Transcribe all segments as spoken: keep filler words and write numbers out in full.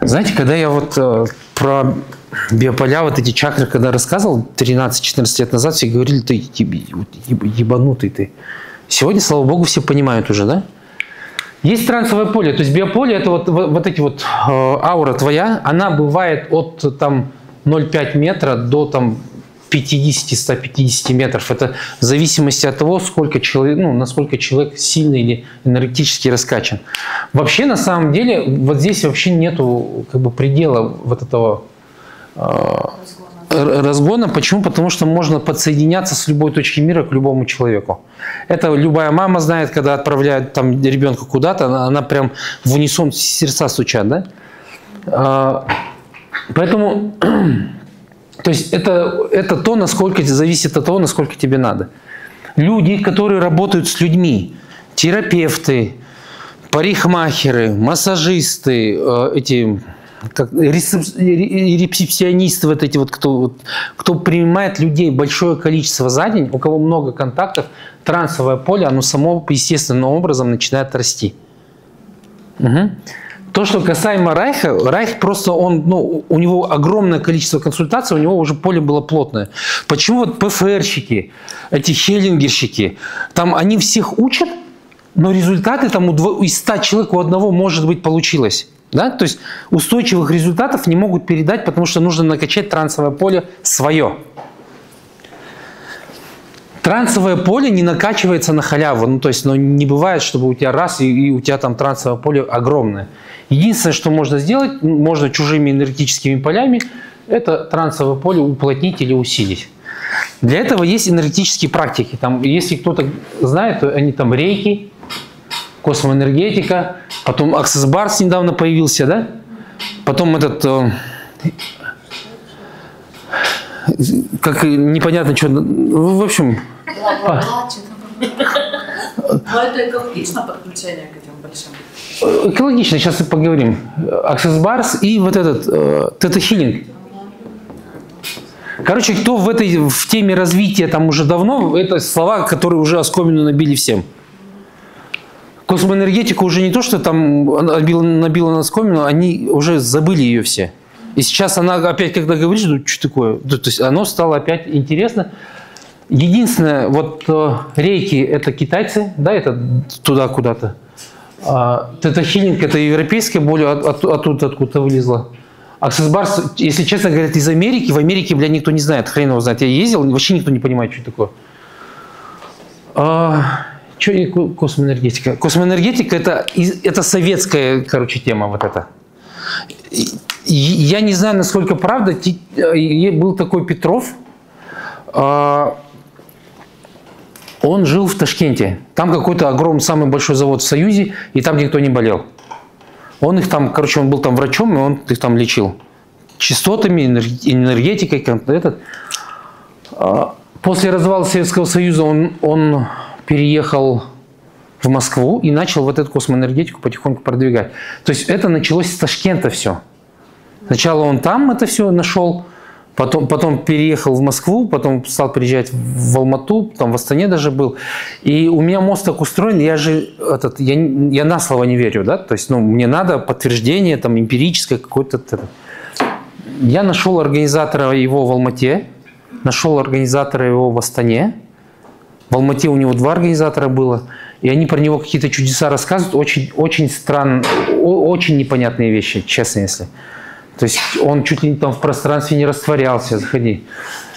Знаете, когда я вот э, про биополя, вот эти чакры, когда рассказывал тринадцать-четырнадцать лет назад, все говорили, ты ебанутый ты. Сегодня, слава богу, все понимают уже, да? Есть трансовое поле, то есть биополе, это вот, вот, вот эти вот э, аура твоя, она бывает от там ноль целых пяти десятых метра до там пятидесяти — ста пятидесяти метров. Это в зависимости от того, сколько человек, ну, насколько человек сильный или энергетически раскачан. Вообще, на самом деле, вот здесь вообще нету как бы предела вот этого э, разгона. Почему? Потому что можно подсоединяться с любой точки мира к любому человеку. Это любая мама знает, когда отправляет там ребенка куда-то, она, она прям в унисон сердца стучат, да? Э, поэтому... То есть это, это то, насколько зависит от того, насколько тебе надо. Люди, которые работают с людьми, терапевты, парикмахеры, массажисты, эти как, рецепционисты, вот эти вот, кто, кто принимает людей большое количество за день, у кого много контактов, трансовое поле, оно само естественным образом начинает расти. Угу. То, что касаемо Райха, Райх просто, он, ну, у него огромное количество консультаций, у него уже поле было плотное. Почему вот ПФРщики, эти хиллингерщики, там они всех учат, но результаты там у двух, из ста человек у одного, может быть, получилось. Да? То есть устойчивых результатов не могут передать, потому что нужно накачать трансовое поле свое. Трансовое поле не накачивается на халяву, ну то есть, ну, не бывает, чтобы у тебя раз и, и у тебя там трансовое поле огромное. Единственное, что можно сделать, можно чужими энергетическими полями, это трансовое поле уплотнить или усилить. Для этого есть энергетические практики. Там, если кто-то знает, то они там рейки, космоэнергетика, потом Access Bars недавно появился, да? Потом этот... Э, как непонятно, что... В общем... Но это экологично подключение к этим большим. Экологично, сейчас и поговорим. Access Bars и вот этот э, тета-хиллинг. Короче, кто в этой в теме развития там уже давно, это слова, которые уже оскомину набили всем. Космоэнергетику уже не то, что там набила, набила оскомину, они уже забыли ее все. И сейчас она опять, когда говоришь, ну, что такое, то есть оно стало опять интересно. Единственное, вот э, рейки – это китайцы, да, это туда куда-то. А, тета-хиллинг – это европейская боль, от, от, оттуда откуда-то вылезла. Access Bars, если честно, говорят, из Америки. В Америке, бля, никто не знает, хрен его знает. Я ездил, вообще никто не понимает, что это такое. А, что космоэнергетика? Космоэнергетика – это, это советская, короче, тема вот эта. Я не знаю, насколько правда, был такой Петров. Он жил в Ташкенте. Там какой-то огромный, самый большой завод в Союзе, и там никто не болел. Он их там, короче, он был там врачом, и он их там лечил. Частотами, энергетикой, как-то этот. После развала Советского Союза он, он переехал в Москву и начал вот эту космоэнергетику потихоньку продвигать. То есть это началось с Ташкента все. Сначала он там это все нашел, потом, потом переехал в Москву, потом стал приезжать в Алмату, там в Астане даже был. И у меня мозг так устроен, я же этот, я, я на слово не верю, да, то есть, ну, мне надо подтверждение, там, эмпирическое какое-то. Я нашел организатора его в Алмате, нашел организатора его в Астане. В Алмате у него два организатора было, и они про него какие-то чудеса рассказывают, очень, очень странные, очень непонятные вещи, честно, если. То есть он чуть ли не там в пространстве не растворялся, заходи.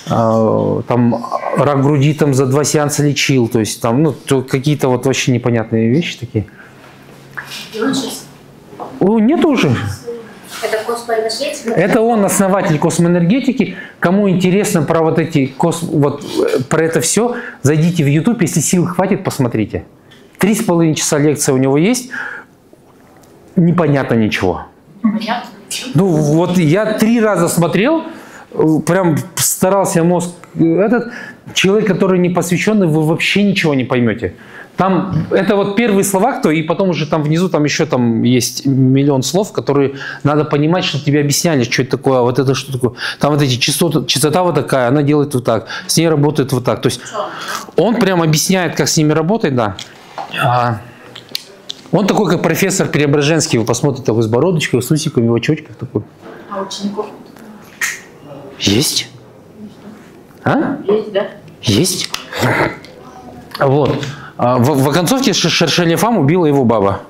Там рак груди там за два сеанса лечил, то есть там, ну, какие-то вот вообще непонятные вещи такие. И он сейчас? О, нет уже. Это космоэнергетика? Это он основатель космоэнергетики. Кому интересно про вот эти кос... вот про это все, зайдите в YouTube, если сил хватит, посмотрите. Три с половиной часа лекция у него есть. Непонятно ничего. Понятно. Ну вот я три раза смотрел, прям старался мозг. Этот человек, который не посвященный, вы вообще ничего не поймете. Там это вот первые слова, кто, и потом уже там внизу там еще там есть миллион слов, которые надо понимать, чтобы тебе объясняли, что это такое, вот это что такое. Там вот эти частоты, частота вот такая, она делает вот так, с ней работает вот так. То есть он прям объясняет, как с ними работает, да. Он такой, как профессор Преображенский. Вы посмотрите, его с бородочкой, с усиками, его чучках такой. А учеников? Есть. А? Есть, да? Есть. Вот. В, в оконцовке Шершелефам убила его баба.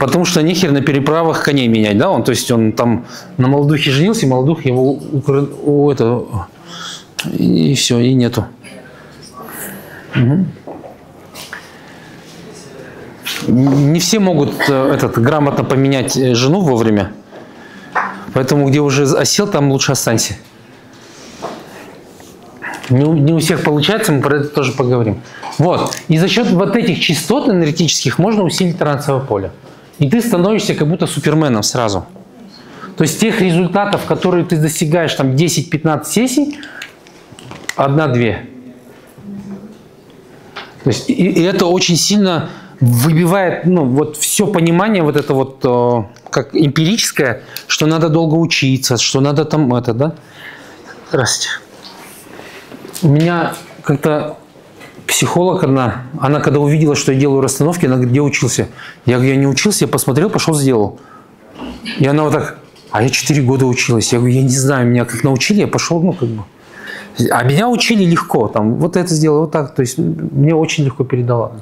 Потому что нехер на переправах коней менять, да? Он, то есть он там на молодухе женился, молодух его украл, у это, и, и все, и нету. Угу. Не все могут этот, грамотно поменять жену вовремя, поэтому где уже осел, там лучше останься. Не у, не у всех получается, мы про это тоже поговорим. Вот. И за счет вот этих частот энергетических можно усилить трансовое поле. И ты становишься как будто суперменом сразу. То есть тех результатов, которые ты достигаешь там десять-пятнадцать сессий, одна-две. То есть и, и это очень сильно выбивает, ну, вот все понимание вот это вот о, как эмпирическое, что надо долго учиться, что надо там это, да? Здрасте. У меня как-то психолог одна, она когда увидела, что я делаю расстановки, она говорит, где учился? Я говорю, я не учился, я посмотрел, пошел, сделал. И она вот так, а я четыре года училась. Я говорю, я не знаю, меня как научили, я пошел, ну как бы. А меня учили легко, там, вот это сделал, вот так. То есть мне очень легко передала.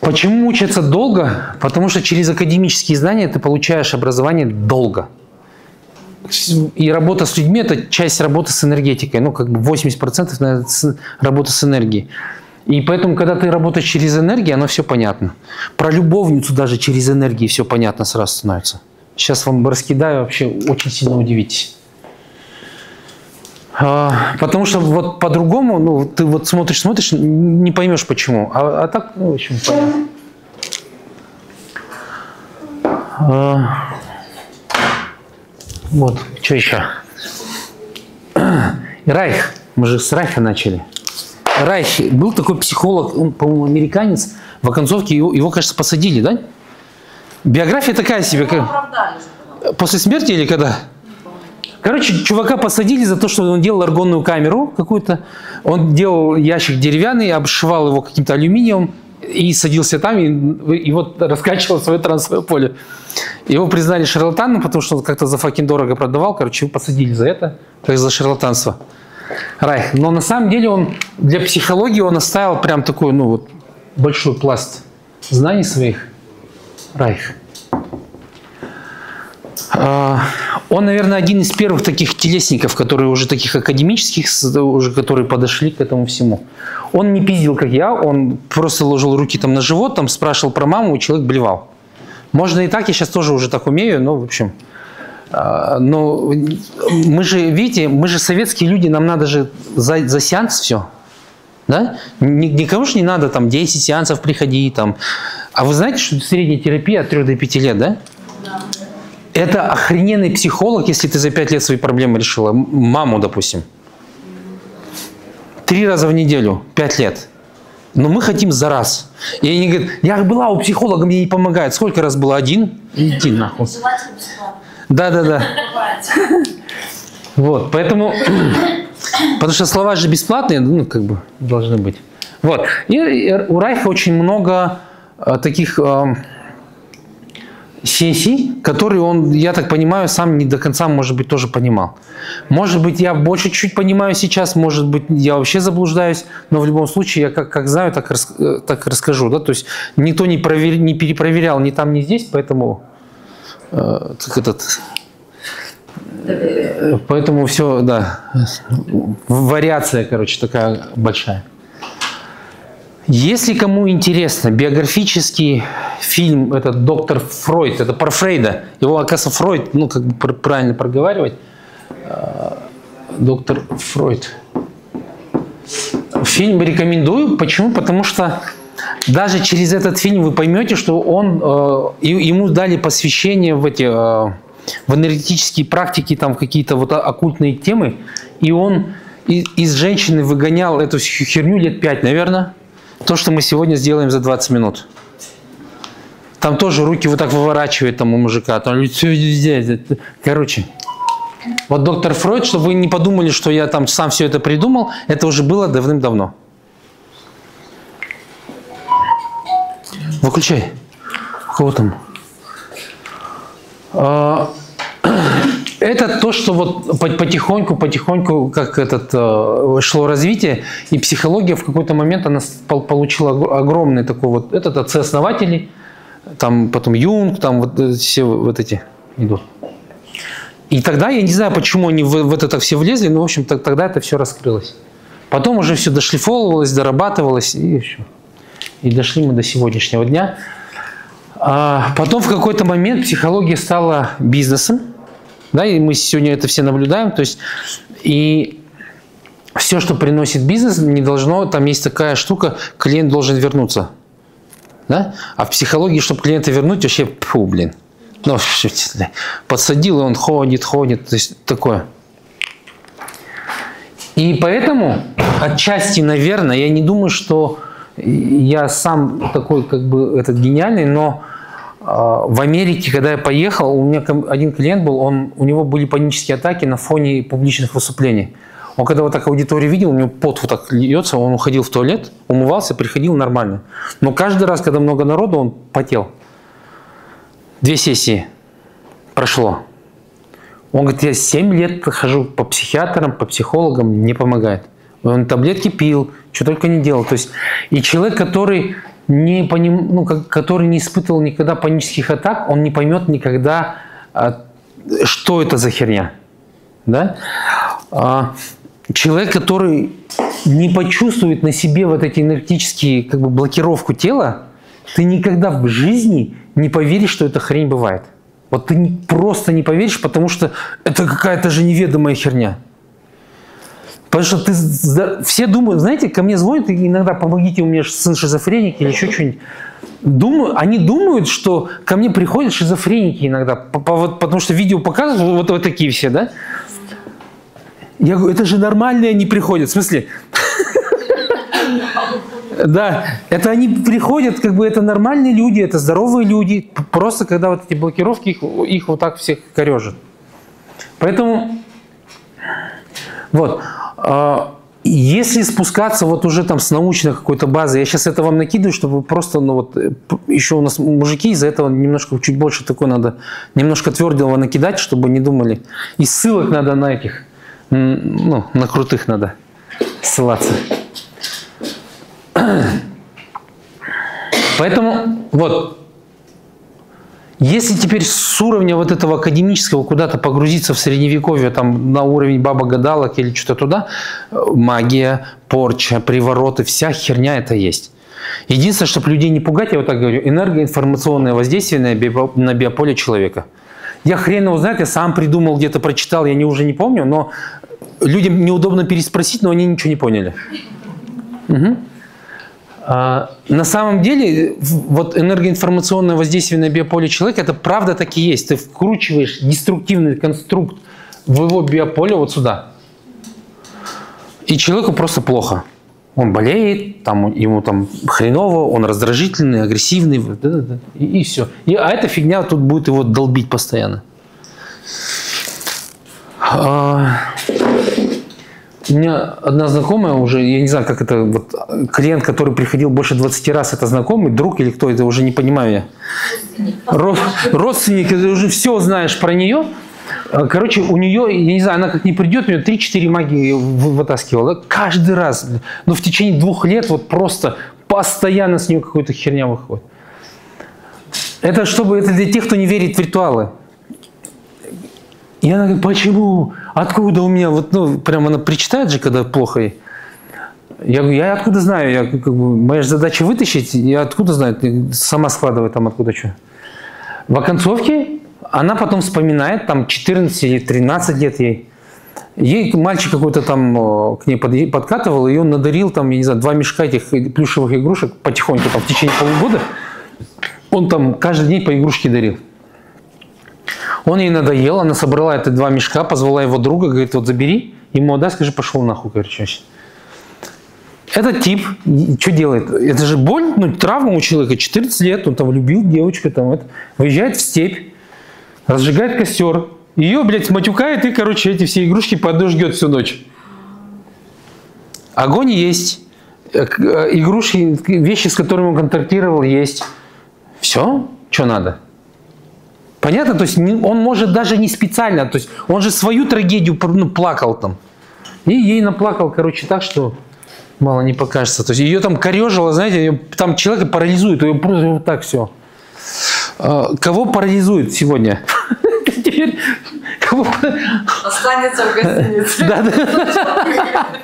Почему учиться долго? Потому что через академические знания ты получаешь образование долго. И работа с людьми – это часть работы с энергетикой. Ну, как бы восемьдесят процентов наверное, с, работа с энергией. И поэтому, когда ты работаешь через энергию, оно все понятно. Про любовницу даже через энергию все понятно сразу становится. Сейчас вам раскидаю, вообще очень сильно удивитесь. А, потому что вот по-другому, ну, ты вот смотришь-смотришь, не поймешь почему. А, а так, ну, в общем, понятно. А, Вот, что еще? Райх. Мы же с Райха начали. Райх. Был такой психолог, он, по-моему, американец. В оконцовке его, его, кажется, посадили, да? Биография такая себе. Как... После смерти или когда? Короче, чувака посадили за то, что он делал аргонную камеру какую-то. Он делал ящик деревянный, обшивал его каким-то алюминием. И садился там, и, и вот раскачивал свое трансовое поле. Его признали шарлатаном, потому что он как-то за факин дорого продавал. Короче, его посадили за это, то есть за шарлатанство. Райх. Но на самом деле он для психологии он оставил прям такой, ну вот, большой пласт знаний своих. Райх. Он, наверное, один из первых таких телесников, которые уже таких академических, уже которые подошли к этому всему. Он не пиздил, как я, он просто ложил руки там на живот, там спрашивал про маму, и человек блевал. Можно и так, я сейчас тоже уже так умею, но в общем. Но мы же, видите, мы же советские люди, нам надо же за, за сеанс все. Да? Никому же не надо там десять сеансов приходи. Там. А вы знаете, что средняя терапия от трёх до пяти лет, да? Это охрененный психолог, если ты за пять лет свои проблемы решила. Маму, допустим. Три раза в неделю, пять лет. Но мы хотим за раз. И они говорят, я была у психолога, мне не помогает. Сколько раз было? Один? Иди нахуй. Да, да, да. Вот, поэтому... Потому что слова же бесплатные, ну, как бы, должны быть. Вот. И у Райха очень много таких... сессий, которые он, я так понимаю, сам не до конца, может быть, тоже понимал. Может быть, я больше чуть понимаю сейчас, может быть, я вообще заблуждаюсь, но в любом случае я как, как знаю, так, рас, так расскажу. Да? То есть никто не, провер, не перепроверял ни там, ни здесь, поэтому, э, так этот, э, поэтому все, да, вариация, короче, такая большая. Если кому интересно, биографический фильм, это доктор Фрейд, это про Фрейда, его, оказывается, Фрейд, ну, как бы правильно проговаривать, доктор Фрейд. Фильм рекомендую, почему? Потому что даже через этот фильм вы поймете, что он, ему дали посвящение в эти, в энергетические практики, там какие-то вот оккультные темы, и он из женщины выгонял эту херню лет пять, наверное. То, что мы сегодня сделаем за двадцать минут. Там тоже руки вот так выворачивает там у мужика. Там... Короче, вот доктор Фрейд, чтобы вы не подумали, что я там сам все это придумал, это уже было давным-давно. Выключай. Кого там? А, это то, что вот потихоньку, потихоньку, как этот, шло развитие, и психология в какой-то момент она получила огромный такой вот, этот отцы-основатели, там потом Юнг, там вот все вот эти идут. И тогда, я не знаю, почему они в, в это все влезли, но, в общем, -то, тогда это все раскрылось. Потом уже все дошлифовывалось, дорабатывалось, и еще. И дошли мы до сегодняшнего дня. А потом в какой-то момент психология стала бизнесом, да, и мы сегодня это все наблюдаем. То есть, и все, что приносит бизнес, не должно, там есть такая штука, клиент должен вернуться. Да? А в психологии, чтобы клиента вернуть, вообще, фу, блин. Ну, подсадил, и он ходит, ходит, то есть такое. И поэтому, отчасти, наверное, я не думаю, что я сам такой, как бы, этот гениальный, но э, в Америке, когда я поехал, у меня один клиент был, он, у него были панические атаки на фоне публичных выступлений. Он когда вот так аудиторию видел, у него пот вот так льется, он уходил в туалет, умывался, приходил нормально. Но каждый раз, когда много народу, он потел. Две сессии прошло. Он говорит, я семь лет хожу по психиатрам, по психологам, не помогает. Он таблетки пил, что только не делал. То есть, и человек, который не, поним... ну, который не испытывал никогда панических атак, он не поймет никогда, что это за херня. Да? Человек, который не почувствует на себе вот эти энергетические, как бы, блокировку тела, ты никогда в жизни не поверишь, что эта хрень бывает. Вот ты не, просто не поверишь, потому что это какая-то же неведомая херня. Потому что ты, все думают, знаете, ко мне звонят иногда, помогите, у меня сын шизофреник или еще что-нибудь. Думаю, они думают, что ко мне приходят шизофреники иногда, по, по, потому что видео показывают, вот, вот такие все, да? Я говорю, это же нормальные они приходят, в смысле... Да, это они приходят, как бы это нормальные люди, это здоровые люди, просто когда вот эти блокировки, их, их вот так всех корежат. Поэтому, вот, э, если спускаться вот уже там с научной какой-то базы, я сейчас это вам накидываю, чтобы просто, ну вот, еще у нас мужики из-за этого немножко, чуть больше такой надо, немножко твердого накидать, чтобы не думали, и ссылок надо на этих, ну, на крутых надо ссылаться. Поэтому вот, если теперь с уровня вот этого академического куда-то погрузиться в средневековье, там на уровень баба-гадалок или что-то туда, магия, порча, привороты, вся херня это есть. Единственное, чтобы людей не пугать, я вот так говорю, энергоинформационное воздействие на, био, на биополе человека. Я хрен его знает, я сам придумал, где-то прочитал, я не, уже не помню, но людям неудобно переспросить, но они ничего не поняли. Угу. На самом деле, вот энергоинформационное воздействие на биополе человека, это правда так и есть. Ты вкручиваешь деструктивный конструкт в его биополе вот сюда. И человеку просто плохо. Он болеет, там, ему там хреново, он раздражительный, агрессивный, и, и все. И, а эта фигня тут будет его долбить постоянно. А... У меня одна знакомая уже, я не знаю, как это, вот, клиент, который приходил больше двадцати раз, это знакомый, друг или кто, это уже не понимаю я. Родственник, Родственник ты уже все знаешь про нее. Короче, у нее, я не знаю, она как не придет, у нее три-четыре магии вытаскивала. Да? Каждый раз, но в течение двух лет вот просто постоянно с нее какая-то херня выходит. Это, чтобы, это для тех, кто не верит в ритуалы. И она говорит, почему, откуда у меня, вот, ну, прям она причитает же, когда плохо ей. Я говорю, я откуда знаю, я, как бы, моя же задача вытащить, я откуда знаю, сама складываю там откуда что. В оконцовке она потом вспоминает, там четырнадцать или тринадцать лет ей. Ей мальчик какой-то там к ней подкатывал, и он надарил там, я не знаю, два мешка этих плюшевых игрушек потихоньку, там, в течение полугода. Он там каждый день по игрушке дарил. Он ей надоел, она собрала эти два мешка, позвала его друга, говорит, вот забери, ему отдай, скажи, пошел нахуй, короче. Этот тип, что делает? Это же боль, ну, травма у человека, четырнадцать лет, он там любил девочку, там, это, выезжает в степь, разжигает костер, ее, блядь, матюкает и, короче, эти все игрушки под дождь ждет всю ночь. Огонь есть, игрушки, вещи, с которыми он контактировал, есть. все, что надо. Понятно? То есть он может даже не специально, то есть он же свою трагедию, ну, плакал там. И ей наплакал, короче, так, что мало не покажется. То есть ее там корежило, знаете, ее, там человека парализует, ее просто вот так все. Кого парализует сегодня? Теперь кого... Останется в гостинице. Да, да.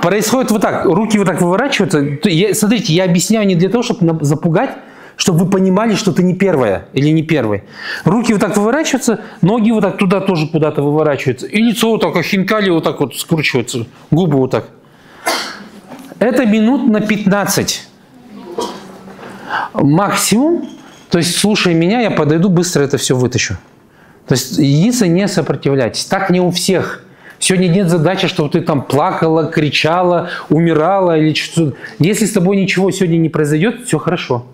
Происходит вот так, руки вот так выворачиваются. Я, смотрите, я объясняю не для того, чтобы запугать, чтобы вы понимали, что ты не первая или не первый. Руки вот так выворачиваются, ноги вот так туда тоже куда-то выворачиваются. И лицо вот так, а хинкали вот так вот скручиваются, губы вот так. Это минут на пятнадцать. Максимум, то есть, слушай меня, я подойду, быстро это все вытащу. То есть, единственное, не сопротивляйтесь. Так не у всех. Сегодня нет задачи, чтобы ты там плакала, кричала, умирала или что-то. Если с тобой ничего сегодня не произойдет, все хорошо.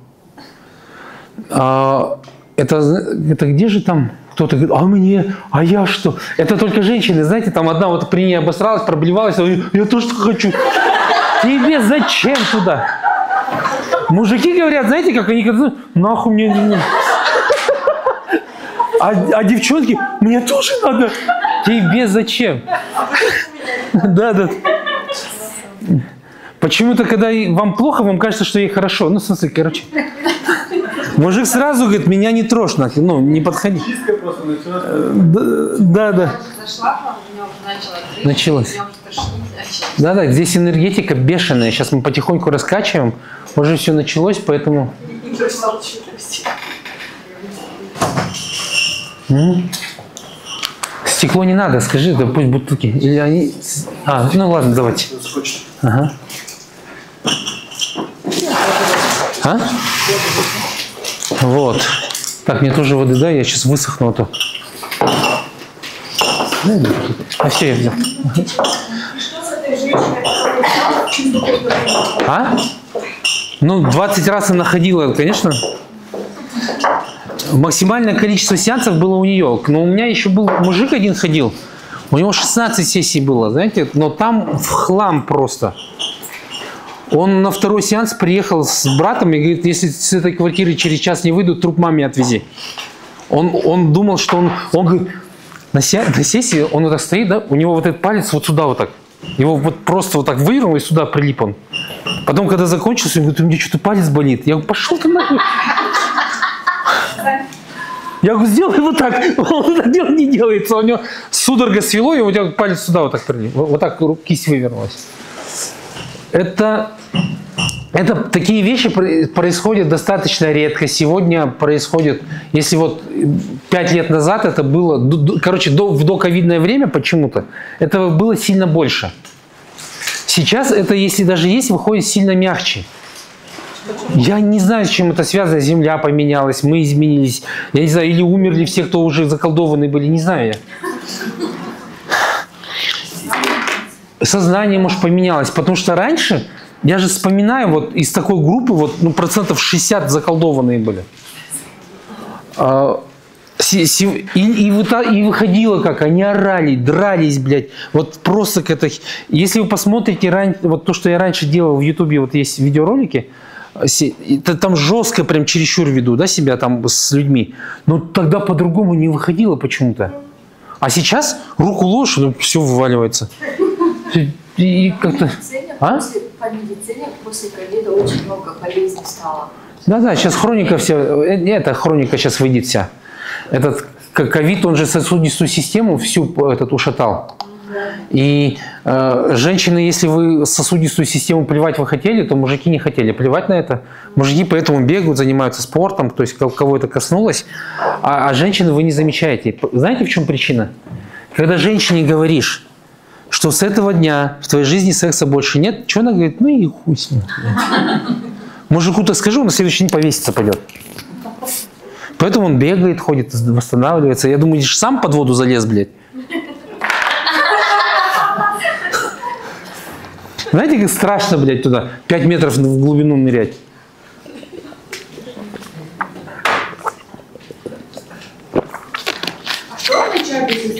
А, это, это где же там кто-то говорит, а мне, а я что? Это только женщины, знаете, там одна вот при ней обосралась, проблевалась, говорит, я тоже хочу. Тебе зачем туда? Мужики говорят, знаете, как они говорят, нахуй мне, мне. А, а девчонки, мне тоже надо. Тебе зачем? Да, да. Почему-то, когда вам плохо, вам кажется, что ей хорошо. Ну, в смысле, короче. Мужик сразу говорит, меня не трожь, нахуй, ну, не подходи. Да, да. Началось. Да, да, здесь энергетика бешеная. Сейчас мы потихоньку раскачиваем. Уже все началось, поэтому... Стекло не надо, скажи, да пусть бутылки. Или они... А, ну ладно, давайте. Ага. А? Вот. Так, мне тоже воды, да, я сейчас высохну, а то... А все, я взял. А? Ну, двадцать раз она ходила, конечно. Максимальное количество сеансов было у нее. Но у меня еще был мужик один ходил. У него шестнадцать сессий было, знаете. Но там в хлам просто. Он на второй сеанс приехал с братом и говорит, если с этой квартиры через час не выйду, труп маме отвези. Он, он думал, что он... Он говорит, на сессии он вот так стоит, да? У него вот этот палец вот сюда вот так. Его вот просто вот так вырвал и сюда прилип он. Потом, когда закончился, он говорит, у меня что-то палец болит. Я говорю, пошел ты нахуй. Я говорю, сделай вот так. Он это дело не делается. У него судорога свело, и у тебя палец сюда вот так прилип. Вот так кисть вывернулась. Это, это такие вещи происходят достаточно редко. Сегодня происходит, если вот пять лет назад это было, короче, до, в доковидное время почему-то, этого было сильно больше. Сейчас это, если даже есть, выходит сильно мягче. Я не знаю, с чем это связано. Земля поменялась, мы изменились. Я не знаю, или умерли все, кто уже заколдованы были, не знаю я. Сознание, может, поменялось, потому что раньше, я же вспоминаю, вот из такой группы, вот, ну, процентов шестьдесят заколдованные были. А, си, си, и, и, и выходило как, они орали, дрались, блядь, вот просто к этой... Если вы посмотрите, ран... вот то, что я раньше делал в Ютубе, вот есть видеоролики, там жестко прям чересчур веду, да, себя там с людьми, но тогда по-другому не выходило почему-то. А сейчас руку ложь, ну, все вываливается. И как-то... А? По медицине после ковида очень много болезней стало. Да-да, сейчас хроника вся, эта хроника сейчас выйдет вся. Этот ковид, он же сосудистую систему всю этот ушатал. И э, женщины, если вы сосудистую систему плевать вы хотели, то мужики не хотели плевать на это. Мужики поэтому бегают, занимаются спортом, то есть кого это коснулось. А, а женщины вы не замечаете. Знаете, в чем причина? Когда женщине говоришь, что с этого дня в твоей жизни секса больше нет, что она говорит? Ну и хуй с ним. Мужику-то скажу, он на следующий день повеситься пойдет. Поэтому он бегает, ходит, восстанавливается. Я думаю, ты же сам под воду залез, блядь. Знаете, как страшно, блядь, туда пять метров в глубину нырять.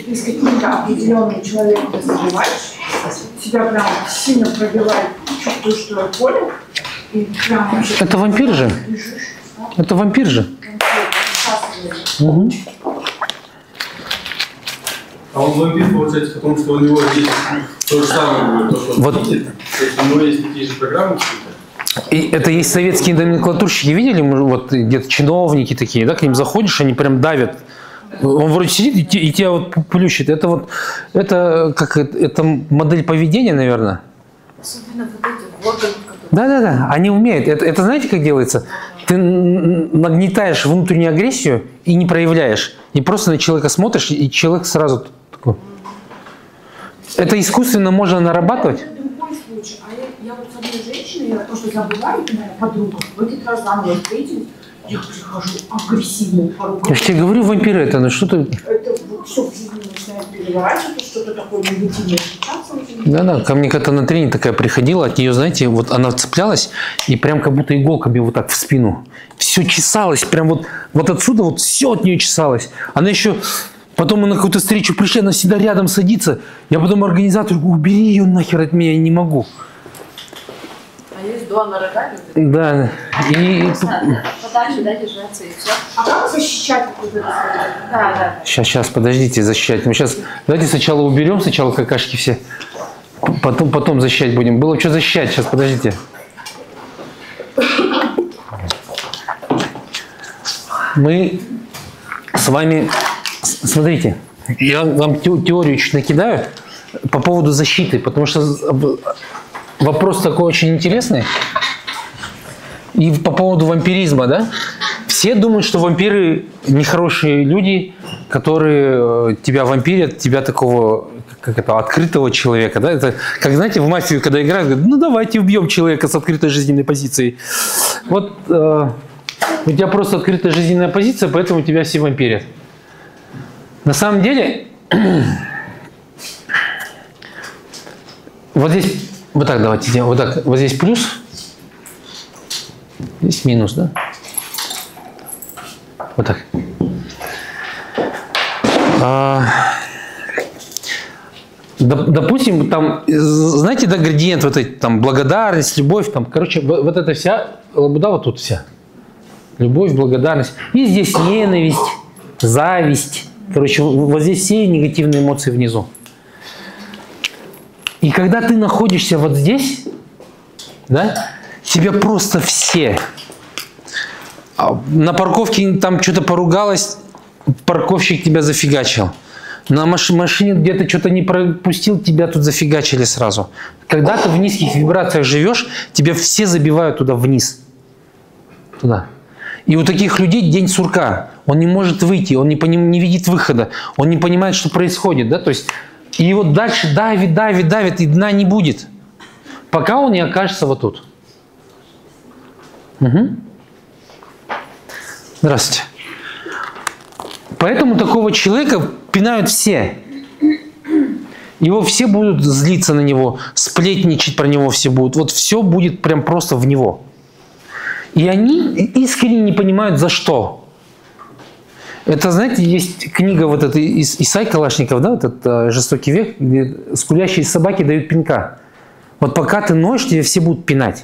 Если каким-то определенным человеком ты занимаешься, тебя прям сильно пробивает чувство, что я болен, и Это вампир же? Это вампир же? Угу. А он вампир, получается, потому что у него здесь то же самое, то, что он вот. Видит. То есть у него есть такие же программы. И это есть советские номенклатурщики, видели, вот где-то чиновники такие, да, к ним заходишь, они прям давят. Он вроде сидит и, и тебя вот плющит. Это вот, это как, это модель поведения, наверное. Особенно вот эти органы, которые... Да, да, да, они умеют. Это, это знаете, как делается? Ты нагнетаешь внутреннюю агрессию и не проявляешь. И просто на человека смотришь, и человек сразу такой. Это искусственно можно нарабатывать? Я вот с одной женщиной, я то, что забываю, это моя подруга, в этот раз за мной встретились, я прихожу агрессивно по рукам. Я же тебе говорю, вампиры это, ну что ты... Это все в жизни начинает переворачиваться, что-то такое негативное. Да-да, ко мне когда-то на тренинг такая приходила, от нее, знаете, вот она цеплялась, и прям как будто иголками вот так в спину. Все чесалось, прям вот, вот отсюда вот все от нее чесалось. Она еще... Потом мы на какую-то встречу пришли, она всегда рядом садится. Я потом организатору говорю, убери ее нахер от меня, я не могу. Да. И... Подальше, да, держаться и все. А как защищать? Да, да. Сейчас, сейчас, подождите, защищать. Мы сейчас, давайте сначала уберем, сначала какашки все, потом, потом защищать будем. Было что защищать, сейчас, подождите. Мы с вами, смотрите, я вам теорию чуть накидаю по поводу защиты, потому что... Вопрос такой очень интересный. И по поводу вампиризма, да? Все думают, что вампиры нехорошие люди, которые тебя вампирят, тебя такого, как это, открытого человека, да? Это, как, знаете, в мафию, когда играют, говорят, ну давайте убьем человека с открытой жизненной позицией. Вот э, у тебя просто открытая жизненная позиция, поэтому тебя все вампирят. На самом деле, вот здесь... Вот так давайте сделаем. Вот так. Вот здесь плюс. Здесь минус, да? Вот так. А, допустим, там, знаете, да, градиент вот эти, там, благодарность, любовь, там, короче, вот, вот эта вся лабуда вот тут вся. Любовь, благодарность. И здесь ненависть, зависть. Короче, вот здесь все негативные эмоции внизу. И когда ты находишься вот здесь, да, тебя просто все. На парковке там что-то поругалось, парковщик тебя зафигачил. На маш- машине где-то что-то не пропустил, тебя тут зафигачили сразу. Когда ты в низких вибрациях живешь, тебя все забивают туда вниз. Туда. И у таких людей день сурка. Он не может выйти, он не, не видит выхода, он не понимает, что происходит, да, то есть... И его дальше давит, давит, давит, и дна не будет, пока он не окажется вот тут. Угу. Здравствуйте. Поэтому такого человека пинают все. Его все будут злиться на него, сплетничать про него все будут. Вот все будет прям просто в него. И они искренне не понимают, за что. Это, знаете, есть книга вот эта Исая Калашников, да, вот этот «Жестокий век», где скулящие собаки дают пинка. Вот пока ты ноешь, тебя все будут пинать.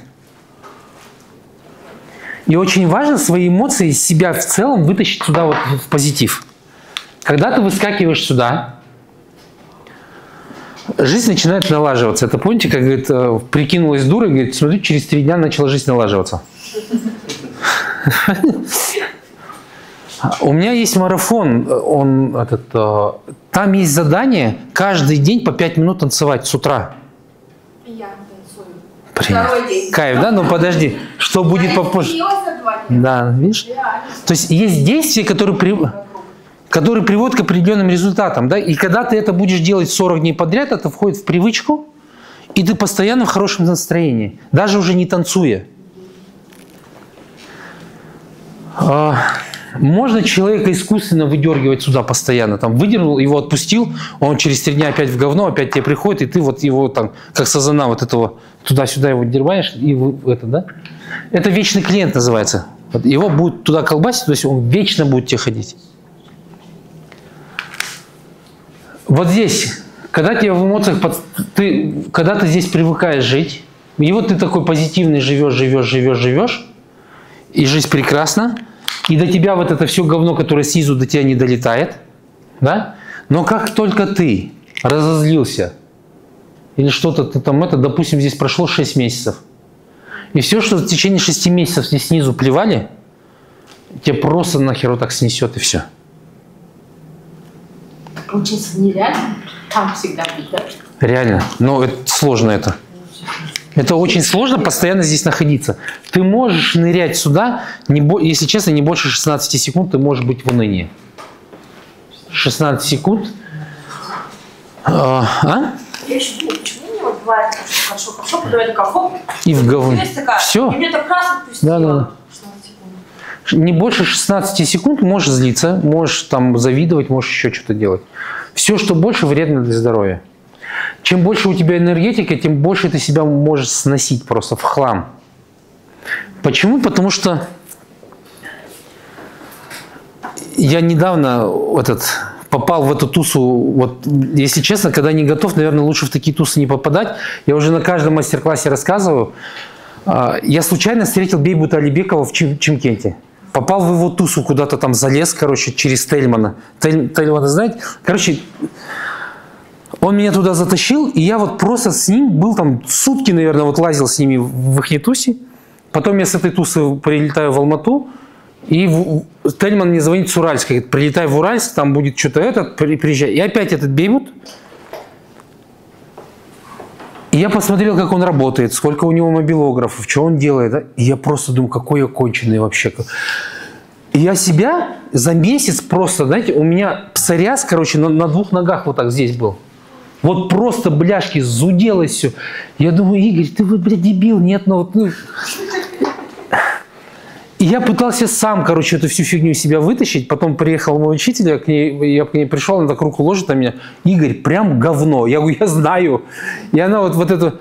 И очень важно свои эмоции, себя в целом вытащить сюда вот в позитив. Когда ты выскакиваешь сюда, жизнь начинает налаживаться. Это помните, как говорит, прикинулась дура, говорит, смотри, через три дня начала жизнь налаживаться. У меня есть марафон, он, этот, там есть задание каждый день по пять минут танцевать с утра. Я танцую. Привет. Второй день. Кайф, да? Ну подожди, что я будет попозже? Да, видишь? Я. То есть есть действия, которые, при... которые приводят к определенным результатам. Да? И когда ты это будешь делать сорок дней подряд, это входит в привычку, и ты постоянно в хорошем настроении, даже уже не танцуя. А... Можно человека искусственно выдергивать сюда постоянно. Там выдернул, его отпустил, он через три дня опять в говно, опять тебе приходит, и ты вот его там, как сазана вот этого, туда-сюда его дербаешь, и это, да? Это вечный клиент называется. Вот его будет туда колбасить, то есть он вечно будет тебе ходить. Вот здесь, когда тебе в эмоциях, под... ты, когда ты здесь привыкаешь жить, И вот ты такой позитивный живешь, живешь, живешь, живешь, и жизнь прекрасна, и до тебя вот это все говно, которое снизу, до тебя не долетает, да? Но как только ты разозлился, или что-то ты там, это, допустим, здесь прошло шесть месяцев, и все, что в течение шести месяцев здесь снизу плевали, тебе просто нахер вот так снесет, и все. Получается нереально? Там всегда придет. Реально. Но это сложно это. Это очень сложно постоянно здесь находиться. Ты можешь нырять сюда, не бо... если честно, не больше шестнадцати секунд ты можешь быть в унынии. шестнадцать секунд. А? а? Я еще думаю, почему у меня вот бывает хорошо, хорошо, подавать кафе. И в говно. Все. И мне так раз отпустило. Да, да. Не больше шестнадцати секунд можешь злиться, можешь там завидовать, можешь еще что-то делать. Все, что больше, вредно для здоровья. Чем больше у тебя энергетика, тем больше ты себя можешь сносить просто в хлам. Почему? Потому что я недавно этот, попал в эту тусу. Вот, если честно, когда не готов, наверное, лучше в такие тусы не попадать. Я уже на каждом мастер-классе рассказываю. Я случайно встретил Беймута Алибекова в Чим Чимкенте. Попал в его тусу, куда-то там залез, короче, через Тельмана. Тель, Тельмана, знаете? Короче, он меня туда затащил, и я вот просто с ним был там сутки, наверное, вот лазил с ними в их тусе. Потом я с этой тусы прилетаю в Алмату, и в... Тельман мне звонит с Уральска, говорит, прилетай в Уральск, там будет что-то этот, приезжай. И опять этот Беймут. И я посмотрел, как он работает, сколько у него мобилографов, что он делает. И я просто думаю, какой я конченый вообще. И я себя за месяц просто, знаете, у меня псориаз, короче, на, на двух ногах вот так здесь был. Вот просто, бляшки, зуделось все. Я думаю, Игорь, ты, блядь, дебил, нет, ну вот... Ну. И я пытался сам, короче, эту всю фигню себя вытащить. Потом приехал мой учитель, я к ней, я к ней пришел, она так руку ложит на меня. Игорь, прям говно. Я говорю, я знаю. И она вот, вот это,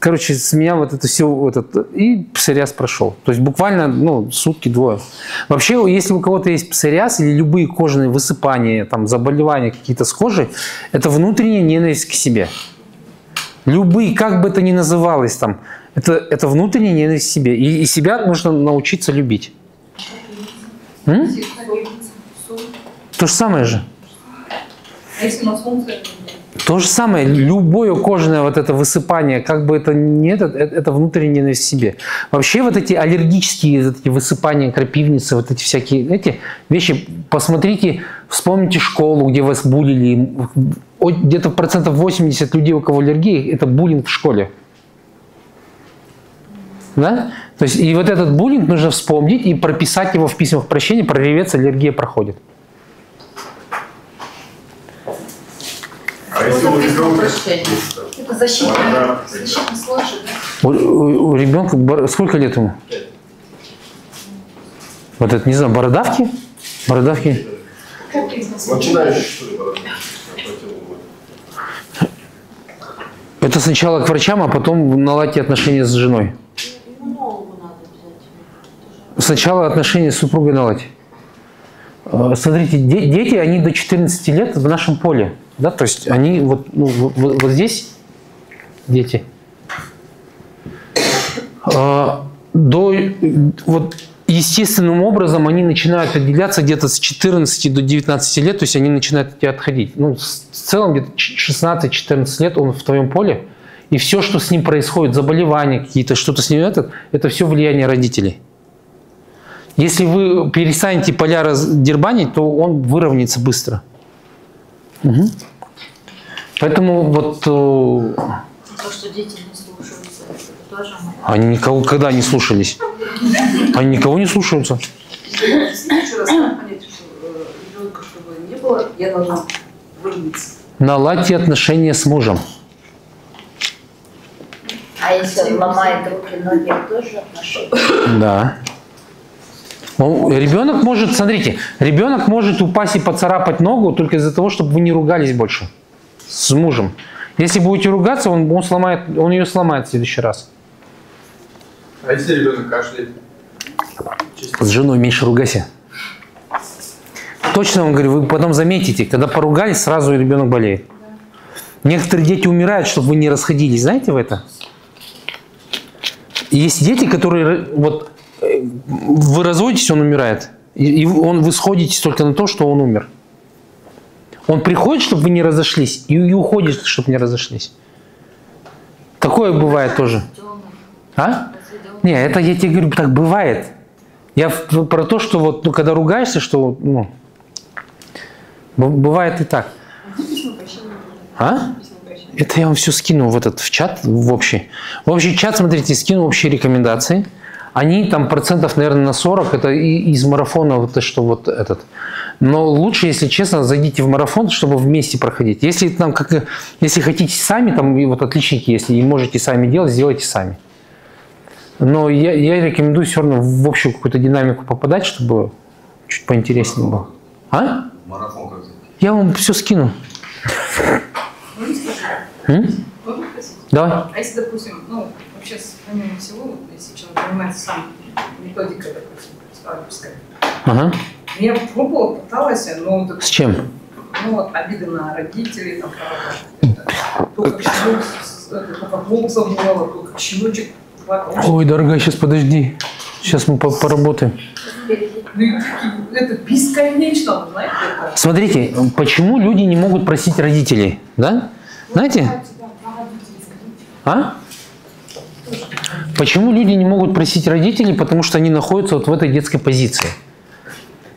короче, с меня вот это все, вот это, и псориаз прошел. То есть буквально, ну, сутки-двое. Вообще, если у кого-то есть псориаз или любые кожные высыпания, там, заболевания какие-то с кожей, это внутренняя ненависть к себе. Любые, как бы это ни называлось там, это, это внутренняя ненависть к себе. И, и себя нужно научиться любить. М? То же самое же. То же самое. Любое кожное вот это высыпание, как бы это ни это, это внутренняя ненависть к себе. Вообще вот эти аллергические вот эти высыпания, крапивницы, вот эти всякие эти вещи, посмотрите, вспомните школу, где вас булили. Где-то процентов восемьдесят людей, у кого аллергия, это буллинг в школе. Да? То есть, и вот этот буллинг нужно вспомнить и прописать его в письмах прощения, прореветься, аллергия проходит. А если у ребенка... Это защитная сложность. У, у, у ребенка... Сколько лет ему? Вот это, не знаю, бородавки? Бородавки? Начинающие, что ли, бородавки? Это сначала к врачам, а потом наладьте отношения с женой. Сначала отношения с супругой наладь. Смотрите, де дети, они до четырнадцати лет в нашем поле. Да? То есть они вот, ну, вот, вот здесь, дети. А, до, вот, естественным образом они начинают отделяться где-то с четырнадцати до девятнадцати лет, то есть они начинают от тебя отходить. Ну, в целом где-то шестнадцать-четырнадцать лет он в твоем поле, и все, что с ним происходит, заболевания какие-то, что-то с ним, это, это все влияние родителей. Если вы перестанете поля раздербанить, то он выровняется быстро. Угу. Поэтому вот... То, что дети не слушаются, это тоже... Они никого когда не слушались. Они никого не слушаются. Я в следующий раз как понять, что ребенка, чтобы не было, я должна выровняться. Наладьте отношения с мужем. А если он ломает руки, ноги, я тоже отношусь? Да. Ребенок может, смотрите, ребенок может упасть и поцарапать ногу только из-за того, чтобы вы не ругались больше с мужем. Если будете ругаться, он, он, сломает, он ее сломает в следующий раз. А если ребенок кашляет? С женой меньше ругайся. Точно вам говорю, вы потом заметите, когда поругались, сразу ребенок болеет. Некоторые дети умирают, чтобы вы не расходились. Знаете вы это? Есть дети, которые вот вы разводитесь, он умирает. И он, вы сходитесь только на то, что он умер. Он приходит, чтобы вы не разошлись, и, и уходит, чтобы не разошлись. Такое бывает тоже. А? Не, это я тебе говорю, так бывает. Я про то, что вот, ну, когда ругаешься, что, ну, бывает и так. А? Это я вам все скину в этот, в чат, в общий. В общий чат, смотрите, скину общие рекомендации. Они там процентов, наверное, на сорок, это из марафона, вот это, что вот этот. Но лучше, если честно, зайдите в марафон, чтобы вместе проходить. Если, там, как, если хотите сами, там, и вот отличники, если и можете сами делать, сделайте сами. Но я, я рекомендую все равно в общую какую-то динамику попадать, чтобы чуть поинтереснее было. А? Марафон как-то. Я вам все скину. Да. А если, допустим, ну, вообще с помимо всего, если человек занимается сам методикой, допустим, представительской. Ага. Я вот пробовала, пыталась, но... Допустим, с чем? Ну, вот, обиды на родителей, там, только волк забывала, только щеночек. Ой, дорогая, сейчас подожди. Сейчас мы поработаем. Это бесконечно, знаете? Смотрите, почему люди не могут просить родителей, да? Знаете? А? Почему люди не могут просить родителей? Потому что они находятся вот в этой детской позиции.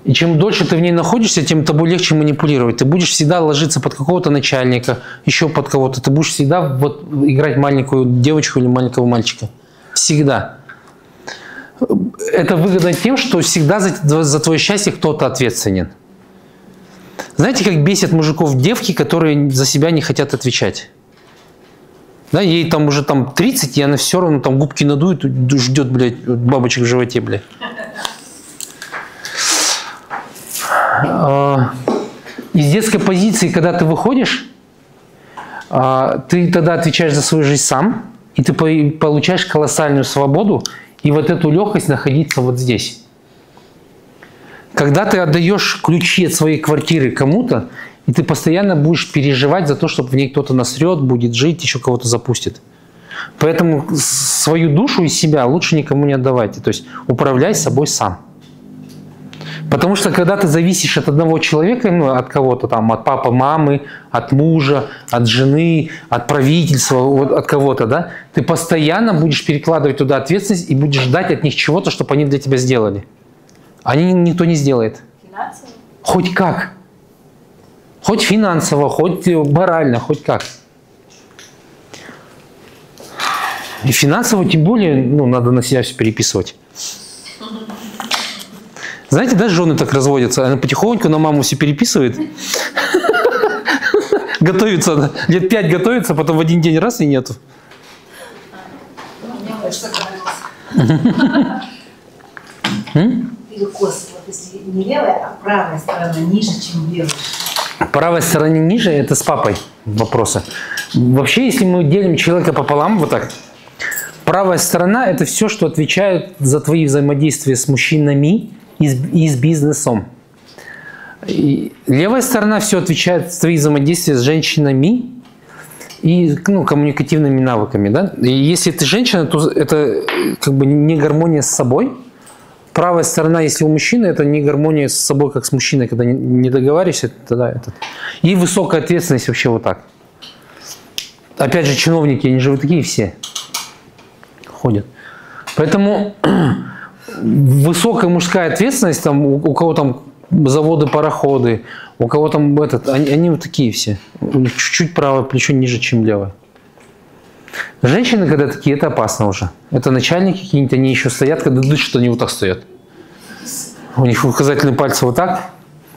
И чем дольше ты в ней находишься, тем тобой легче манипулировать. Ты будешь всегда ложиться под какого-то начальника, еще под кого-то. Ты будешь всегда вот играть маленькую девочку или маленького мальчика. Всегда. Это выгодно тем, что всегда за, за твое счастье кто-то ответственен. Знаете, как бесит мужиков девки, которые за себя не хотят отвечать? Да, ей там уже там тридцать, и она все равно там губки надует, ждет, блядь, бабочек в животе, блядь. Из детской позиции, когда ты выходишь, ты тогда отвечаешь за свою жизнь сам, и ты получаешь колоссальную свободу и вот эту легкость находиться вот здесь. Когда ты отдаешь ключи от своей квартиры кому-то, и ты постоянно будешь переживать за то, чтобы в ней кто-то насрет, будет жить, еще кого-то запустит. Поэтому свою душу и себя лучше никому не отдавайте. То есть управляй собой сам. Потому что когда ты зависишь от одного человека, ну, от кого-то там, от папы, мамы, от мужа, от жены, от правительства, от кого-то, да, ты постоянно будешь перекладывать туда ответственность и будешь ждать от них чего-то, чтобы они для тебя сделали. Они никто не сделает. Финансово? Хоть как. Хоть финансово, хоть морально, хоть как. И финансово тем более, ну, надо на себя все переписывать. Знаете, да, жены так разводятся, она потихоньку на маму все переписывает. Готовится, лет пять готовится, потом в один день раз и нету. Перекос, если не левая, а правая сторона ниже, чем левая. Правая сторона ниже, это с папой вопроса. Вообще, если мы делим человека пополам, вот так, правая сторона – это все, что отвечает за твои взаимодействия с мужчинами, и с бизнесом. И левая сторона все отвечает за твои взаимодействия с женщинами и, ну, коммуникативными навыками. Да? И если ты женщина, то это как бы не гармония с собой. Правая сторона, если у мужчины, это не гармония с собой, как с мужчиной, когда не договариваешься, тогда это. И высокая ответственность вообще вот так. Опять же, чиновники, они же вот такие все ходят. Поэтому... Высокая мужская ответственность, там, у, у кого там заводы, пароходы, у кого там этот, они, они вот такие все. У них чуть-чуть правое плечо ниже, чем левое. Женщины, когда такие, это опасно уже. Это начальники какие-нибудь, они еще стоят, когда дышат, они вот так стоят. У них указательные пальцы вот так.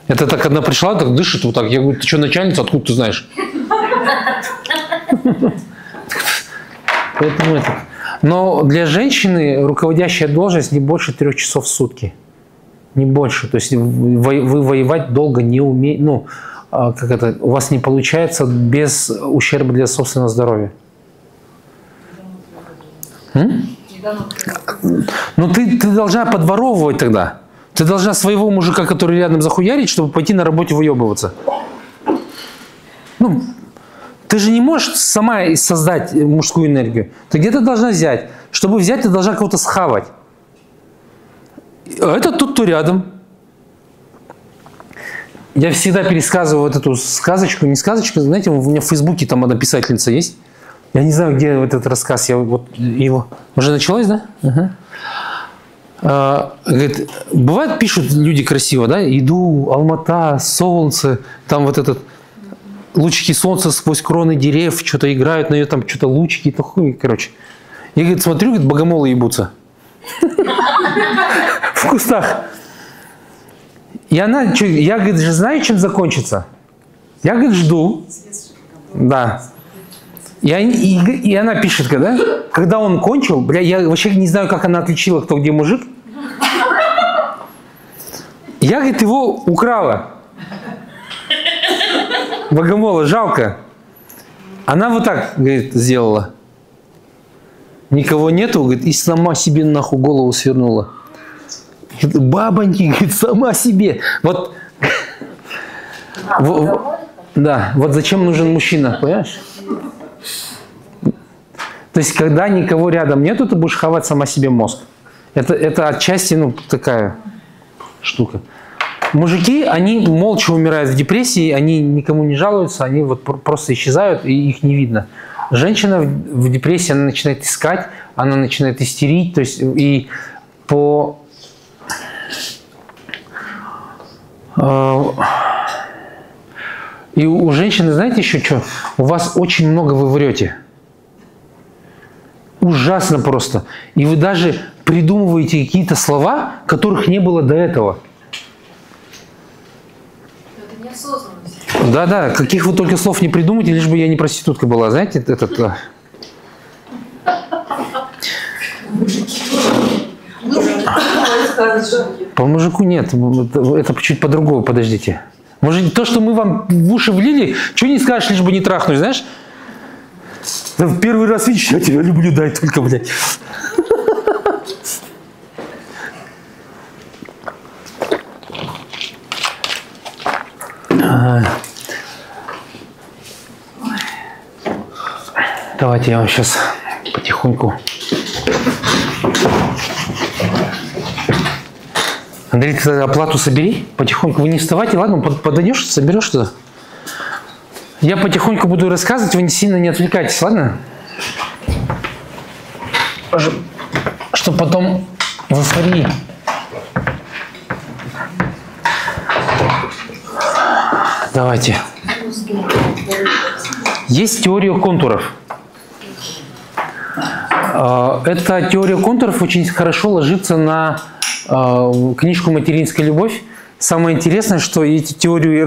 Это так одна пришла, так дышит вот так. Я говорю, ты что, начальница, откуда ты знаешь? Поэтому это... Но для женщины руководящая должность не больше трех часов в сутки. Не больше. То есть вы воевать долго не умеете. Ну, как это, у вас не получается без ущерба для собственного здоровья. Ну, ты, ты должна подворовывать тогда. Ты должна своего мужика, который рядом, захуярить, чтобы пойти на работе выебываться. Ну... Ты же не можешь сама создать мужскую энергию. Ты где-то должна взять, Чтобы взять, ты должна кого-то схавать. А это тот, кто рядом. Я всегда пересказываю вот эту сказочку, не сказочку, знаете, у меня в Фейсбуке там одна писательница есть. Я не знаю, где этот рассказ, я вот его... Уже началось, да? Ага. А, говорит, бывает, пишут люди красиво, да? Иду, Алмата, солнце, там вот этот... Лучики солнца сквозь кроны дерев, что-то играют на нее, там что-то лучики, то хуй, короче. Я, говорит, смотрю, говорит, богомолы ебутся. В кустах. И она, я, говорит, же знаю, чем закончится. Я, говорит, жду. Да. И, и, и она пишет, когда, когда он кончил, бля, я вообще не знаю, как она отличила, кто где мужик. Я, говорит, его украла. Богомола, жалко. Она вот так, говорит, сделала. Никого нету, говорит, и сама себе нахуй голову свернула. Бабоньки, говорит, сама себе. Вот. А, в, да, вот зачем нужен мужчина, понимаешь? То есть, когда никого рядом нету, ты будешь хавать сама себе мозг. Это, это отчасти, ну, такая штука. Мужики, они молча умирают в депрессии, они никому не жалуются, они вот просто исчезают, и их не видно. Женщина в депрессии, она начинает искать, она начинает истерить, то есть, и по... И у женщины, знаете еще что? У вас очень много вы врете. Ужасно просто. И вы даже придумываете какие-то слова, которых не было до этого. Это неосознанность. Да-да, каких вы только слов не придумаете, лишь бы я не проститутка была. Знаете, этот... По мужику нет, это чуть по-другому, подождите. Может, то, что мы вам в уши влили, что не скажешь, лишь бы не трахнуть, знаешь? Да в первый раз видишь, я тебя люблю, дай только, блядь. Давайте я вам сейчас потихоньку... Андрей, ты оплату собери, потихоньку, вы не вставайте, ладно, подойдешь, соберешь что-то. Я потихоньку буду рассказывать, вы не сильно не отвлекайтесь, ладно? Чтобы потом в эйфории. Давайте. Есть теория контуров. Эта теория контуров очень хорошо ложится на... книжку «Материнская любовь». Самое интересное, что эти теории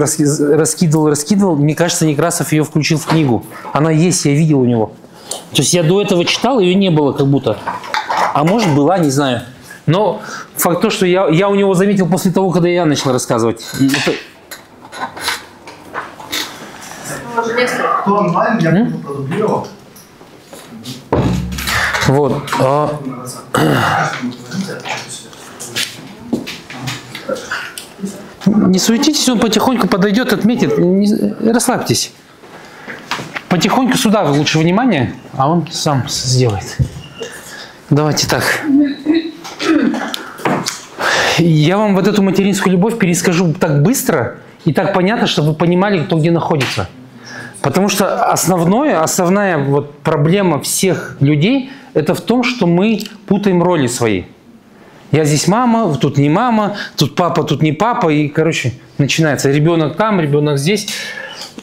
раскидывал, раскидывал. Мне кажется, Некрасов ее включил в книгу. Она есть, я видел у него. То есть я до этого читал, ее не было как будто. А может, была, не знаю. Но факт то, что я, я у него заметил после того, когда я начал рассказывать. Это... Вот. Не суетитесь, он потихоньку подойдет, отметит. Не, расслабьтесь. Потихоньку сюда лучше внимание, а он сам сделает. Давайте так. Я вам вот эту материнскую любовь перескажу так быстро и так понятно, чтобы вы понимали, кто где находится. Потому что основное, основная вот проблема всех людей – это в том, что мы путаем роли свои. Я здесь мама, тут не мама, тут папа, тут не папа. И, короче, начинается ребенок там, ребенок здесь.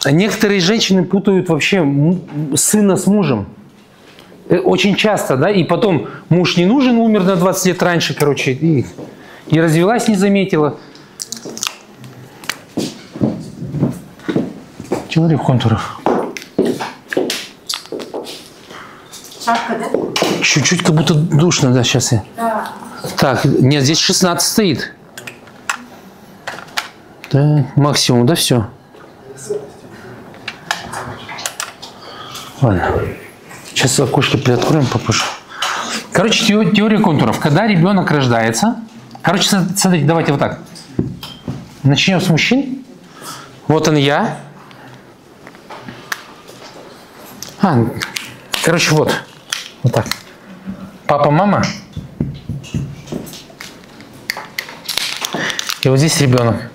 Некоторые женщины путают вообще сына с мужем. Очень часто, да? И потом муж не нужен, умер на двадцать лет раньше, короче. И, и развелась, не заметила. Человек контуров. Шапка, да? Чуть-чуть как будто душно, да, сейчас я. Да. Так, нет, здесь шестнадцать стоит. Да, максимум, да, все. Ладно. Сейчас окошки приоткроем попозже. Короче, теория контуров. Когда ребенок рождается... Короче, смотрите, давайте вот так. Начнем с мужчин. Вот он я. А, короче, вот. Вот так. папа, мама. И вот здесь ребенок.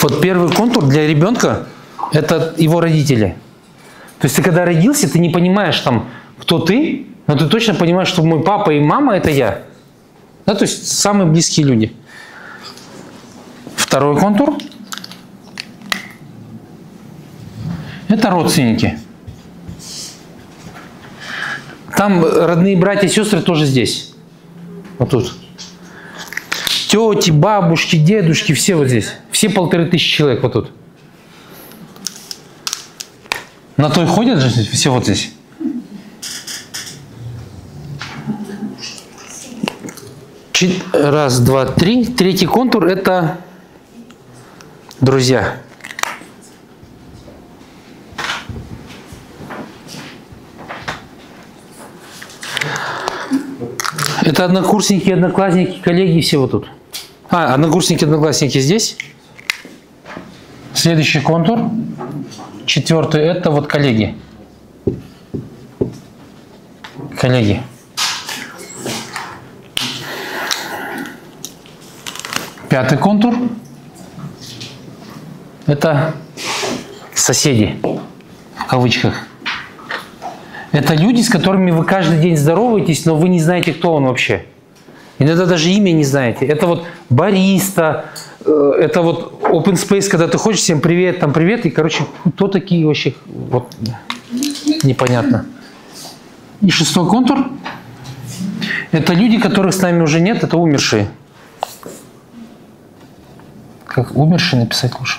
Вот первый контур для ребенка – это его родители. То есть ты когда родился, ты не понимаешь там, кто ты, но ты точно понимаешь, что мой папа и мама – это я. Да, то есть самые близкие люди. Второй контур – это родственники. Там родные братья и сестры тоже здесь. Вот тут. Тети, бабушки, дедушки, все вот здесь. Все полторы тысячи человек вот тут. На той ходят же все вот здесь. Чет... Раз, два, три. Третий контур – это друзья. Это однокурсники, одноклассники, коллеги, все вот тут. А, однокурсники, одноклассники здесь. Следующий контур, четвертый, это вот коллеги. Коллеги. Пятый контур, это соседи, в кавычках. Это люди, с которыми вы каждый день здороваетесь, но вы не знаете, кто он вообще. Иногда даже имя не знаете. Это вот бариста, это вот open space, когда ты хочешь всем привет, там привет, и, короче, кто такие вообще, вот, непонятно. И шестой контур. Это люди, которых с нами уже нет, это умершие. Как умершие написать лучше?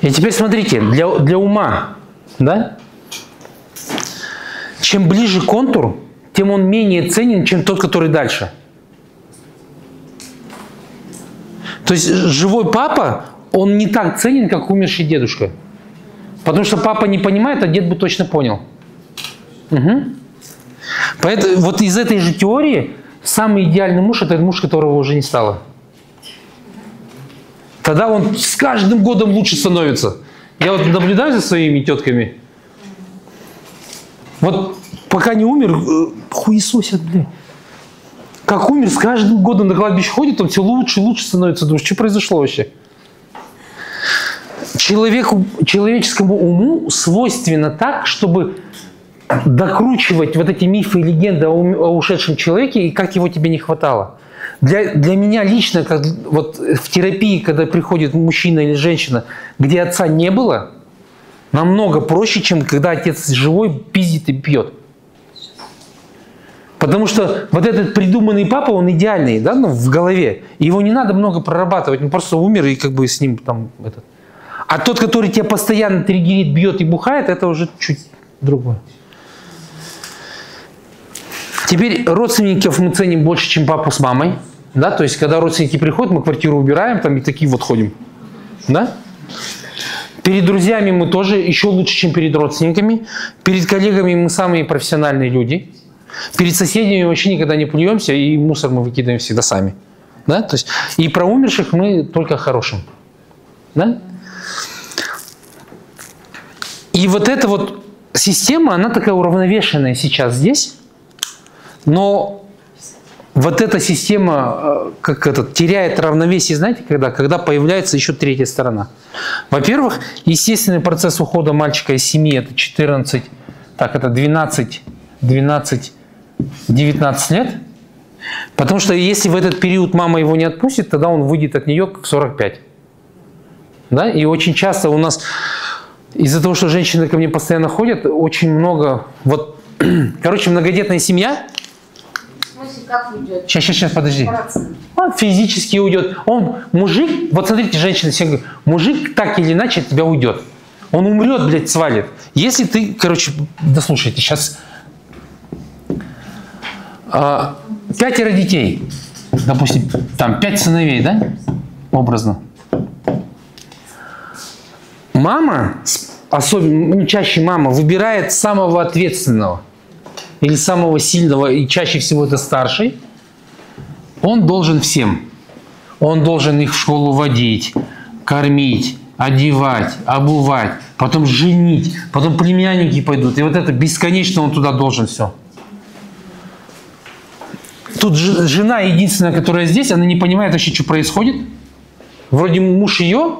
И теперь смотрите, для, для ума, да? Чем ближе контур, тем он менее ценен, чем тот, который дальше. То есть живой папа, он не так ценен, как умерший дедушка. Потому что папа не понимает, а дед бы точно понял. Угу. Поэтому вот из этой же теории самый идеальный муж – это муж, которого уже не стало. Тогда он с каждым годом лучше становится. Я вот наблюдаю за своими тетками. Вот пока не умер, хуесосят, блин. Как умер, с каждым годом на кладбище ходит, он все лучше и лучше становится. Думаешь, что произошло вообще? Человеку, человеческому уму свойственно так, чтобы докручивать вот эти мифы и легенды о, ум, о ушедшем человеке и как его тебе не хватало. Для, для меня лично, как, вот в терапии, когда приходит мужчина или женщина, где отца не было, намного проще, чем когда отец живой пиздит и пьет. Потому что вот этот придуманный папа, он идеальный, да, ну, в голове. Его не надо много прорабатывать, он просто умер и как бы с ним там... Этот. А тот, который тебя постоянно триггерит, бьет и бухает, это уже чуть другое. Теперь родственников мы ценим больше, чем папу с мамой. Да? То есть, когда родственники приходят, мы квартиру убираем там, и такие вот ходим. Да? Перед друзьями мы тоже еще лучше, чем перед родственниками. Перед коллегами мы самые профессиональные люди. Перед соседями вообще никогда не плюемся, и мусор мы выкидываем всегда сами. Да? То есть, и про умерших мы только хорошим. Да? И вот эта вот система, она такая уравновешенная сейчас здесь. Но вот эта система как этот, теряет равновесие, знаете, когда? Когда появляется еще третья сторона. Во-первых, естественный процесс ухода мальчика из семьи – это четырнадцать, так, это двенадцать, двенадцать, девятнадцать лет. Потому что если в этот период мама его не отпустит, тогда он выйдет от нее к сорока пяти. Да? И очень часто у нас, из-за того, что женщины ко мне постоянно ходят, очень много, вот, короче, многодетная семья. Как уйдет? Сейчас, сейчас, сейчас, подожди. Он физически уйдет. Он, мужик, вот смотрите, женщины все говорят, мужик так или иначе от тебя уйдет. Он умрет, блядь, свалит. Если ты, короче, дослушайте, сейчас. А, пятеро детей, допустим, там пять сыновей, да, образно. Мама, особенно, чаще мама, выбирает самого ответственного. Или самого сильного, и чаще всего это старший, он должен всем. Он должен их в школу водить, кормить, одевать, обувать, потом женить, потом племянники пойдут. И вот это бесконечно он туда должен все. Тут жена единственная, которая здесь, она не понимает вообще, что происходит. Вроде муж ее,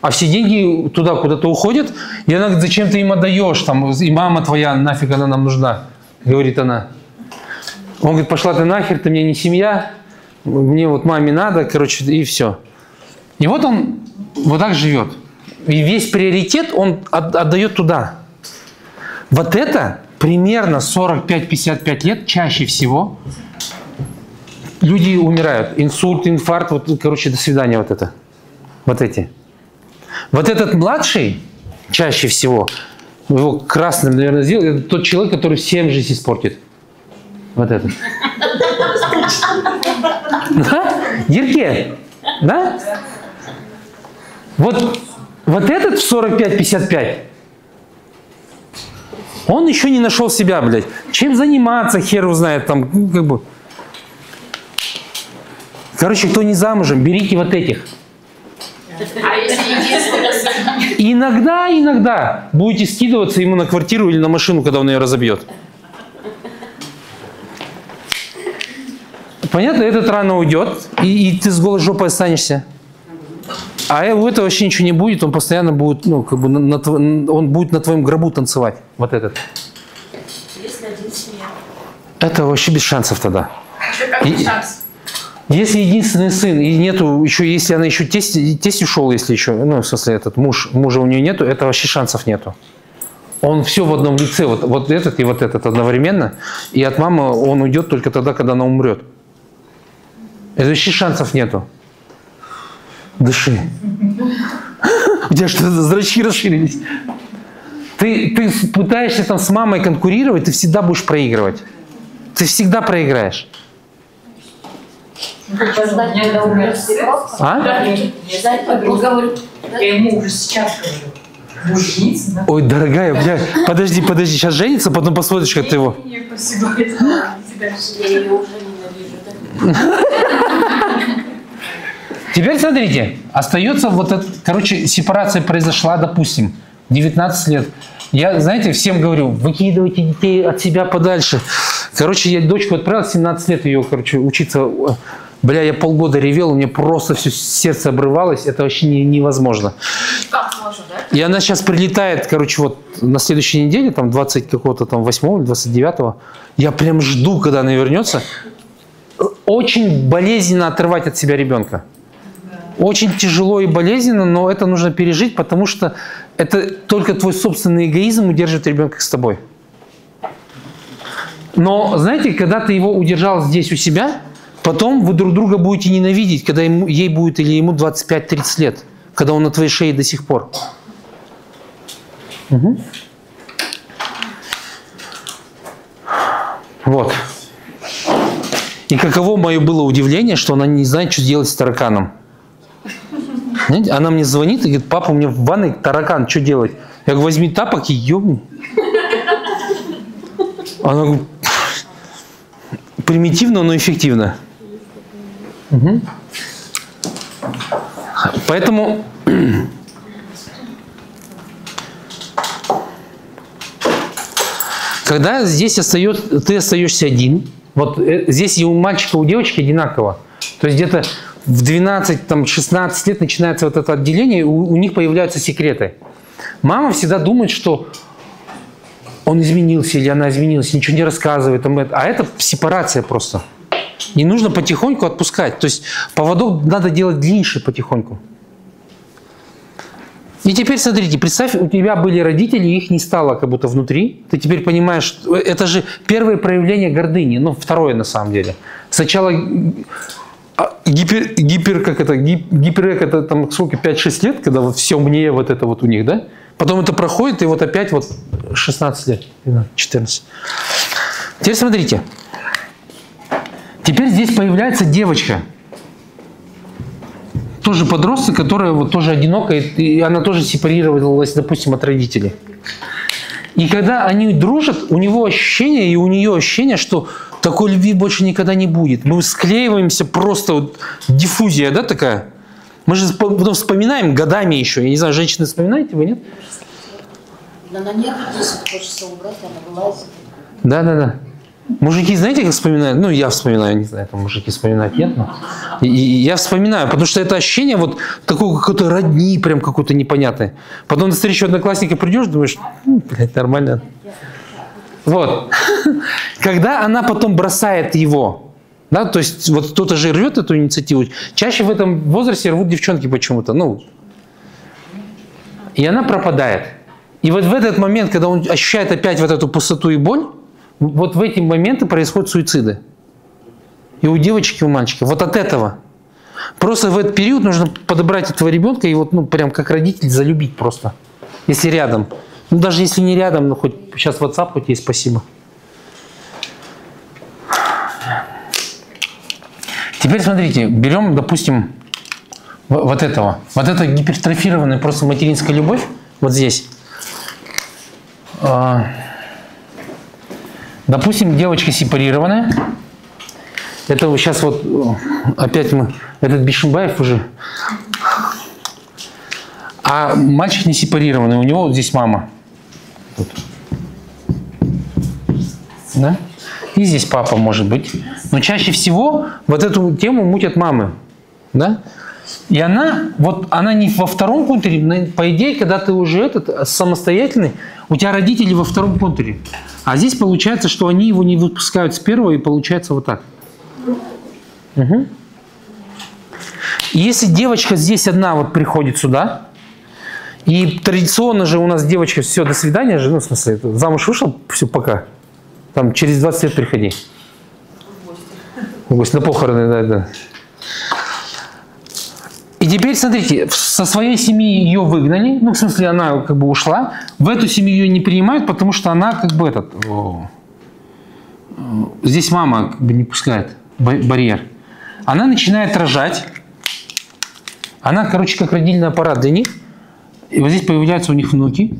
а все деньги туда куда-то уходят. И она говорит, зачем ты им отдаешь? Там, и мама твоя, нафиг она нам нужна, говорит она. Он говорит, пошла ты нахер, ты мне не семья, мне вот маме надо, короче, и все. И вот он вот так живет. И весь приоритет он отдает туда. Вот это примерно сорок пять — пятьдесят пять лет чаще всего. Люди умирают. Инсульт, инфаркт, вот, короче, до свидания вот это. Вот эти. Вот этот младший, чаще всего, его красным, наверное, сделали, это тот человек, который всем жизнь испортит. Вот этот. Да? Ерке. Да? Вот, вот этот в сорок пять — пятьдесят пять, он еще не нашел себя, блядь. Чем заниматься, хер узнает, там, ну, как бы... Короче, кто не замужем, берите вот этих. Иногда, иногда будете скидываться ему на квартиру или на машину, когда он ее разобьет. Понятно, этот рано уйдет, и, и ты с голой жопой останешься. А у этого вообще ничего не будет, он постоянно будет, ну, как бы на, на, он будет на твоем гробу танцевать. Вот этот. Если один семья. Это вообще без шансов тогда. Что, как без шансов? Если единственный сын, и нету еще, если она еще тесть, тесть ушел, если еще, ну, в смысле, этот муж, мужа у нее нету, это вообще шансов нету. Он все в одном лице, вот, вот этот и вот этот одновременно, и от мамы он уйдет только тогда, когда она умрет. Это вообще шансов нету. Дыши. У тебя что, зрачки расширились? Ты, ты пытаешься там с мамой конкурировать, ты всегда будешь проигрывать. Ты всегда проиграешь. Ой, дорогая, бля, подожди, подожди, сейчас женится, потом посмотришь, как ты его. Теперь смотрите, остается вот этот, короче, сепарация произошла, допустим, девятнадцать лет. Я, знаете, всем говорю, выкидывайте детей от себя подальше. Короче, я дочку отправил, семнадцать лет ее, короче, учиться. Бля, я полгода ревел, у меня просто все сердце обрывалось, это вообще не, невозможно. Как можно, да? И она сейчас прилетает, короче, вот на следующей неделе, там, двадцать какого-то там восьмого или двадцать девятого. Я прям жду, когда она вернется. Очень болезненно отрывать от себя ребенка. Очень тяжело и болезненно, но это нужно пережить, потому что это только твой собственный эгоизм удерживает ребенка с тобой. Но, знаете, когда ты его удержал здесь у себя, потом вы друг друга будете ненавидеть, когда ему, ей будет или ему двадцать пять — тридцать лет, когда он на твоей шее до сих пор. Угу. Вот. И каково мое было удивление, что она не знает, что делать с тараканом. Знаете, она мне звонит и говорит, папа, у меня в ванной таракан, что делать? Я говорю, возьми тапок и ёбни. Она говорит, примитивно, но эффективно. Угу. Поэтому когда здесь остается, ты остаешься один, вот здесь и у мальчика, и у девочки одинаково. То есть где-то в двенадцать — шестнадцать лет начинается вот это отделение, у, у них появляются секреты. Мама всегда думает, что он изменился или она изменилась, ничего не рассказывает. А это сепарация просто. Не нужно потихоньку отпускать. То есть поводок надо делать длиннее потихоньку. И теперь смотрите, представь, у тебя были родители, их не стало как будто внутри. Ты теперь понимаешь, это же первое проявление гордыни, ну второе на самом деле. Сначала... Гипер, гипер, как это, гип, гиперэк, это там сколько, пять-шесть лет, когда вот все мне вот это вот у них, да? Потом это проходит, и вот опять вот шестнадцать лет, четырнадцать. Теперь смотрите. Теперь здесь появляется девочка. Тоже подросток, которая вот тоже одинокая, и она тоже сепарировалась, допустим, от родителей. И когда они дружат, у него ощущение, и у нее ощущение, что такой любви больше никогда не будет. Мы склеиваемся просто, вот, диффузия, да, такая. Мы же потом вспоминаем годами еще. Я не знаю, женщины вспоминаете вы, нет? Она не охотится, хочется убрать, она вылазит. Да, да, да. Мужики, знаете, как вспоминают? Ну, я вспоминаю, не знаю, там мужики вспоминают, нет, но... И, и я вспоминаю, потому что это ощущение вот такого какой-то родни, прям какой-то непонятный. Потом на встречу одноклассника придешь, думаешь, ну, блядь, нормально. Вот. Когда она потом бросает его, да, то есть вот кто-то же рвет эту инициативу. Чаще в этом возрасте рвут девчонки почему-то, ну. И она пропадает. И вот в этот момент, когда он ощущает опять вот эту пустоту и боль, вот в эти моменты происходят суициды. И у девочки, и у мальчика. Вот от этого. Просто в этот период нужно подобрать этого ребенка и вот, ну, прям как родитель залюбить просто. Если рядом. Ну, даже если не рядом, ну, хоть сейчас WhatsApp хоть есть, спасибо. Теперь смотрите, берем, допустим, вот этого. Вот это гипертрофированная просто материнская любовь. Вот здесь. Допустим, девочка сепарированная. Это сейчас вот опять мы, этот Бишимбаев уже. А мальчик не сепарированный, у него вот здесь мама. Вот. Да? И здесь папа, может быть. Но чаще всего вот эту тему мутят мамы. Да? И она, вот она не во втором контуре, по идее, когда ты уже этот самостоятельный, у тебя родители во втором контуре. А здесь получается, что они его не выпускают с первого, и получается вот так. Угу. И если девочка здесь одна вот приходит сюда, и традиционно же у нас девочка, все, до свидания же, ну, в смысле, замуж вышел, все, пока. Там через двадцать лет приходи. В гости. На похороны, да, да. И теперь, смотрите, со своей семьи ее выгнали, ну, в смысле, она как бы ушла, в эту семью ее не принимают, потому что она как бы этот, о, здесь мама как бы не пускает, барьер. Она начинает рожать, она, короче, как родильный аппарат для них, и вот здесь появляются у них внуки,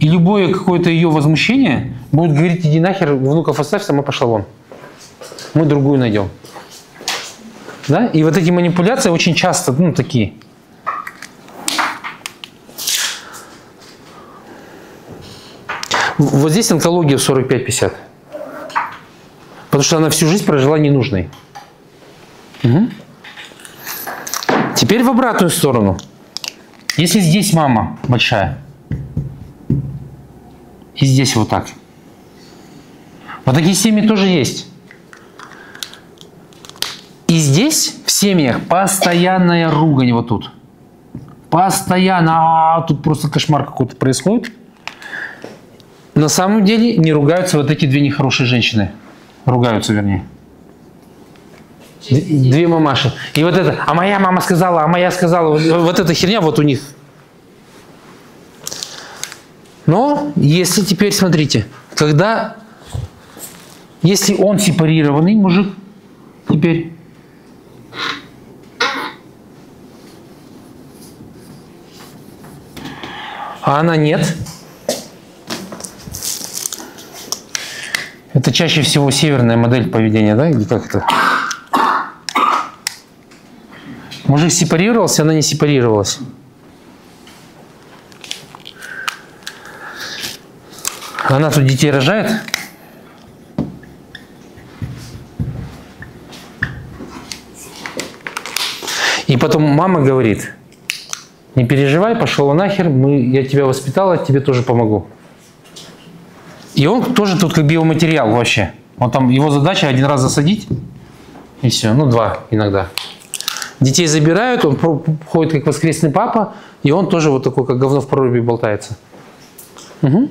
и любое какое-то ее возмущение будет говорить: иди нахер, внуков оставь, сама пошла вон, мы другую найдем. Да? И вот эти манипуляции очень часто, ну, такие. Вот здесь онкология в сорок пять — пятьдесят. Потому что она всю жизнь прожила ненужной. Угу. Теперь в обратную сторону. Если здесь мама большая, и здесь вот так. Вот такие семьи тоже есть. И здесь в семьях постоянная ругань вот тут. Постоянно. А, тут просто кошмар какой-то происходит. На самом деле не ругаются вот эти две нехорошие женщины. Ругаются, вернее. Две мамаши. И вот это, а моя мама сказала, а моя сказала. Вот, вот эта херня вот у них. Но если теперь, смотрите, когда, если он сепарированный мужик, теперь... А она нет. Это чаще всего северная модель поведения, да? Или как это? Мужик сепарировался, она не сепарировалась. Она тут детей рожает. И потом мама говорит: не переживай, пошел нахер, мы, я тебя воспитала, тебе тоже помогу. И он тоже тут как биоматериал вообще. Он там, его задача один раз засадить, и все, ну два иногда. Детей забирают, он ходит как воскресный папа, и он тоже вот такой, как говно в проруби, болтается. Угу.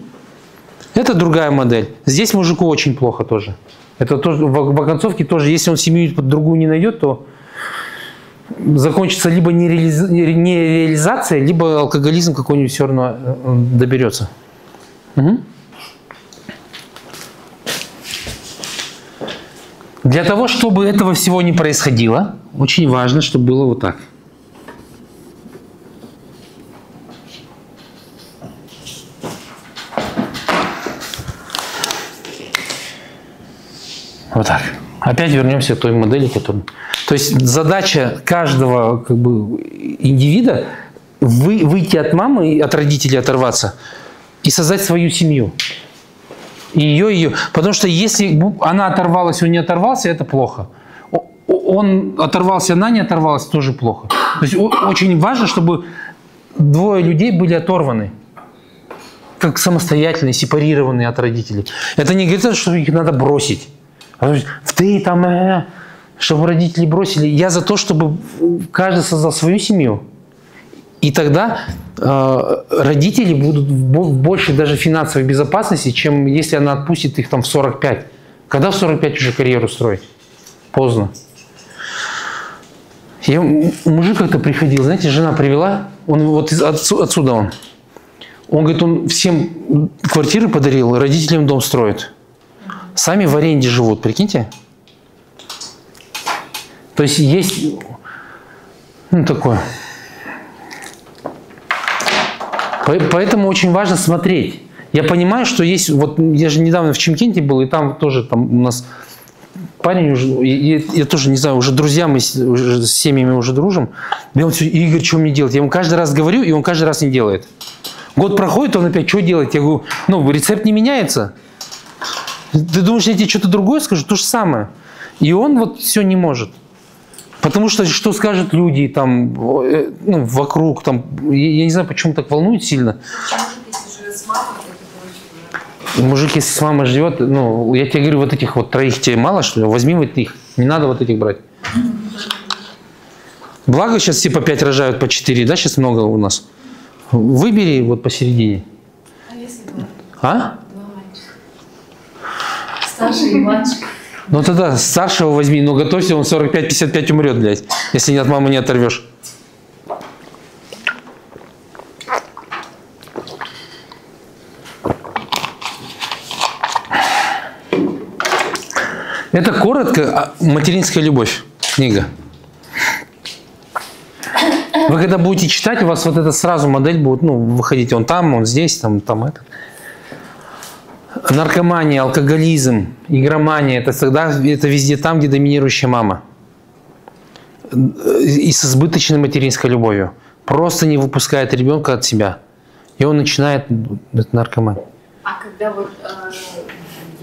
Это другая модель. Здесь мужику очень плохо тоже. Это тоже, в оконцовке тоже, если он семью под другую не найдет, то... закончится либо нереализация, либо алкоголизм какой-нибудь все равно доберется. Угу. Для того, чтобы этого всего не происходило, очень важно, чтобы было вот так. Вот так. Опять вернемся к той модели, которая... То есть задача каждого как бы, индивида вы, выйти от мамы, от родителей оторваться и создать свою семью. Ее, ее. Потому что если она оторвалась, он не оторвался, это плохо. Он оторвался, она не оторвалась, тоже плохо. То есть очень важно, чтобы двое людей были оторваны. Как самостоятельные, сепарированные от родителей. Это не говорит, что их надо бросить. А в ты там, э, чтобы родители бросили. Я за то, чтобы каждый создал свою семью. И тогда э, родители будут в большей даже финансовой безопасности, чем если она отпустит их там в сорок пять. Когда в сорок пять уже карьеру строить? Поздно. Я, мужик как-то приходил, знаете, жена привела, он вот из, отсу, отсюда он. Он говорит, он всем квартиры подарил, родителям дом строит. Сами в аренде живут, прикиньте. То есть есть, ну, такое. Поэтому очень важно смотреть. Я понимаю, что есть, вот я же недавно в Чимкенте был, и там тоже там у нас парень, уже, я, я тоже не знаю, уже друзья, мы с, уже, с семьями уже дружим. И он все, Игорь, что мне делать? Я ему каждый раз говорю, и он каждый раз не делает. Год проходит, он опять, что делать? Я говорю, ну, рецепт не меняется. Ты думаешь, я тебе что-то другое скажу? То же самое. И он вот все не может. Потому что что скажут люди там, ну, вокруг, там, я не знаю, почему так волнует сильно. Мужик, если с мамой живет, ну, я тебе говорю, вот этих вот троих тебе мало, что ли? Возьми вот их, не надо вот этих брать. Благо сейчас все по пять рожают, по четыре, да, сейчас много у нас. Выбери вот посередине. А если два? А? Два мальчика. Старший и мальчик. Ну тогда старшего возьми, но готовься, он сорок пять — пятьдесят пять умрет, блядь, если от мамы не оторвешь. Это коротко «Материнская любовь» книга. Вы когда будете читать, у вас вот эта сразу модель будет, ну, выходить, он там, он здесь, там, там, это. Наркомания, алкоголизм, игромания, это всегда, это везде там, где доминирующая мама. И с избыточной материнской любовью. Просто не выпускает ребенка от себя. И он начинает, это наркоман. А когда вот э,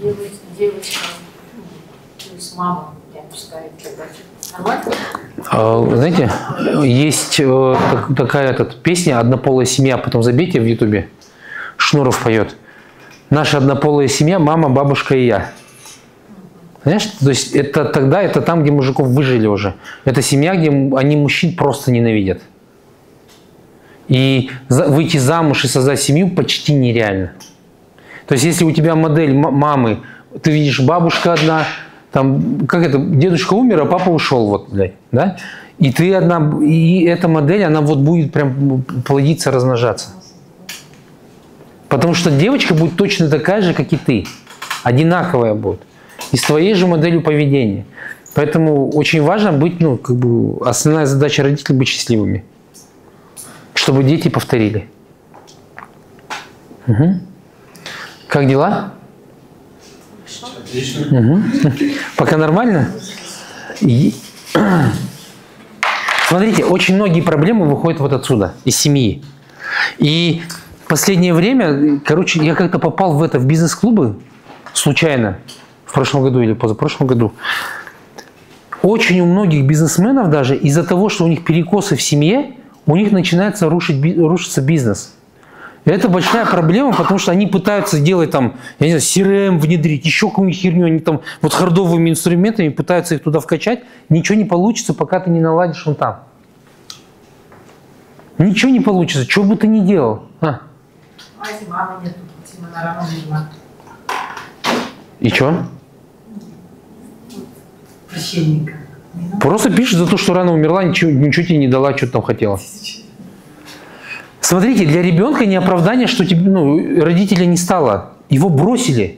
девочка, девочка, то есть мама, я считаю, когда... Знаете, есть такая этот, песня «Однополая семья», потом забейте в Ютубе, Шнуров поет. Наша однополая семья, мама, бабушка и я. Знаешь, то есть это тогда, это там, где мужиков выжили уже. Это семья, где они мужчин просто ненавидят. И выйти замуж и создать семью почти нереально. То есть если у тебя модель мамы, ты видишь, бабушка одна, там, как это, дедушка умер, а папа ушел, вот, блядь, да? И ты одна, и эта модель, она вот будет прям плодиться, размножаться. Потому что девочка будет точно такая же, как и ты. Одинаковая будет. И с твоей же моделью поведения. Поэтому очень важно быть, ну, как бы, основная задача родителей быть счастливыми. Чтобы дети повторили. Угу. Как дела? Отлично. Угу. Пока нормально? И... Смотрите, очень многие проблемы выходят вот отсюда, из семьи. И в последнее время, короче, я как-то попал в это, в бизнес-клубы, случайно, в прошлом году или позапрошлом году. Очень у многих бизнесменов даже из-за того, что у них перекосы в семье, у них начинается рушить, рушиться бизнес. Это большая проблема, потому что они пытаются делать там, я не знаю, си эр эм внедрить, еще какую-нибудь херню, они там вот хардовыми инструментами пытаются их туда вкачать, ничего не получится, пока ты не наладишь вон там. Ничего не получится, что бы ты ни делал. А, а если мамы нету, Тима на равном мама. И что? Прощенника. Просто пишет за то, что рано умерла, ничего, ничего тебе не дала, что там хотела. Смотрите, для ребенка не оправдание, что тебе, ну, родителя не стало. Его бросили.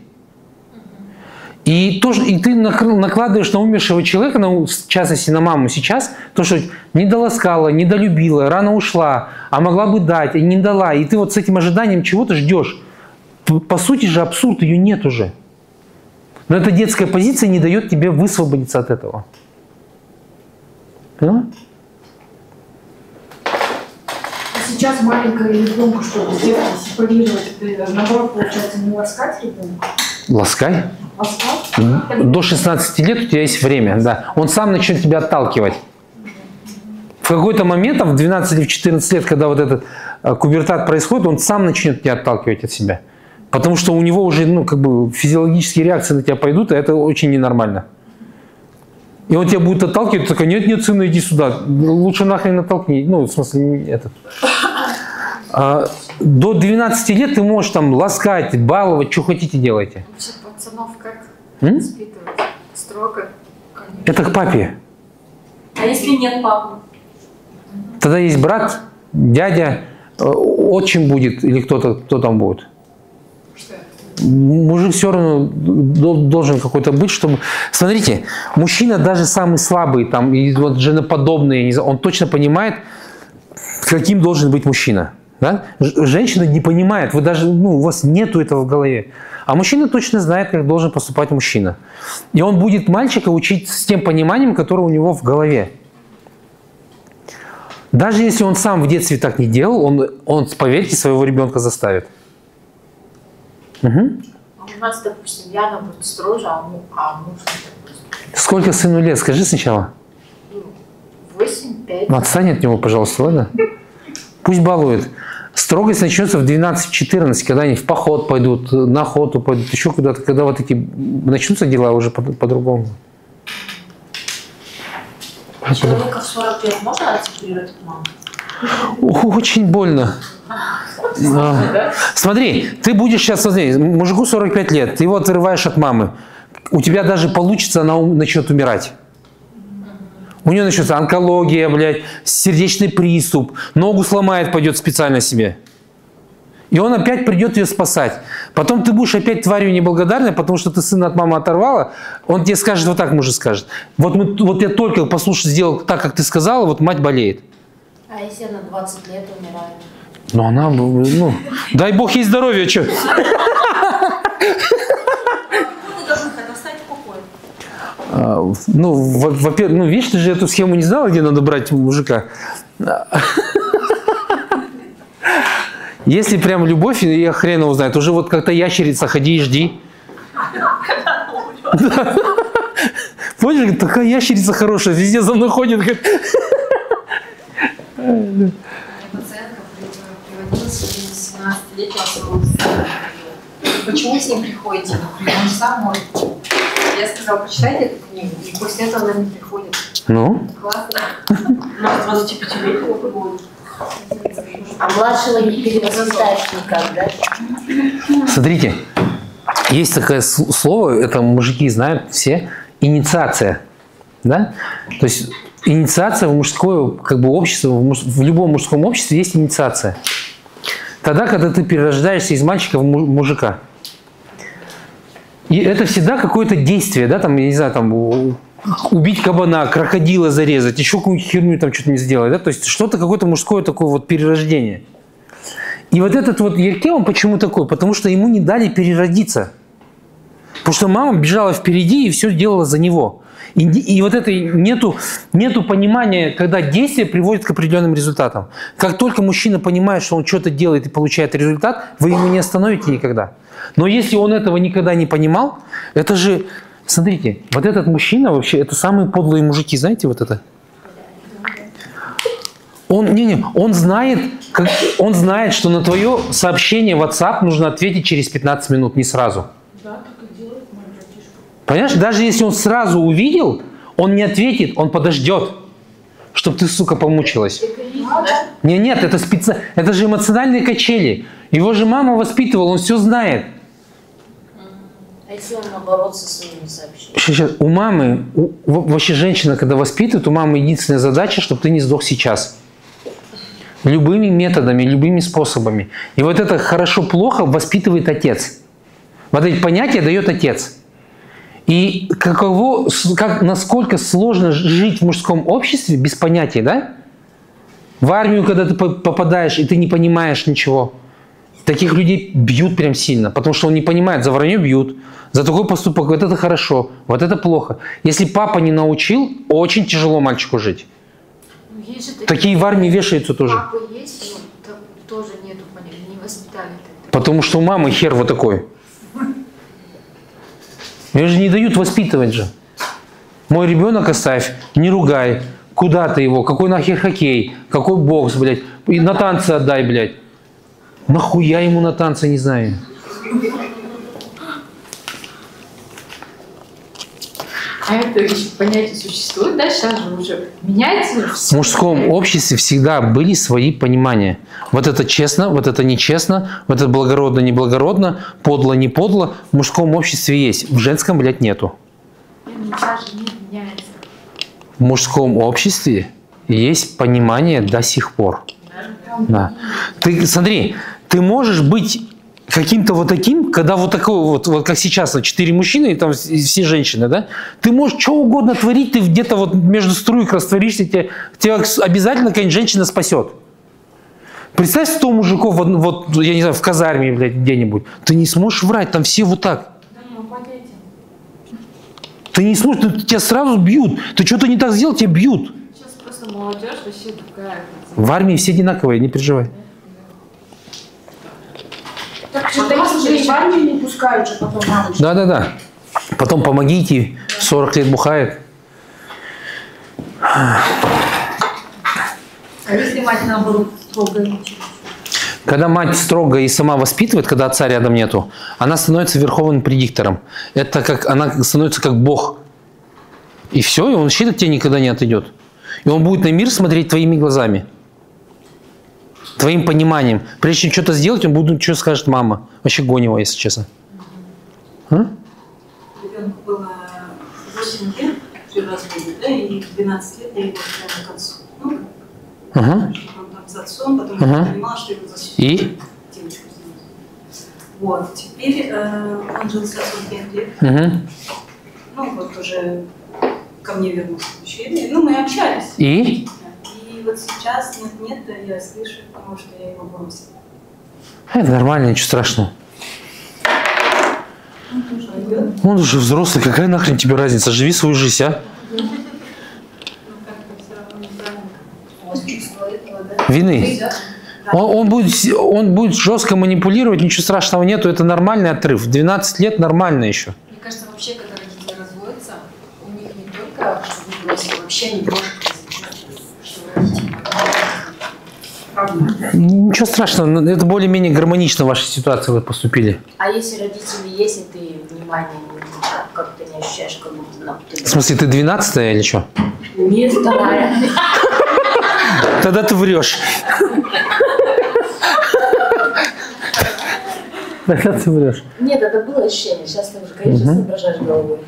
И, тоже, и ты накладываешь на умершего человека, на, в частности на маму сейчас, то, что не доласкала, не долюбила, рано ушла, а могла бы дать, и не дала. И ты вот с этим ожиданием чего-то ждешь. По сути же абсурд, ее нет уже. Но эта детская позиция не дает тебе высвободиться от этого. Поняла? Сейчас маленькая ребенка, чтобы сделать, сепарировать, наоборот, получается, не ласкать ребенка? Ласкай. Ласкать? Mm-hmm. До шестнадцати лет у тебя есть время, да. Он сам начнет тебя отталкивать. В какой-то момент, в двенадцать-четырнадцать лет, когда вот этот кубертат происходит, он сам начнет тебя отталкивать от себя. Потому что у него уже, ну, как бы физиологические реакции на тебя пойдут, и это очень ненормально. И он тебя будет отталкивать, такой: нет, нет, сын, иди сюда, лучше нахрен оттолкни. Ну, в смысле, этот. А, до двенадцати лет ты можешь там ласкать, баловать, что хотите делайте. Вообще пацанов как М? воспитывать? Строго? Конечно. Это к папе. А если нет папы? Тогда есть брат, дядя, отчим будет или кто-то, кто там будет. Мужик все равно должен какой-то быть, чтобы... Смотрите, мужчина даже самый слабый, там, и вот женоподобный, он точно понимает, каким должен быть мужчина. Да? Женщина не понимает, вы даже, ну, у вас нету этого в голове. А мужчина точно знает, как должен поступать мужчина. И он будет мальчика учить с тем пониманием, которое у него в голове. Даже если он сам в детстве так не делал, он, он поверьте, своего ребенка заставит. Угу. У нас, допустим, Яна будет строже, а муж, а муж допустим. Сколько сыну лет? Скажи сначала. восемь, пять. Ну, отстань от него, пожалуйста, ладно? Пусть балует. Строгость начнется в двенадцать-четырнадцать, когда они в поход пойдут, на охоту пойдут, еще куда-то, когда вот эти начнутся дела уже по-другому. А человека в сорок лет можно аттестировать маму? Очень больно. Смотри, ты будешь сейчас, смотри, мужику сорок пять лет, ты его отрываешь от мамы. У тебя даже получится, она начнет умирать. У нее начнется онкология, блядь, сердечный приступ, ногу сломает, пойдет специально себе. И он опять придет ее спасать. Потом ты будешь опять тварью неблагодарной, потому что ты сына от мамы оторвала. Он тебе скажет вот так, мужик скажет: вот, мы, вот я только, послушай, сделал так, как ты сказала, вот мать болеет. А если она двадцать лет умирает? Ну, она, ну, дай бог ей здоровья, что? Ну, во-первых, ну, видишь, ты же эту схему не знала, где надо брать мужика. Если прям любовь, я хрен его знает. Уже вот как-то ящерица, ходи и жди. Понимаешь, такая ящерица хорошая, везде за мной ходит. Почему с ним приходите? Он сам может. Я сказала, почитайте эту книгу, и после этого она не приходит. Ну? Классно. Она сразу типа тебе приходит. А младшего не перевоспитаешь никак, да? Смотрите, есть такое слово, это мужики знают все, инициация. Да? То есть инициация в мужское, как бы, общество, в, муж, в любом мужском обществе есть инициация. Тогда, когда ты перерождаешься из мальчика в мужика. И это всегда какое-то действие, да, там, я не знаю, там, убить кабана, крокодила зарезать, еще какую-нибудь херню там что-то не сделать, да, то есть что-то, какое-то мужское такое вот перерождение. И вот этот вот Ерке, он почему такой? Потому что ему не дали переродиться. Потому что мама бежала впереди и все делала за него. И, и вот это нету, нету понимания, когда действие приводит к определенным результатам. Как только мужчина понимает, что он что-то делает и получает результат, вы его не остановите никогда. Но если он этого никогда не понимал, это же... Смотрите, вот этот мужчина вообще, это самые подлые мужики, знаете, вот это? Он, не, не, он, знает, как, он знает, что на твое сообщение в WhatsApp нужно ответить через пятнадцать минут, не сразу. Понимаешь, даже если он сразу увидел, он не ответит, он подождет, чтобы ты, сука, помучилась. Не, нет, это специ... это же эмоциональные качели. Его же мама воспитывала, он все знает. А если он наоборот со своими сообщениями? Сейчас, у мамы, у, вообще женщина, когда воспитывает, у мамы единственная задача, чтобы ты не сдох сейчас. Любыми методами, любыми способами. И вот это хорошо-плохо воспитывает отец. Вот эти понятия дает отец. И каково, как, насколько сложно жить в мужском обществе без понятий, да? В армию, когда ты попадаешь, и ты не понимаешь ничего. Таких людей бьют прям сильно, потому что он не понимает, за вранье бьют, за такой поступок, вот это хорошо, вот это плохо. Если папа не научил, очень тяжело мальчику жить. Есть же такие, такие в армии вешаются тоже. Папы есть, но тоже нету, не воспитали. Потому что у мамы хер вот такой. Ее же не дают воспитывать же. Мой ребенок оставь, не ругай. Куда ты его? Какой нахер хоккей? Какой бокс, блядь? И на танцы отдай, блядь. Нахуя ему на танцы, не знаю. А это еще понятие существует, да, сейчас же уже меняется. В мужском обществе всегда были свои понимания. Вот это честно, вот это нечестно, вот это благородно, неблагородно, подло, не подло. В мужском обществе есть, в женском, блядь, нету. Не в мужском обществе есть понимание до сих пор. Да. Ты, смотри, ты можешь быть каким-то вот таким, когда вот такой вот, вот как сейчас, четыре мужчины и там все женщины, да? Ты можешь что угодно творить, ты где-то вот между струек растворишься, тебя, тебя обязательно какая-нибудь женщина спасет. Представь сто мужиков, вот, вот, я не знаю, в казарме, блядь, где-нибудь. Ты не сможешь врать, там все вот так. Ты не сможешь, тебя сразу бьют. Ты что-то не так сделал, тебя бьют. Сейчас просто молодежь вообще другая. В армии все одинаковые, не переживай. Так что в армию не пускают же потом. Да, да, да. Потом помогите, сорок лет бухает. А если мать наоборот строгая? Когда мать строгая и сама воспитывает, когда отца рядом нету, она становится верховным предиктором. Это как она становится как Бог. И все, и он считает, от тебя никогда не отойдет. И он будет на мир смотреть твоими глазами. Твоим пониманием. Прежде чем что-то сделать, он будет, что скажет мама. Вообще гонь его, если честно. А? Ребенку было восемь лет при разводе, да, и двенадцать лет я его отдала к отцу. Ну, ага. Он там с отцом, потом ага. Я понимала, что его защитили. Девочку сделали. Вот, теперь э, он жил с отцом пять лет. Ага. Ну, вот уже ко мне вернулся мужчина. Ну, мы общались. И? Вот сейчас нет-нет, я слышу, потому что я его бросила. Это нормально, ничего страшного. Он уже взрослый, какая нахрен тебе разница? Живи свою жизнь, а? Вины. Он, он, будет, он будет жестко манипулировать, ничего страшного нету, это нормальный отрыв. двенадцать лет нормально еще. Мне кажется, вообще, когда родители разводятся, у них не только бросили, вообще не бросили. Ничего страшного, это более-менее гармонично в вашей ситуации вы поступили. А если родители есть, и ты внимание как-то не ощущаешь, как будто... Ну, ты... В смысле, ты двенадцатая или что? Нет, вторая. Тогда ты врешь. Тогда ты врешь. Нет, это было ощущение, сейчас ты уже, конечно, соображаешь головой.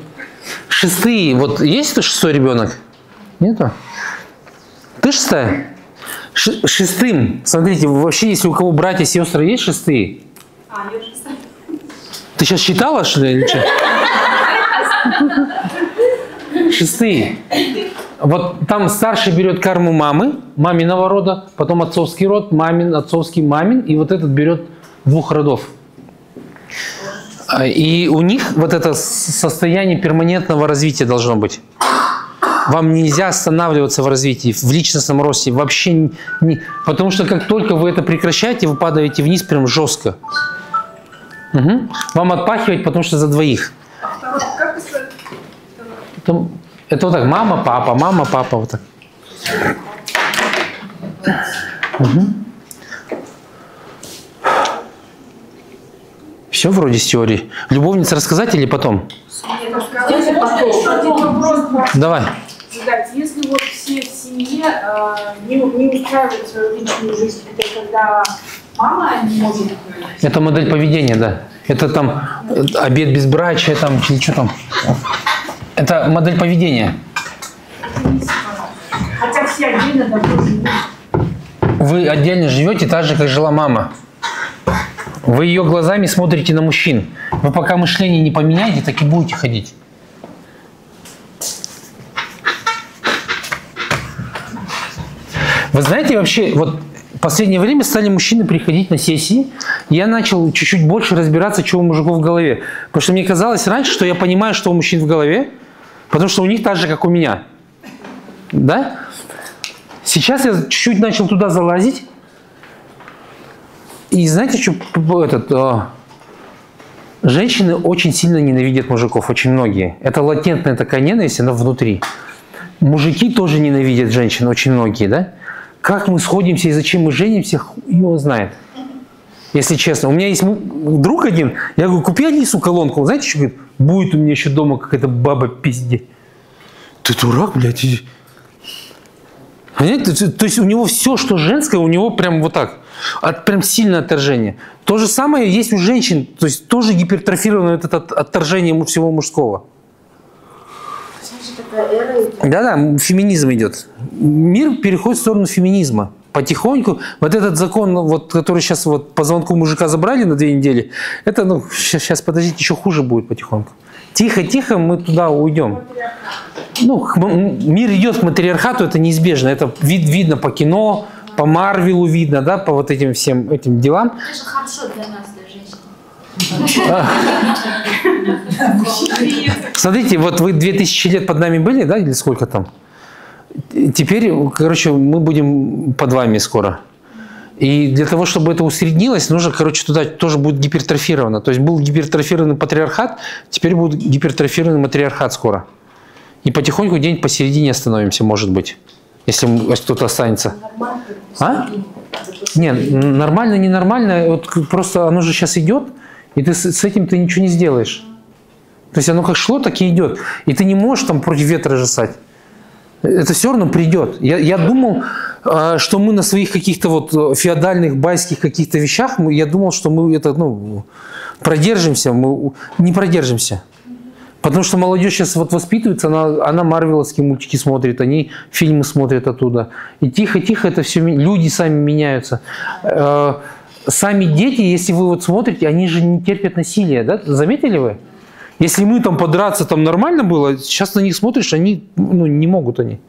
Шестые, вот есть ты шестой ребенок? Нету? Ты шестая? Шестым, смотрите, вообще, если у кого братья, сестры есть шестые? А, я шестая. Ты сейчас считала, что ли, или что? Шестые. Вот там старший берет карму мамы, маминого рода, потом отцовский род, мамин, отцовский мамин, и вот этот берет двух родов. И у них вот это состояние перманентного развития должно быть. Вам нельзя останавливаться в развитии, в личностном росте, вообще не, не, потому что как только вы это прекращаете, вы падаете вниз прям жестко. Угу. Вам отпахивать, потому что за двоих. Это, это вот так, мама, папа, мама, папа, вот так. Угу. Все вроде с теорией. Любовница рассказать или потом? Давай. Если вот все в семье э, не, не устраивают свою личную жизнь, это когда мама не может... Это модель поведения, да. Это там обед безбрачия, там, или что там. Это модель поведения. Хотя все отдельно давно живут. Вы отдельно живете так же, как жила мама. Вы ее глазами смотрите на мужчин. Вы пока мышление не поменяете, так и будете ходить. Вы знаете вообще, вот В последнее время стали мужчины приходить на сессии, и я начал чуть-чуть больше разбираться, что у мужиков в голове. Потому что мне казалось раньше, что я понимаю, что у мужчин в голове, потому что у них так же, как у меня. Да? Сейчас я чуть-чуть начал туда залазить. И знаете, что этот, а, женщины очень сильно ненавидят мужиков, очень многие. Это латентная такая ненависть, она внутри. Мужики тоже ненавидят женщин, очень многие, да? Как мы сходимся и зачем мы женимся, хуй его знает. Если честно. У меня есть друг один, я говорю, купи Алису колонку. Знаете, что говорит? Будет у меня еще дома какая-то баба пиздеть. Ты дурак, блядь. Понимаете? То есть у него все, что женское, у него прям вот так. От, прям сильное отторжение. То же самое есть у женщин. То есть тоже гипертрофировано это от, отторжение всего мужского. Да-да, феминизм идет. Мир переходит в сторону феминизма. Потихоньку. Вот этот закон, вот, который сейчас вот по звонку мужика забрали на две недели, это, ну, сейчас, сейчас подождите, еще хуже будет потихоньку. Тихо-тихо мы туда уйдем. Ну, мир идет к матриархату, это неизбежно. Это вид, видно по кино, по Марвелу видно, да, по вот этим всем этим делам. Это же хардшот для нас, для женщин. Смотрите, вот вы две тысячи лет под нами были, да, или сколько там? Теперь, короче, мы будем под вами скоро. И для того, чтобы это усреднилось, нужно, короче, туда тоже будет гипертрофировано. То есть был гипертрофированный патриархат, теперь будет гипертрофированный матриархат скоро. И потихоньку где-нибудь посередине остановимся, может быть, если кто-то останется. А? Не, нормально, ненормально, вот просто оно же сейчас идет. И ты с этим ты ничего не сделаешь. То есть оно как шло, так и идет. И ты не можешь там против ветра жесать. Это все равно придет. Я, я думал, что мы на своих каких-то вот феодальных, байских каких-то вещах, я думал, что мы это, ну, продержимся. Мы не продержимся. Потому что молодежь сейчас вот воспитывается, она, она марвеловские мультики смотрит, они фильмы смотрят оттуда. И тихо-тихо это все, люди сами меняются. Сами дети, если вы вот смотрите, они же не терпят насилия, да? Заметили вы? Если мы там подраться там нормально было, сейчас на них смотришь, они, ну, не могут они.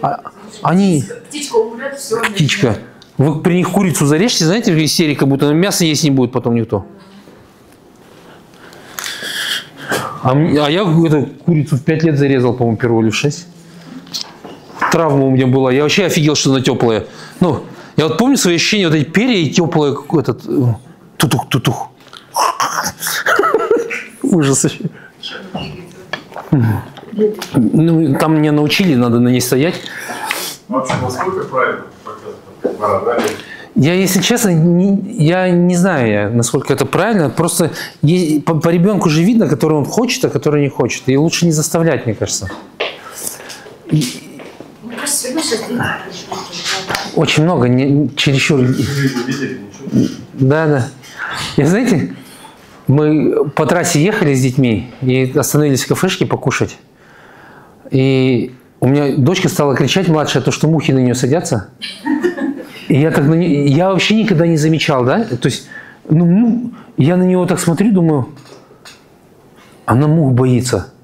А, они... Птичка умрет, все. Птичка. Вы при них курицу зарежьте, знаете, истерика будет, но мясо есть не будет потом никто. А, а я эту курицу в пять лет зарезал, по-моему, первую или в шесть. Травма у меня была. Я вообще офигел, что она теплая. Ну... Я вот помню свои ощущения, вот эти перья и теплое, этот, тутух-тутух. Ужас. Ну, там меня научили, надо на ней стоять. Вообще, насколько правильно показывать? Я, если честно, не, я не знаю, я, насколько это правильно. Просто есть, по, по ребенку же видно, который он хочет, а который не хочет. И лучше не заставлять, мне кажется. И... Очень много, не, чересчур. Да, да. И знаете, мы по трассе ехали с детьми и остановились в кафешке покушать. И у меня дочка стала кричать, младшая, то, что мухи на нее садятся. И я так на нее, я вообще никогда не замечал, да? То есть, ну, я на него так смотрю, думаю, она мух боится.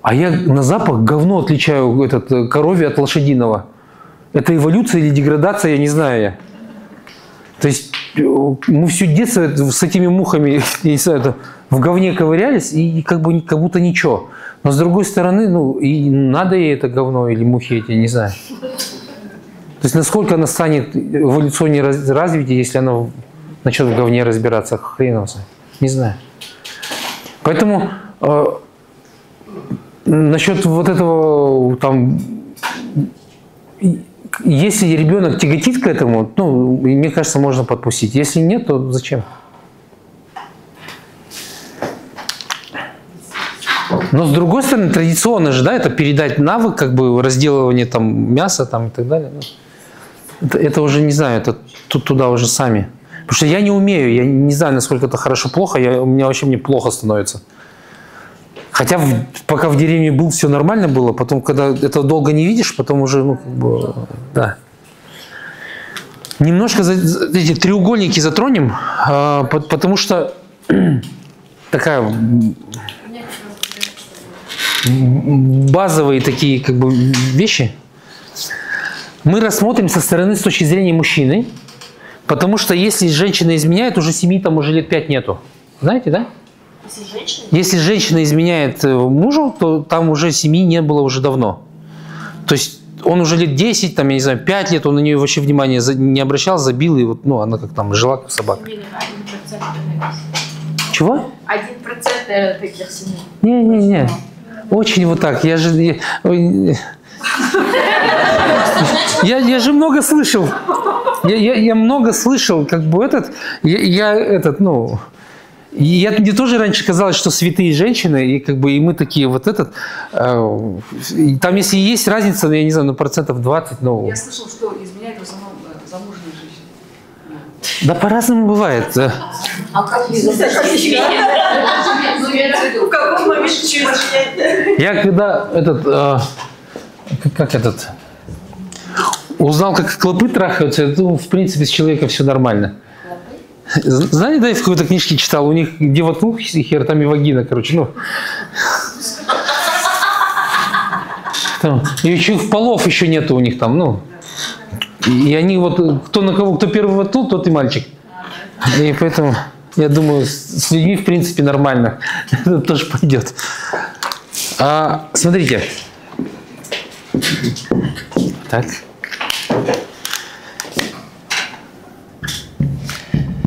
А я на запах говно отличаю этот, коровий от лошадиного. Это эволюция или деградация, я не знаю я. То есть мы все детство с этими мухами, я не знаю, это, в говне ковырялись, и как, бы, как будто ничего. Но с другой стороны, ну, и надо ей это говно или мухи эти, я не знаю. То есть насколько она станет эволюционнее развитой, если она начнет в говне разбираться, хреново, не знаю. Поэтому э, насчет вот этого там... Если ребенок тяготит к этому, ну, мне кажется, можно подпустить. Если нет, то зачем? Но с другой стороны, традиционно же, да, это передать навык, как бы разделывание там мяса там и так далее. Это, это уже не знаю, это тут туда уже сами. Потому что я не умею, я не знаю, насколько это хорошо, плохо. Я, у меня вообще мне плохо становится. Хотя в, пока в деревне был, все нормально было. Потом, когда это долго не видишь, потом уже, ну, как бы, да. Немножко за, эти треугольники затронем, а, по, потому что такая базовые такие, как бы, вещи. Мы рассмотрим со стороны, с точки зрения мужчины, Потому что если женщина изменяет, уже семьи там уже лет пять нету. Знаете, да? Если женщина, если женщина изменяет мужу, то там уже семьи не было уже давно. То есть он уже лет десять, там, я не знаю, пять лет, он на нее вообще внимания не обращал, забил, и вот, ну, она как там жила, как собака. один процент Чего? Один процент, наверное, таких семей. Не-не-не. Очень вот так. Я же... Я, я же много слышал. Я, я, я много слышал, как бы этот... Я, я этот, ну... Я, мне тоже раньше казалось, что святые женщины, и как бы и мы такие вот этот... Э, там, если есть разница, я не знаю, на процентов двадцать, но... Я слышал, что изменяют в основном замужние женщины. Да по-разному бывает. А как без изменения? В каком моменте чего изменять? Я когда этот... Э, как этот... Узнал, как клопы трахаются, я думал, в принципе, с человеком все нормально. Знаете, да, я в какой-то книжке читал, у них где вот ну, хер, там и вагина, короче, ну. Там, и еще в полов еще нету у них там, ну. И они вот, кто на кого, кто первый воткнул, тот и мальчик. И поэтому, я думаю, с людьми, в принципе, нормально. Это тоже пойдет. А, смотрите. Так.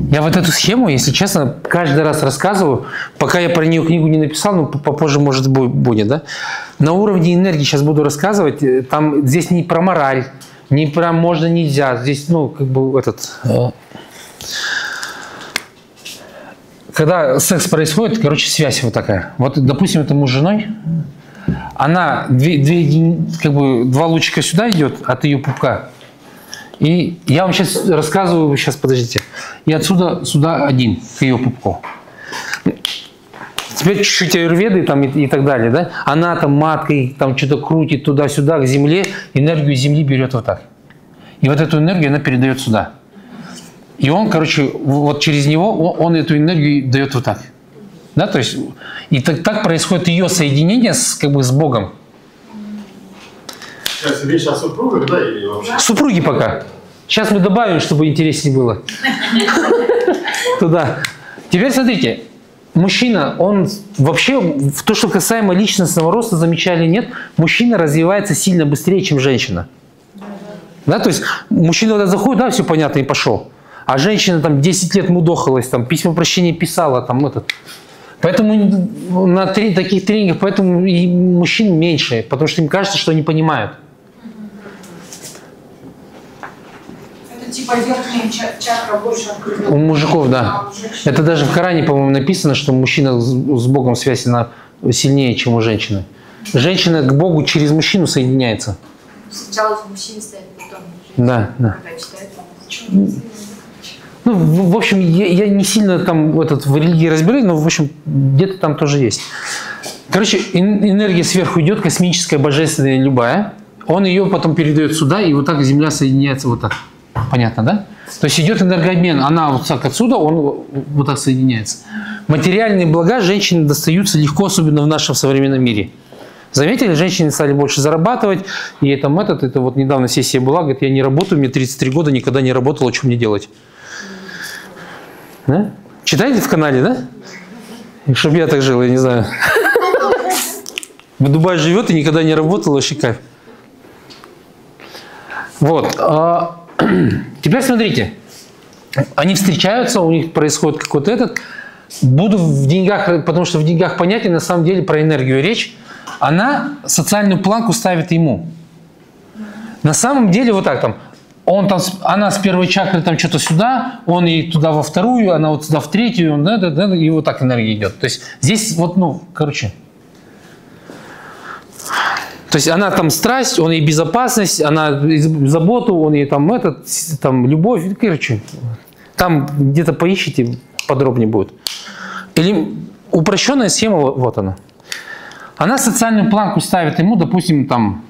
Я вот эту схему, если честно, каждый раз рассказываю, пока я про нее книгу не написал, но попозже, может, будет, да? На уровне энергии сейчас буду рассказывать, там здесь не про мораль, не про можно, нельзя, здесь, ну, как бы этот... Когда секс происходит, короче, связь вот такая. Вот, допустим, это муж с женой, она, две, две, как бы, два лучика сюда идет от ее пупка. И я вам сейчас рассказываю, сейчас подождите, и отсюда сюда один, к ее пупку. Теперь чуть-чуть аюрведы там и, и так далее, да? Она там маткой там что-то крутит туда-сюда, к земле, энергию земли берет вот так. И вот эту энергию она передает сюда. И он, короче, вот через него он, он эту энергию дает вот так. Да, то есть, и так, так происходит ее соединение с, как бы, с Богом. Сейчас речь о супругах, да, или вообще? Супруги пока. Сейчас мы добавим, чтобы интереснее было. Туда. Теперь смотрите, мужчина, он вообще, в то, что касаемо личностного роста, замечали или нет, мужчина развивается сильно быстрее, чем женщина. Да, то есть мужчина когда заходит, да, все понятно, и пошел. А женщина там десять лет мудохалась, там письма прощения писала, там этот... Поэтому на трени- таких тренингах поэтому и мужчин меньше, потому что им кажется, что они понимают. Это типа верхняя чакра больше открыта. У мужиков, да. А у женщин... Это даже в Коране, по-моему, написано, что мужчина с Богом связь сильнее, чем у женщины. Женщина к Богу через мужчину соединяется. Сначала мужчина стоит, потом женщина. Да, да. Когда читает, он... Ну, в общем, я, я не сильно там этот, в религии разбираюсь, но, в общем, где-то там тоже есть. Короче, энергия сверху идет, космическая, божественная, любая. Он ее потом передает сюда, и вот так Земля соединяется вот так. Понятно, да? То есть идет энергообмен. Она вот так отсюда, он вот так соединяется. Материальные блага женщины достаются легко, особенно в нашем современном мире. Заметили, женщины стали больше зарабатывать, и там этот, это вот недавно сессия была, говорит, я не работаю, мне тридцать три года, никогда не работала, что мне делать? Да? Читаете в канале, да? Чтобы я так жил, я не знаю. В Дубае живет и никогда не работал, вообще кайф. Вот. Теперь смотрите. Они встречаются, у них происходит какой-то этот. Буду в деньгах, потому что в деньгах понятие, на самом деле, про энергию речь. Она социальную планку ставит ему. На самом деле, вот так там. Он там, она с первой чакры там что-то сюда, он и туда во вторую, она вот сюда в третью, он, да, да, да, и вот так энергия идет. То есть здесь вот, ну, короче. То есть она там страсть, он ей безопасность, она заботу, он ей там этот, там любовь, короче. Там где-то поищите, подробнее будет. Или упрощенная схема, вот она. Она социальную планку ставит ему, допустим, там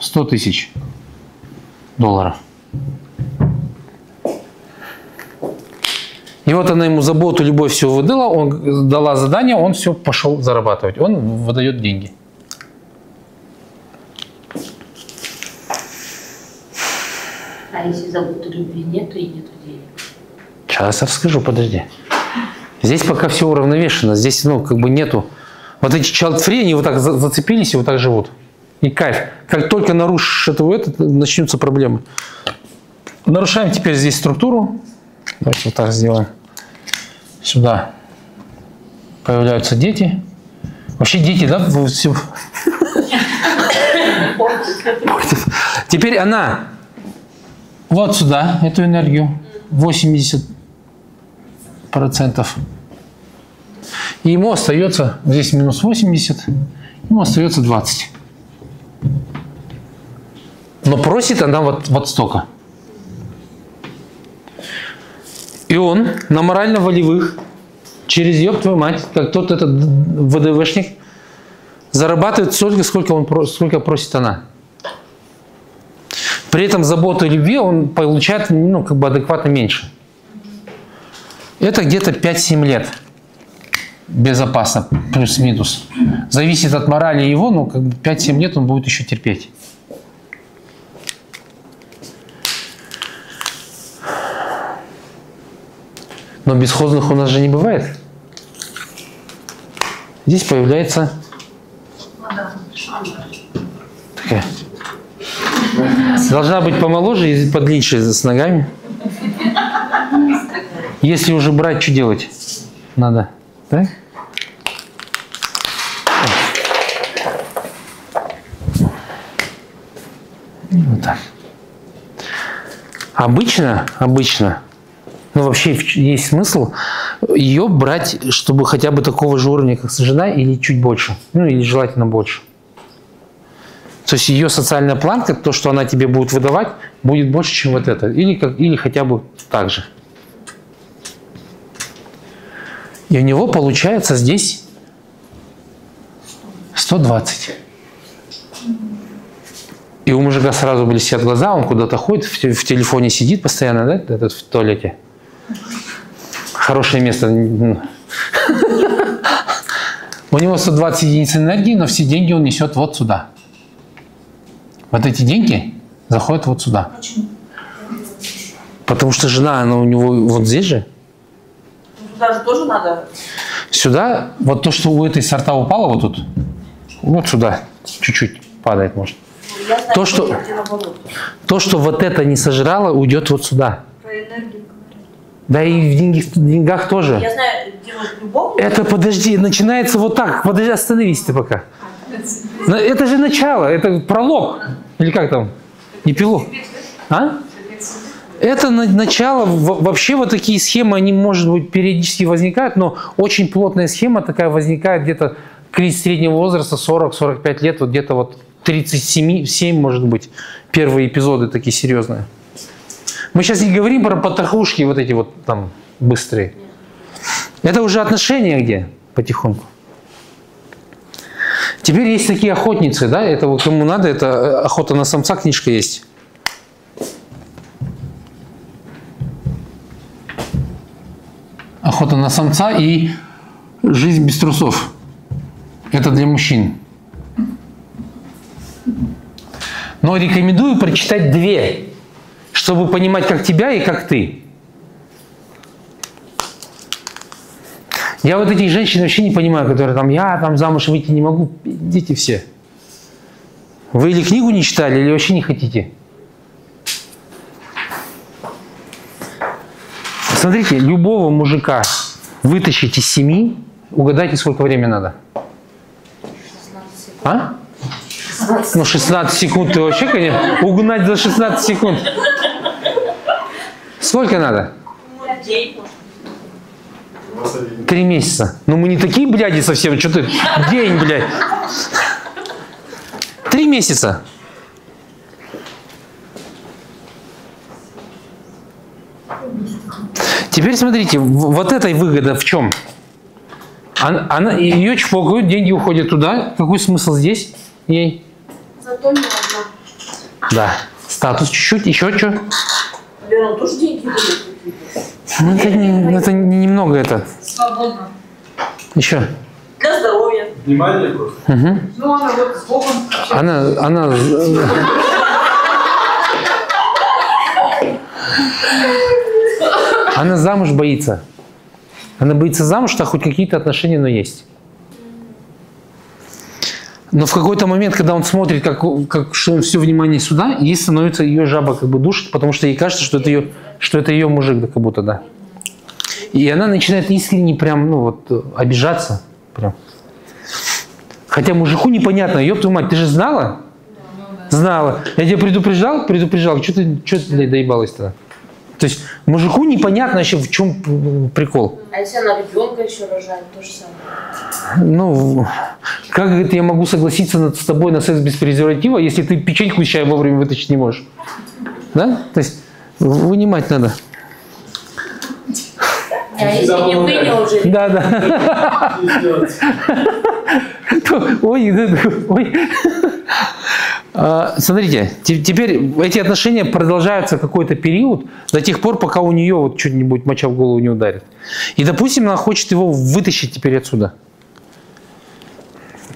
сто тысяч долларов. И вот она ему заботу, любовь все выдала, он дала задание, он все пошел зарабатывать, он выдает деньги. А если заботу любви нет, то и нет денег. сейчас расскажу, подожди. Здесь пока все уравновешено, здесь, ну, как бы нету. Вот эти child-free, они вот так зацепились и вот так живут. И кайф. Как только нарушишь это, это начнутся проблемы. Нарушаем теперь здесь структуру. Давайте вот так сделаем. Сюда появляются дети. Вообще дети, да? Теперь она вот сюда, эту энергию, восемьдесят процентов. И ему остается, здесь минус восемьдесят, ему остается двадцать. Но просит она вот, вот столько. И он на морально-волевых, через ёб твою мать, как тот этот ВДВшник, зарабатывает столько, сколько, он, сколько просит она. При этом заботу и любви он получает, ну, как бы адекватно меньше. Это где-то пять-семь лет. Безопасно, плюс-минус. Зависит от морали его, но как бы пять-семь лет он будет еще терпеть. Но бесхозных у нас же не бывает. Здесь появляется такая. Должна быть помоложе и подлиннее с ногами. Если уже брать, что делать надо, да? Вот так. Обычно, обычно, ну вообще есть смысл ее брать, чтобы хотя бы такого же уровня, как жена, или чуть больше, ну или желательно больше. То есть ее социальная планка, то, что она тебе будет выдавать, будет больше, чем вот это. Или, как, или хотя бы так же. И у него получается здесь сто двадцать. И у мужика сразу блестят глаза, он куда-то ходит, в телефоне сидит постоянно, да, этот в туалете. Хорошее место. У него сто двадцать единиц энергии, но все деньги он несет вот сюда. Вот эти деньги заходят вот сюда. Почему? Потому что жена, она у него вот здесь же. Туда же тоже надо. Сюда, вот то, что у этой сорта упало вот тут, вот сюда чуть-чуть падает, может. Я знаю, то, что, то, что вот это не сожрало, уйдет вот сюда. Про энергию. Да и в, деньги, в деньгах тоже. Я знаю, любовь, это, подожди, начинается вот так. Подожди, остановись ты пока. Это же начало, это пролог, или как там, эпилог, а? Это начало, вообще вот такие схемы, они, может быть, периодически возникают, но очень плотная схема такая возникает где-то кризис среднего возраста, сорок-сорок пять лет, вот где-то вот тридцать семь, может быть, первые эпизоды такие серьезные. Мы сейчас не говорим про потахушки вот эти вот там быстрые. Это уже отношения где, потихоньку. Теперь есть такие охотницы, да, это вот кому надо, это «Охота на самца», книжка есть. «Охота на самца» и «Жизнь без трусов». Это для мужчин. Но рекомендую прочитать две, чтобы понимать, как тебя и как ты. Я вот этих женщин вообще не понимаю, которые там, я там замуж выйти не могу. Идите все. Вы или книгу не читали, или вообще не хотите. Смотрите, любого мужика вытащить из семьи, угадайте, сколько времени надо. А? Ну, шестнадцать секунд ты вообще, конечно, угнать за шестнадцать секунд. Сколько надо? Три месяца. Ну мы не такие бляди совсем, что ты день, блядь. Три месяца. Теперь смотрите, вот эта выгода в чем? Она, она, ее чпокают, деньги уходят туда. Какой смысл здесь ей? Зато не одна. Да. Статус чуть-чуть, еще что? Блин, тоже деньги будут. Ну, это, не, это немного это. Свободно. Еще. Для здоровья. Внимание просто. Угу. Ну, она вот с Богом. Она, она... Она замуж боится. Она боится замуж, что хоть какие-то отношения, но есть. Но в какой-то момент, когда он смотрит, как, как что все внимание сюда, ей становится, ее жаба как бы душит, потому что ей кажется, что это ее, что это ее мужик, да, как будто, да. И она начинает искренне прям, ну вот, обижаться. Прям. Хотя мужику непонятно, ёб твою мать, ты же знала? Знала. Я тебя предупреждал? Предупреждал. Что ты, что ты доебалась-то? То есть мужику непонятно вообще, в чем прикол. А если она ребенка еще рожает, то же самое. Ну, как это я могу согласиться с тобой на секс без презерватива, если ты печеньку из чая вовремя вытащить не можешь? Да? То есть вынимать надо. А если не вынял уже? Да, да. Ой, ой. Смотрите, теперь эти отношения продолжаются какой-то период до тех пор, пока у нее вот что-нибудь моча в голову не ударит. И, допустим, она хочет его вытащить теперь отсюда.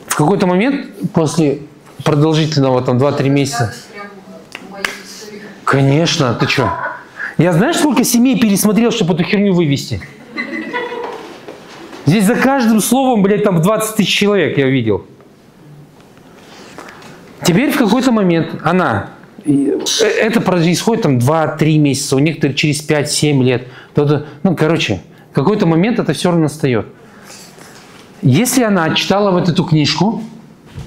В какой-то момент, после продолжительного там два-три месяца... Конечно, ты что? Я знаешь, сколько семей пересмотрел, чтобы эту херню вывести? Здесь за каждым словом, блядь, там двадцать тысяч человек я видел. Теперь в какой-то момент она, это происходит там два-три месяца, у некоторых через пять-семь лет. Кто-то, ну, короче, в какой-то момент это все равно встает. Если она читала вот эту книжку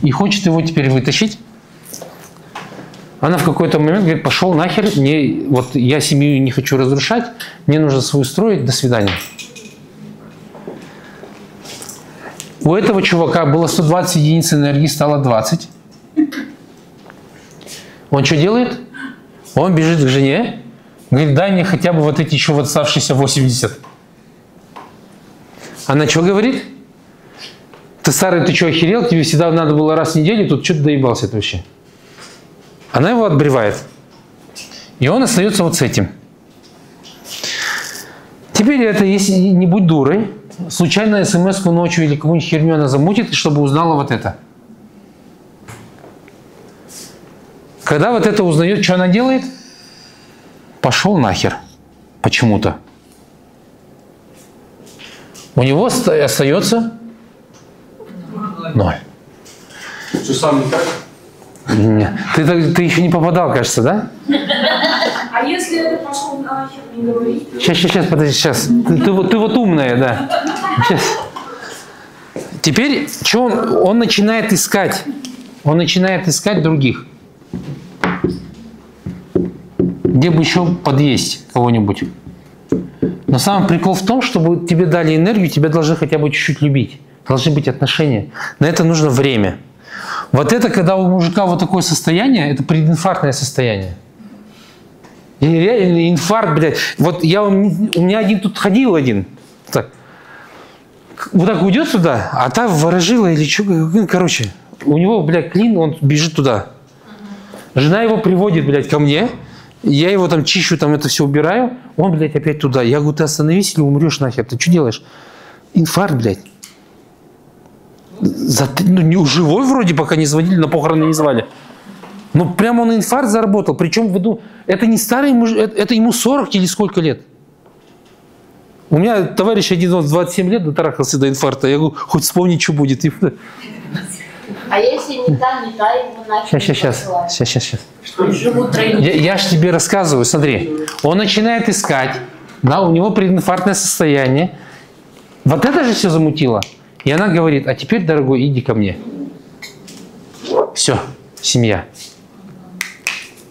и хочет его теперь вытащить, она в какой-то момент говорит, пошел нахер, мне, вот я семью не хочу разрушать, мне нужно свою строить, до свидания. У этого чувака было сто двадцать единиц энергии, стало двадцать. Он что делает? Он бежит к жене, говорит, дай мне хотя бы вот эти еще вот оставшиеся восемьдесят. Она что говорит? Ты старый, ты что, охерел? Тебе всегда надо было раз в неделю, тут что-то доебался ты вообще. Она его отбревает. И он остается вот с этим. Теперь это, если не будь дурой, случайно смс-ку ночью или какую-нибудь херню она замутит, чтобы узнала вот это. Когда вот это узнает, что она делает? Пошел нахер. Почему-то. У него остается ноль. Что, сам не так? Нет. Ты, ты еще не попадал, кажется, да? А если это пошел нахер, не говори? Сейчас, сейчас, сейчас, подожди, сейчас. Ты, ты, вот, ты вот умная, да. Сейчас. Теперь, что он, он начинает искать? Он начинает искать других. Где бы еще подъесть кого-нибудь. Но самый прикол в том, чтобы тебе дали энергию, тебя должны хотя бы чуть-чуть любить. Должны быть отношения. На это нужно время. Вот это, когда у мужика вот такое состояние, это прединфарктное состояние. И реально инфаркт, блядь. Вот я, у меня один тут ходил один. Так. Вот так уйдет сюда, а та ворожила или что. Короче, у него, блядь, клин, он бежит туда. Жена его приводит, блядь, ко мне, я его там чищу, там это все убираю, он, блядь, опять туда. Я говорю, ты остановись или умрешь нахер, ты что делаешь? Инфаркт, блядь. За, ну, живой вроде пока не звонили, на похороны не звали. Ну, прям он инфаркт заработал, причем, веду, это не старый муж, это, это ему сорок или сколько лет. У меня товарищ один, он двадцать семь лет дотарахался до инфаркта, я говорю, хоть вспомнить, что будет. А если не та, не та, его начали сейчас, сейчас, сейчас, сейчас, сейчас. Что я, я ж тебе рассказываю, смотри. Он начинает искать, да, у него прединфарктное состояние. Вот это же все замутило. И она говорит, а теперь, дорогой, иди ко мне. Все, семья.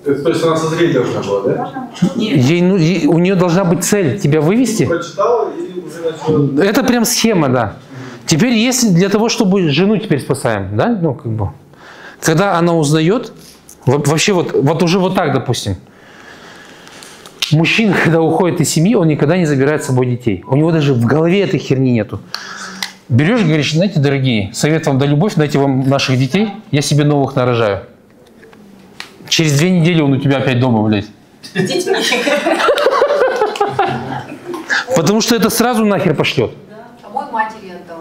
Это, то есть она созреть должна была, да? Ей, ну, ей, у нее должна быть цель тебя вывести. Прочитала и уже начала... Это прям схема, да. Теперь, если для того, чтобы жену теперь спасаем, да, ну, как бы, когда она узнает, вообще вот, вот уже вот так, допустим, мужчина, когда уходит из семьи, он никогда не забирает с собой детей. У него даже в голове этой херни нету. Берешь и говоришь, знаете, дорогие, совет вам да любовь, дайте вам наших детей, я себе новых нарожаю. Через две недели он у тебя опять дома, блядь. Потому что это сразу нахер пошлет. А мой матери отдал.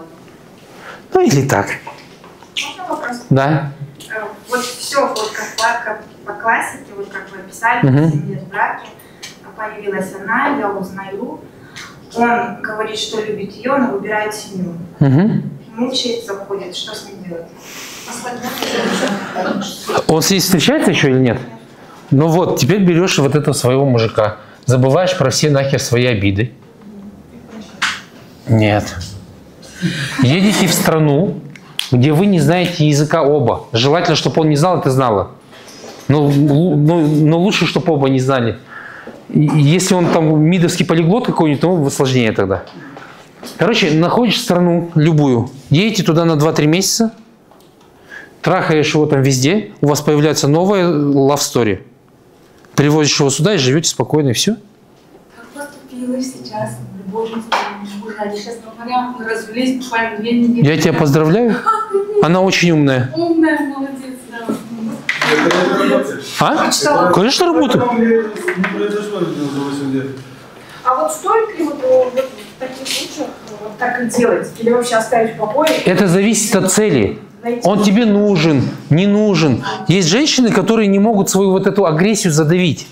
Ну или так. Можно вопрос? Да. Вот все вот как по классике, вот как вы описали, угу. Сидит в браке, появилась она, я узнаю, Он говорит, что любит ее, но выбирает семью. Угу. Мучается, уходит. Что с ним делать? Он с ней встречается еще или нет? Ну вот, теперь берешь вот этого своего мужика. Забываешь про все нахер свои обиды. Нет. Едете в страну, где вы не знаете языка оба. Желательно, чтобы он не знал, а ты знала. Но, но, но лучше, чтобы оба не знали. Если он там мидовский полиглот какой-нибудь, то ну, сложнее тогда. Короче, находишь страну любую, едете туда на два-три месяца, трахаешь его там везде, у вас появляется новая love story. Привозишь его сюда и живете спокойно, и все. Как поступила сейчас, в любовной стране, в Урале, сейчас на морях, мы развелись буквально две недели. Я тебя поздравляю. Она очень умная. Умная, молодец, да. А? Конечно, работаю. А вот стоит ли вот в таких случаях вот так и делать? Или вообще оставить в покое? Это зависит от цели. Он тебе нужен, не нужен. Есть женщины, которые не могут свою вот эту агрессию задавить.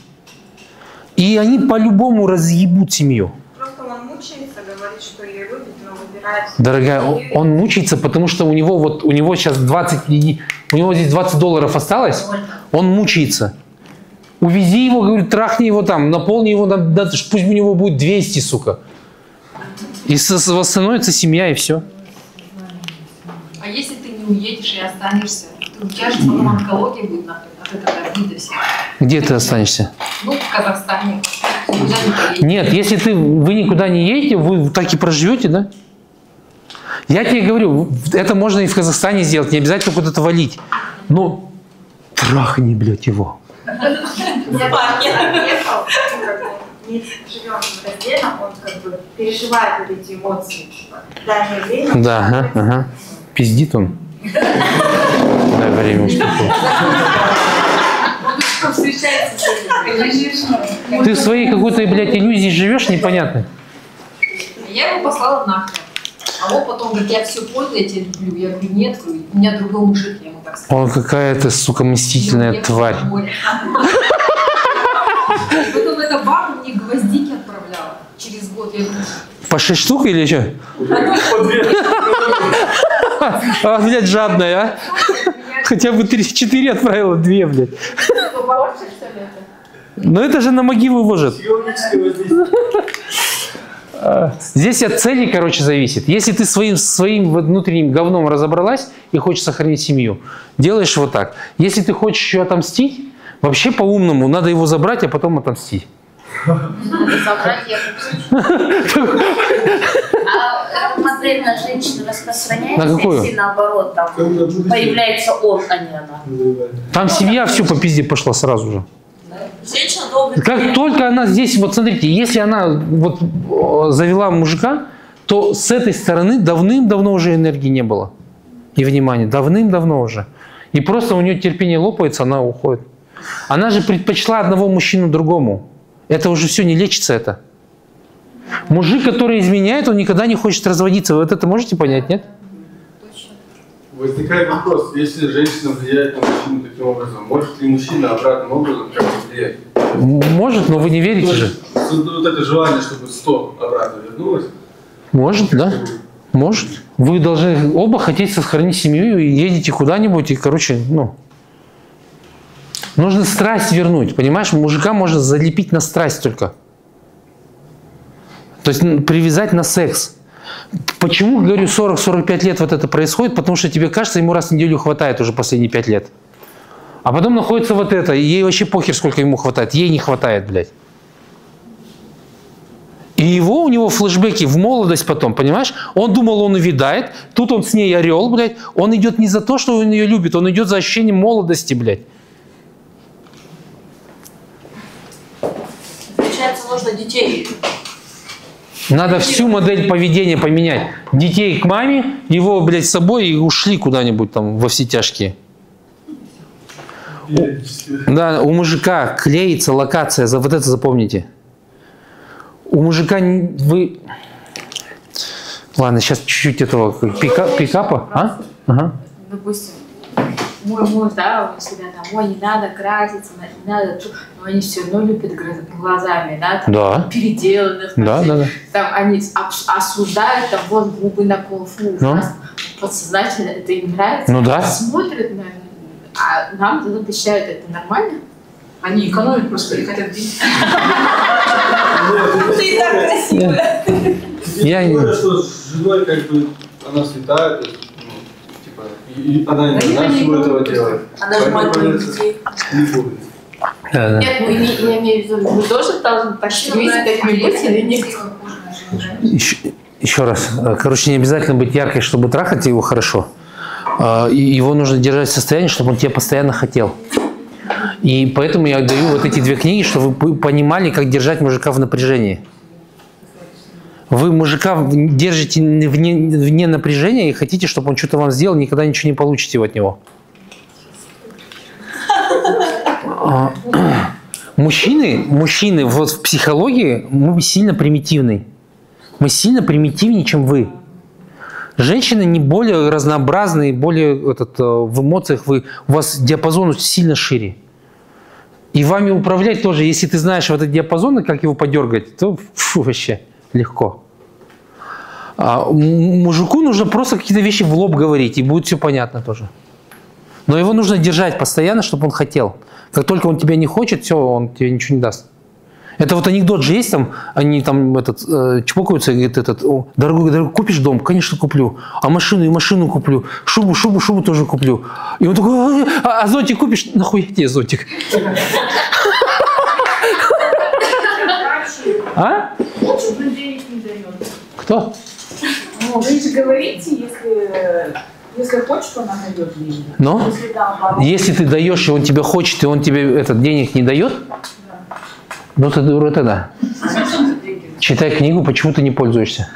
И они по-любому разъебут семью. Просто он мучается, говорит, что ее любит, но выбирает. Дорогая, он мучается, потому что у него вот у него сейчас двадцать... У него здесь двадцать долларов осталось, он мучается. Увези его, говорю, трахни его там, наполни его, пусть у него будет двести, сука. И восстановится семья, и все. А если ты не уедешь и останешься, то у тебя же потом онкология будет от этого обида вся. Где ты останешься? Ну, в Казахстане. Нет, если ты, вы никуда не едете, вы так и проживете, да? Я тебе говорю, это можно и в Казахстане сделать, не обязательно куда-то валить. Ну, трахни, блядь, его. Нет, не живем раздельно, он как бы переживает вот эти эмоции. Да, ага. Пиздит он. Дай время успокоить. Он встречается с ним. Ты в своей какой-то, блядь, иллюзии живешь, непонятно. Я его послала нахрен. А он потом говорит, я все понял, я тебя люблю. Я говорю, нет, у меня другой мужик, я ему так сказала. Он какая-то, сука, мстительная я тварь. И потом эта баба мне гвоздики отправляла через год. По шесть штук или еще? А, блядь, жадная, а? Хотя бы четыре отправила, две, блядь. Но это же на могилу ложит. Здесь от цели, короче, зависит. Если ты своим, своим внутренним говном разобралась и хочешь сохранить семью, делаешь вот так. Если ты хочешь еще отомстить, вообще по-умному надо его забрать, а потом отомстить. Забрать я хочу. А модель на женщину распространяется, если наоборот там появляется он, а не она. Там семья всю по пизде пошла сразу же. Женщина долго... Как только она здесь, вот смотрите, если она вот завела мужика, то с этой стороны давным-давно уже энергии не было. И внимания, давным-давно уже. И просто у нее терпение лопается, она уходит. Она же предпочла одного мужчину другому. Это уже все, не лечится это. Мужик, который изменяет, он никогда не хочет разводиться. Вы вот это можете понять, нет? Возникает вопрос, если женщина влияет на мужчину таким образом, может ли мужчина обратным образом как-то влиять? Может, но вы не верите же. Вот это желание, чтобы сто обратно вернулось? Может, да. Может. Вы должны оба хотеть сохранить семью и едете куда-нибудь, и, короче, ну... Нужно страсть вернуть, понимаешь? Мужика можно залепить на страсть только. То есть привязать на секс. Почему, говорю, сорок-сорок пять лет вот это происходит? Потому что тебе кажется, ему раз в неделю хватает уже последние пять лет. А потом находится вот это, и ей вообще похер, сколько ему хватает. Ей не хватает, блядь. И его, у него флешбеки в молодость потом, понимаешь? Он думал, он увядает, тут он с ней орел, блядь. Он идет не за то, что он ее любит, он идет за ощущением молодости, блядь. Получается, нужно детей... Надо всю модель поведения поменять. Детей к маме, его, блядь, с собой и ушли куда-нибудь там во все тяжкие. У, да, у мужика клеится локация, вот это запомните. У мужика вы... Ладно, сейчас чуть-чуть этого пика, пикапа. А? Ага. Допустим, мой муж, да, он всегда там, ой, не надо краситься, не надо, но они все равно любят глазами, да, там, да. переделанных, да, да, да. там, они осуждают, там, вот губы на полфу, ну. подсознательно это им нравится, ну, да. смотрят, а нам ну, считают это нормально. Они экономят просто или хотят денег. Ты так красивая. Я не знаю, что с женой как бы она слетает, типа, она не знает, что этого делает. Она же мать детей. Нет, ну я имею в виду, мы тоже должны так стремиться, как мы любим, или нет? Еще раз, короче, не обязательно быть яркой, чтобы трахать его хорошо. Его нужно держать в состоянии, чтобы он тебя постоянно хотел. И поэтому я даю вот эти две книги, чтобы вы понимали, как держать мужика в напряжении. Вы мужика держите вне, вне напряжения и хотите, чтобы он что-то вам сделал, никогда ничего не получите от него. Мужчины, мужчины вот в психологии, мы сильно примитивны. Мы сильно примитивнее, чем вы. Женщины не более разнообразные, более этот, в эмоциях, вы, у вас диапазон сильно шире. И вами управлять тоже, если ты знаешь вот этот диапазон, как его подергать, то фу, вообще легко. А мужику нужно просто какие-то вещи в лоб говорить, и будет все понятно тоже. Но его нужно держать постоянно, чтобы он хотел. Как только он тебя не хочет, все, он тебе ничего не даст. Это вот анекдот же есть, там, они там этот, э, чпокаются и говорят, этот, дорогой, дорогой, купишь дом? Конечно, куплю. А машину и машину куплю. Шубу, шубу, шубу тоже куплю. И он такой, а, а зонтик купишь? Нахуя тебе зонтик? А? Лучше на денег не дает. Кто? Вы же говорите, если... Если хочет, он дает денег. Но? Если, да, если ты даешь, и он тебя хочет, и он тебе этот, денег не дает? Да. Ну ты дура тогда. Читай книгу, почему ты не пользуешься?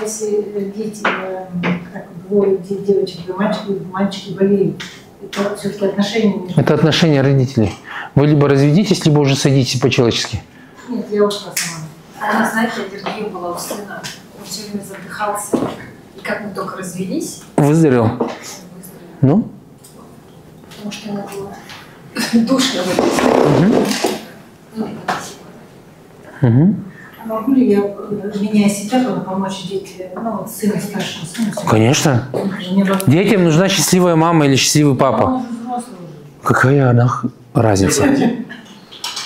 Если дети, как двое девочек, мальчики, мальчики болеют, это все-таки отношения... Это отношения родителей. Вы либо разведитесь, либо уже садитесь по-человечески. Нет, я ушла сама. Она, знаете, аллергия была у сына. Он все время задыхался. И как мы только развелись... Выздоровел? Выздоровел. Ну? Потому что ему было душно. Угу. А могу ли я, меняя себя, помочь детям, ну, сыну старшему сыну? Конечно. Детям нужна счастливая мама или счастливый папа. Какая она разница?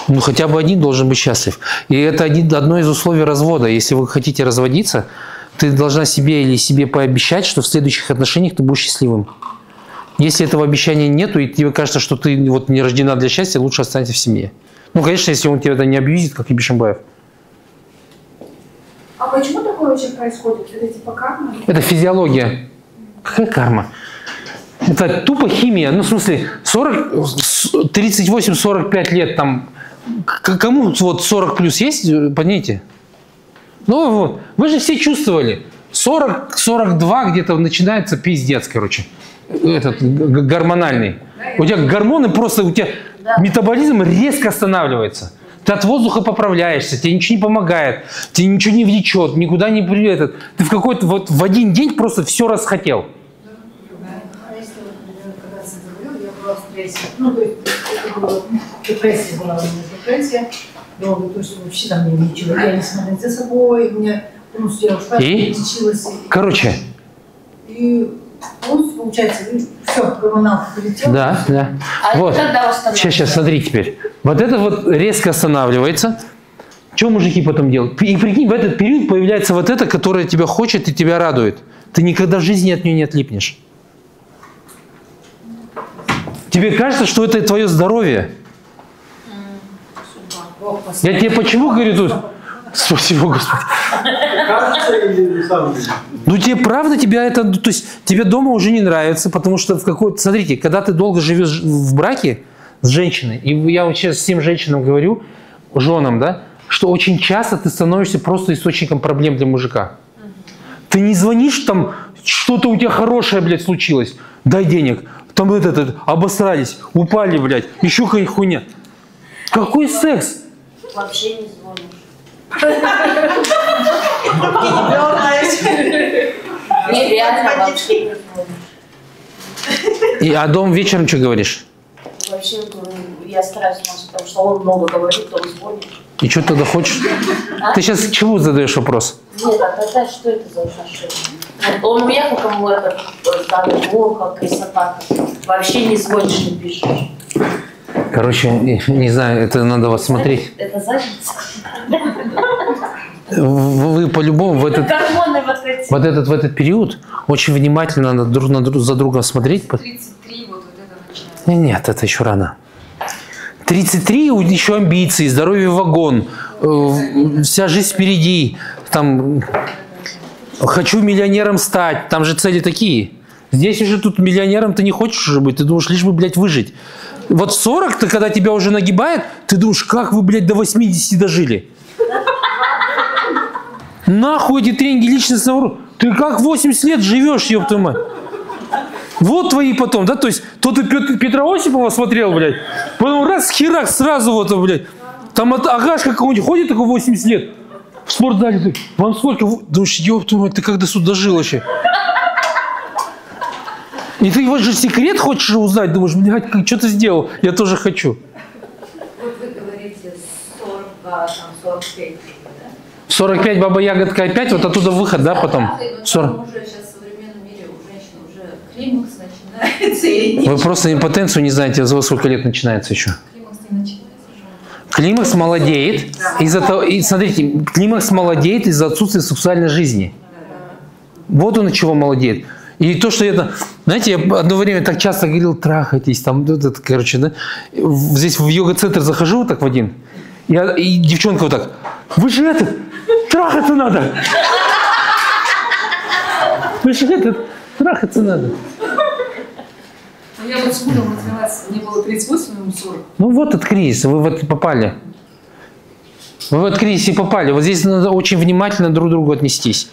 Ну, хотя бы один должен быть счастлив. И это один, одно из условий развода. Если вы хотите разводиться, ты должна себе или себе пообещать, что в следующих отношениях ты будешь счастливым. Если этого обещания нету, и тебе кажется, что ты вот не рождена для счастья, лучше останься в семье. Ну, конечно, если он тебя это не абьюзит, как и Бишимбаев. А почему такое вообще происходит? Это типа карма? Это физиология. Какая карма? Это тупо химия. Ну, в смысле, тридцать восемь — сорок пять лет там. Кому вот сорок плюс есть, понимаете? Ну, вот. Вы же все чувствовали. сорок — сорок два где-то начинается пиздец, короче. Этот гормональный. У тебя гормоны просто, у тебя... Метаболизм резко останавливается. Ты от воздуха поправляешься, тебе ничего не помогает, тебе ничего не влечет, никуда не приведет. Ты в какой-то вот в один день просто все расхотел. А если когда заболел, я была в стрессе. Ну, то есть это была депрессия, была у меня депрессия. Но то есть вообще там не ничего. Я не смотрела за собой, у меня полностью я ушла, лечилась. Короче. И... Получается, все, гормонал полетел. Да, да. А вот. Сейчас, сейчас, смотри теперь. Вот это вот резко останавливается. Что мужики потом делают? И прикинь, в этот период появляется вот это, которое тебя хочет и тебя радует. Ты никогда в жизни от нее не отлипнешь. Тебе кажется, что это твое здоровье. Я тебе почему говорю тут? Спасибо, Господи. Ну тебе правда, тебя это, то есть тебе дома уже не нравится, потому что в какой-то, смотрите, когда ты долго живешь в браке с женщиной, и я вот сейчас всем женщинам говорю, женам, да, что очень часто ты становишься просто источником проблем для мужика. Ты не звонишь там, что-то у тебя хорошее, блядь, случилось, дай денег, там это, это обосрались, упали, блядь, еще какая-нибудь хуйня. Какой секс? Вообще не звонишь. Нереально вообще. И, а дом вечером что говоришь? Вообще, я стараюсь, потому что он много говорит, он звонит. И что тогда хочешь? А? Ты сейчас к чему задаешь вопрос? Нет, а тогда что это за отношение? Он уехал, кому это, там, волка, красота, вообще не звонишь, не пишешь. Короче, не знаю, это надо вас смотреть. Это задница. Вы по-любому в этот, вот этот, в этот период очень внимательно надо друг на друг, за другом смотреть. тридцать три вот, вот это начинается. Нет, это еще рано. тридцать три еще амбиции, здоровье вагон, э, вся жизнь впереди. Там, хочу миллионером стать, там же цели такие. Здесь уже тут миллионером ты не хочешь уже быть, ты думаешь, лишь бы, блядь, выжить. Вот сорок, ты, когда тебя уже нагибает, ты думаешь, как вы, блядь, до восьмидесяти дожили? Нахуй эти тренинги личностного уровня. Ты как восемьдесят лет живешь, ёб твою мать. Вот твои потом, да? То есть, то ты Петра Осипова смотрел, блядь, потом раз, херак, сразу вот, блядь. Там агашка какой-нибудь ходит такой восемьдесят лет. В спортзале ты, вам сколько? Думаешь, ёб твою мать, ты как до сюда дожил вообще? И ты вот же секрет хочешь узнать, думаешь, блядь, что ты сделал? Я тоже хочу. Вот вы говорите, сорок два, там, сорок пять. сорок пять, баба ягодка опять, вот оттуда выход, да, потом? сорок. Вы просто импотенцию не знаете, за сколько лет начинается еще? Климакс не начинается. Климакс молодеет, из-за того, и смотрите, климакс молодеет из-за отсутствия сексуальной жизни. Вот он от чего молодеет. И то, что это, знаете, я одно время так часто говорил, трахайтесь, там, короче, да, здесь в йога-центр захожу вот так в один, я, и девчонка вот так, вы же это, трахаться надо. Вы же это, трахаться надо. Я вот с мужем развелась, мне было тридцать восемь, ему сорок. Ну вот этот кризис, вы вот попали. Вы в этот кризис и попали. Вот здесь надо очень внимательно друг к другу отнестись.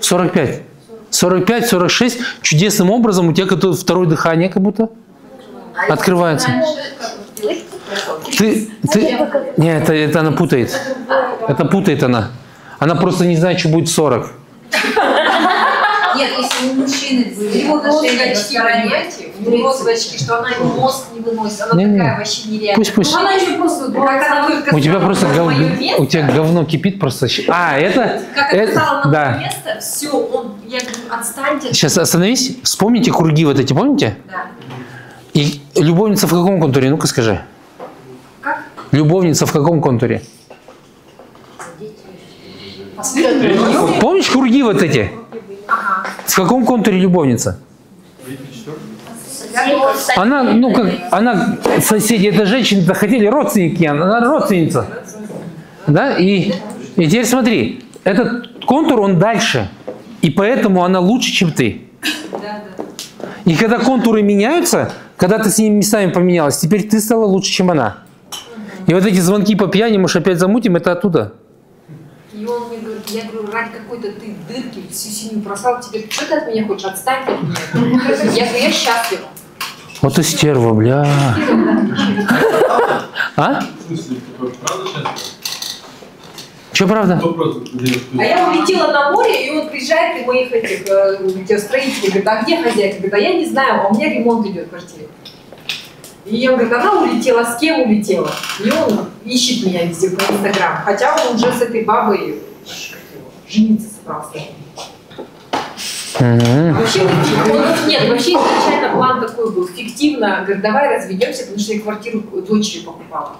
сорок пять. сорок пять, сорок шесть. Чудесным образом у тебя какое-то второе дыхание как будто открывается. Ты, ты... Нет, это, это она путает. Это путает она. Она просто не знает, что будет сорок. Нет, если у мужчины его отношения стороняйте, у него очки, что она его мозг не выносит, она не, такая не. Вообще нереальная. Пусть, пусть. Она еще просто, как она только у тебя просто гов... у тебя говно кипит просто. А, это... Как это... сказала на да. место, все, он, я говорю, отстаньте. Сейчас остановись, вспомните круги вот эти, помните? Да. И любовница в каком контуре? Ну-ка скажи. Как? Любовница в каком контуре? Помнишь круги вот эти? Ага. В каком контуре любовница? Она, ну как, она, соседи, это женщины-то хотели родственники, она родственница. Да? И, и теперь смотри, этот контур, он дальше, и поэтому она лучше, чем ты. И когда контуры меняются, когда ты с ними местами поменялась, теперь ты стала лучше, чем она. И вот эти звонки по пьяни, мы же опять замутим, это оттуда. И он мне говорит, я говорю, ради какой-то ты дырки всю синюю бросал, теперь что ты от меня хочешь, отстань от меня. Я говорю, я счастлива. Вот и стерва, бля. А? В смысле, правда счастлива? Что правда? А я улетела на море, и он приезжает, и моих этих строителей, говорит, а где хозяйка? Говорит, а я не знаю, а у меня ремонт идет в квартире. И я говорю, она улетела, с кем улетела? И он ищет меня везде по Инстаграм. Хотя он уже с этой бабой жениться собрался. Mm-hmm. Вообще, он, нет, вообще изначально план такой был. Фиктивно, говорит, давай разведемся, потому что я квартиру дочери покупала.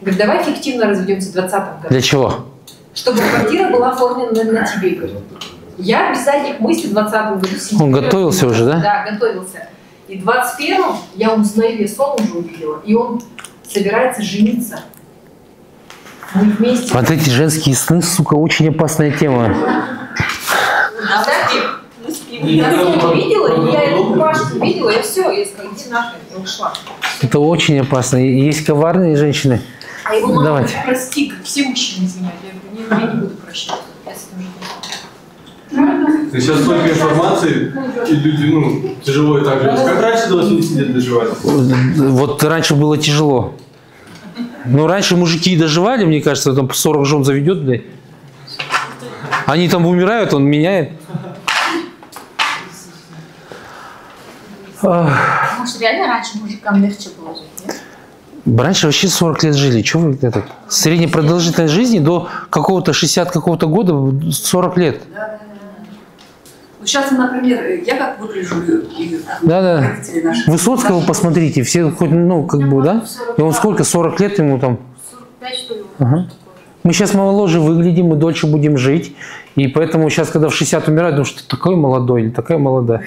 Говорит, давай фиктивно разведемся в двадцатом году. Для чего? Чтобы квартира была оформлена на тебе, говорит. Я без задних мыслей в двадцатом году. Он готовился уже, да? Да, готовился. И в двадцать первом я узнаю, я сон уже увидела, и он собирается жениться. Мы вместе. Вот эти женские сны, сука, очень опасная тема. А так, мы спим. Я сон увидела, я эту рубашку увидела, и все, я сказала, иди нахрен, я ушла. Это очень опасно. Есть коварные женщины. А его мама говорит, прости, как все мужчины извиняют. Я говорю, я не буду прощать. Я с этим живу. Сейчас столько информации, и люди, ну, тяжело и так же. Как раньше до восьмидесяти лет доживали? Вот раньше было тяжело. Но раньше мужики доживали, мне кажется, там сорок жен заведет, блядь. Они там умирают, он меняет. Может, реально раньше мужикам легче было жить, нет? Раньше вообще сорок лет жили. Чего вы так? Средняя продолжительность жизни до какого-то шестидесятого какого-то года сорок лет. Да, да, да. Ну, сейчас, например, я как выгляжу. И, да, да. Высоцкого наши... посмотрите, все хоть, ну, как бы, да? И он сколько, сорок лет ему там? сорок пять, что ли? Ага. Мы сейчас моложе выглядим, мы дольше будем жить. И поэтому сейчас, когда в шестьдесят умирают, думаю, что ты такой молодой или такая молодая.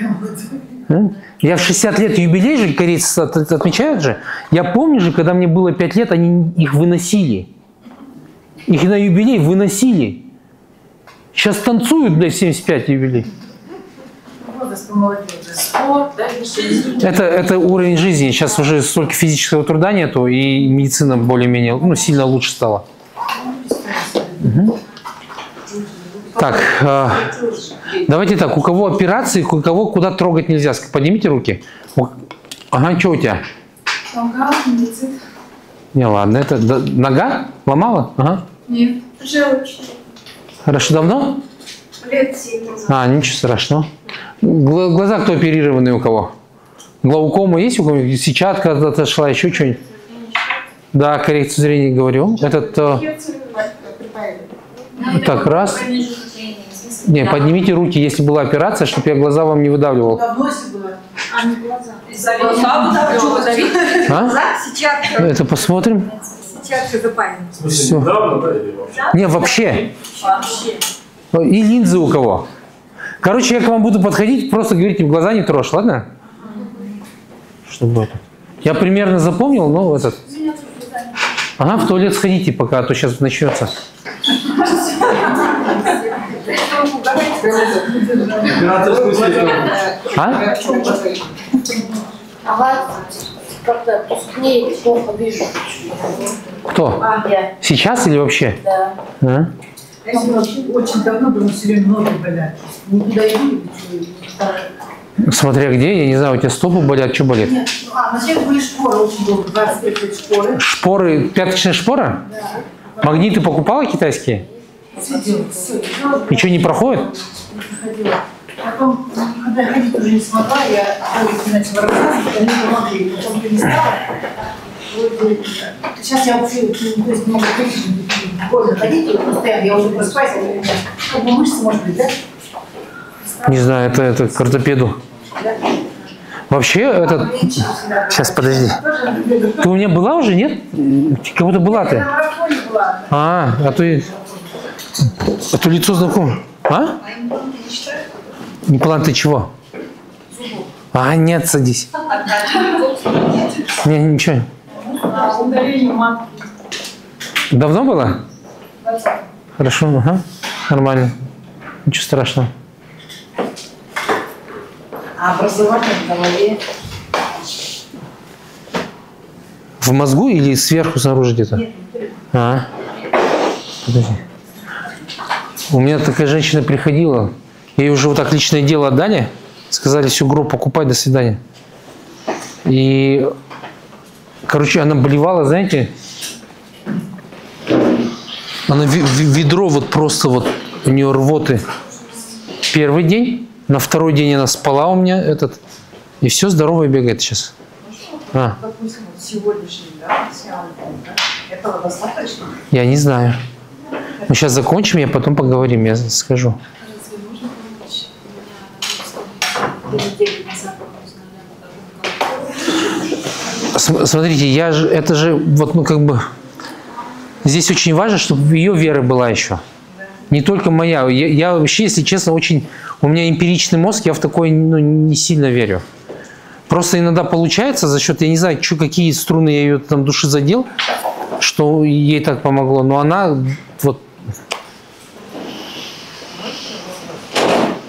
Я в шестьдесят лет юбилей же, корейцы отмечают же. Я помню же, когда мне было пять лет, они их выносили. Их на юбилей выносили. Сейчас танцуют, блядь, семьдесят пять юбилей. Это, это уровень жизни. Сейчас уже столько физического труда нету, и медицина более-менее, ну, сильно лучше стала. Угу. Так, э, давайте так, у кого операции, у кого куда трогать нельзя, поднимите руки. Ага, что у тебя? Нога, медицин. Не, ладно, это да, нога? Ломала? Ага. Нет, желчь. Хорошо, давно? лет семь назад. А, ничего страшного. Гла глаза кто оперированный у кого? Глаукома есть у кого? Сетчатка отошла, еще что-нибудь? Да, коррекцию зрения говорю. Этот... Э, так, раз. Не, поднимите руки, если была операция, чтобы я глаза вам не выдавливал. А? Это посмотрим. Все. Не, вообще. И линзы у кого? Короче, я к вам буду подходить, просто говорите, в глаза не трожь, ладно? Чтобы это. Я примерно запомнил, но этот. Ага, в туалет сходите пока, а то сейчас начнется. А? Кто? Сейчас или вообще? Да. А? Очень давно, потому что все время ноги болят. Никуда иду. Смотря где, я не знаю, у тебя стопы болят, что болит? Нет, ну, а, вначале были шпоры очень долго, двадцать пять лет шпоры. Шпоры, пяточная шпора? Да. Магниты покупала китайские? Ничего не проходит? Не проходила. Потом, когда я ходить уже не смогла, я ходить начала рассказывать, они помогли. Потом перестала. Сейчас я вообще не могу в городе ходить, постоянно я уже просыпаюсь, как бы мышцы, может быть, да? Не знаю, это, это к ортопеду. Вообще, этот... Сейчас, подожди. Ты у меня была уже, нет? Как будто была ты. А, а то, а то лицо знакомо. А? Импланты чего? А, нет, садись. Не, ничего. Давно было? Хорошо, ага. Нормально. Ничего страшного. А образование в голове? В мозгу или сверху, снаружи где-то? Нет, нет. А. Подожди. У меня такая женщина приходила. Ей уже вот так личное дело отдали. Сказали, всю гроб покупать, до свидания. И, короче, она болевала, знаете. Она ведро вот просто вот, у нее рвоты. Первый день. На второй день она спала у меня, этот, и все здоровое бегает сейчас. Ну, а. Допустим, сегодняшний, да, этого достаточно? Я не знаю. Мы сейчас закончим, я потом поговорим, я скажу. Смотрите, я же, это же, вот, ну, как бы, здесь очень важно, чтобы ее вера была еще. Не только моя. Я, я вообще, если честно, очень... У меня эмпиричный мозг, я в такое, ну, не сильно верю. Просто иногда получается за счет... Я не знаю, что, какие струны я ее там души задел, что ей так помогло. Но она вот...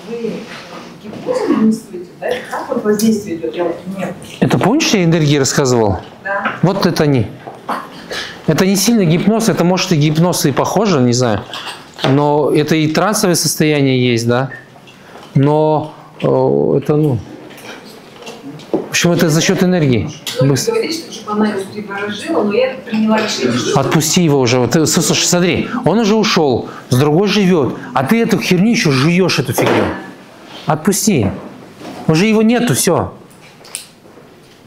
Вы гипнозом действуете, да? Как вот воздействие идет? Я вот нет. Это помнишь, я энергии рассказывал? Да. Вот это они. Это не сильно гипноз, это, может, и гипноз и похоже, не знаю. Но это и трансовое состояние есть, да. Но э, это, ну... В общем, это за счет энергии. Быстро. Отпусти его уже. Вот, слушай, смотри, он уже ушел, с другой живет, а ты эту херню еще жуешь, эту фигню. Отпусти. Уже его нету, все.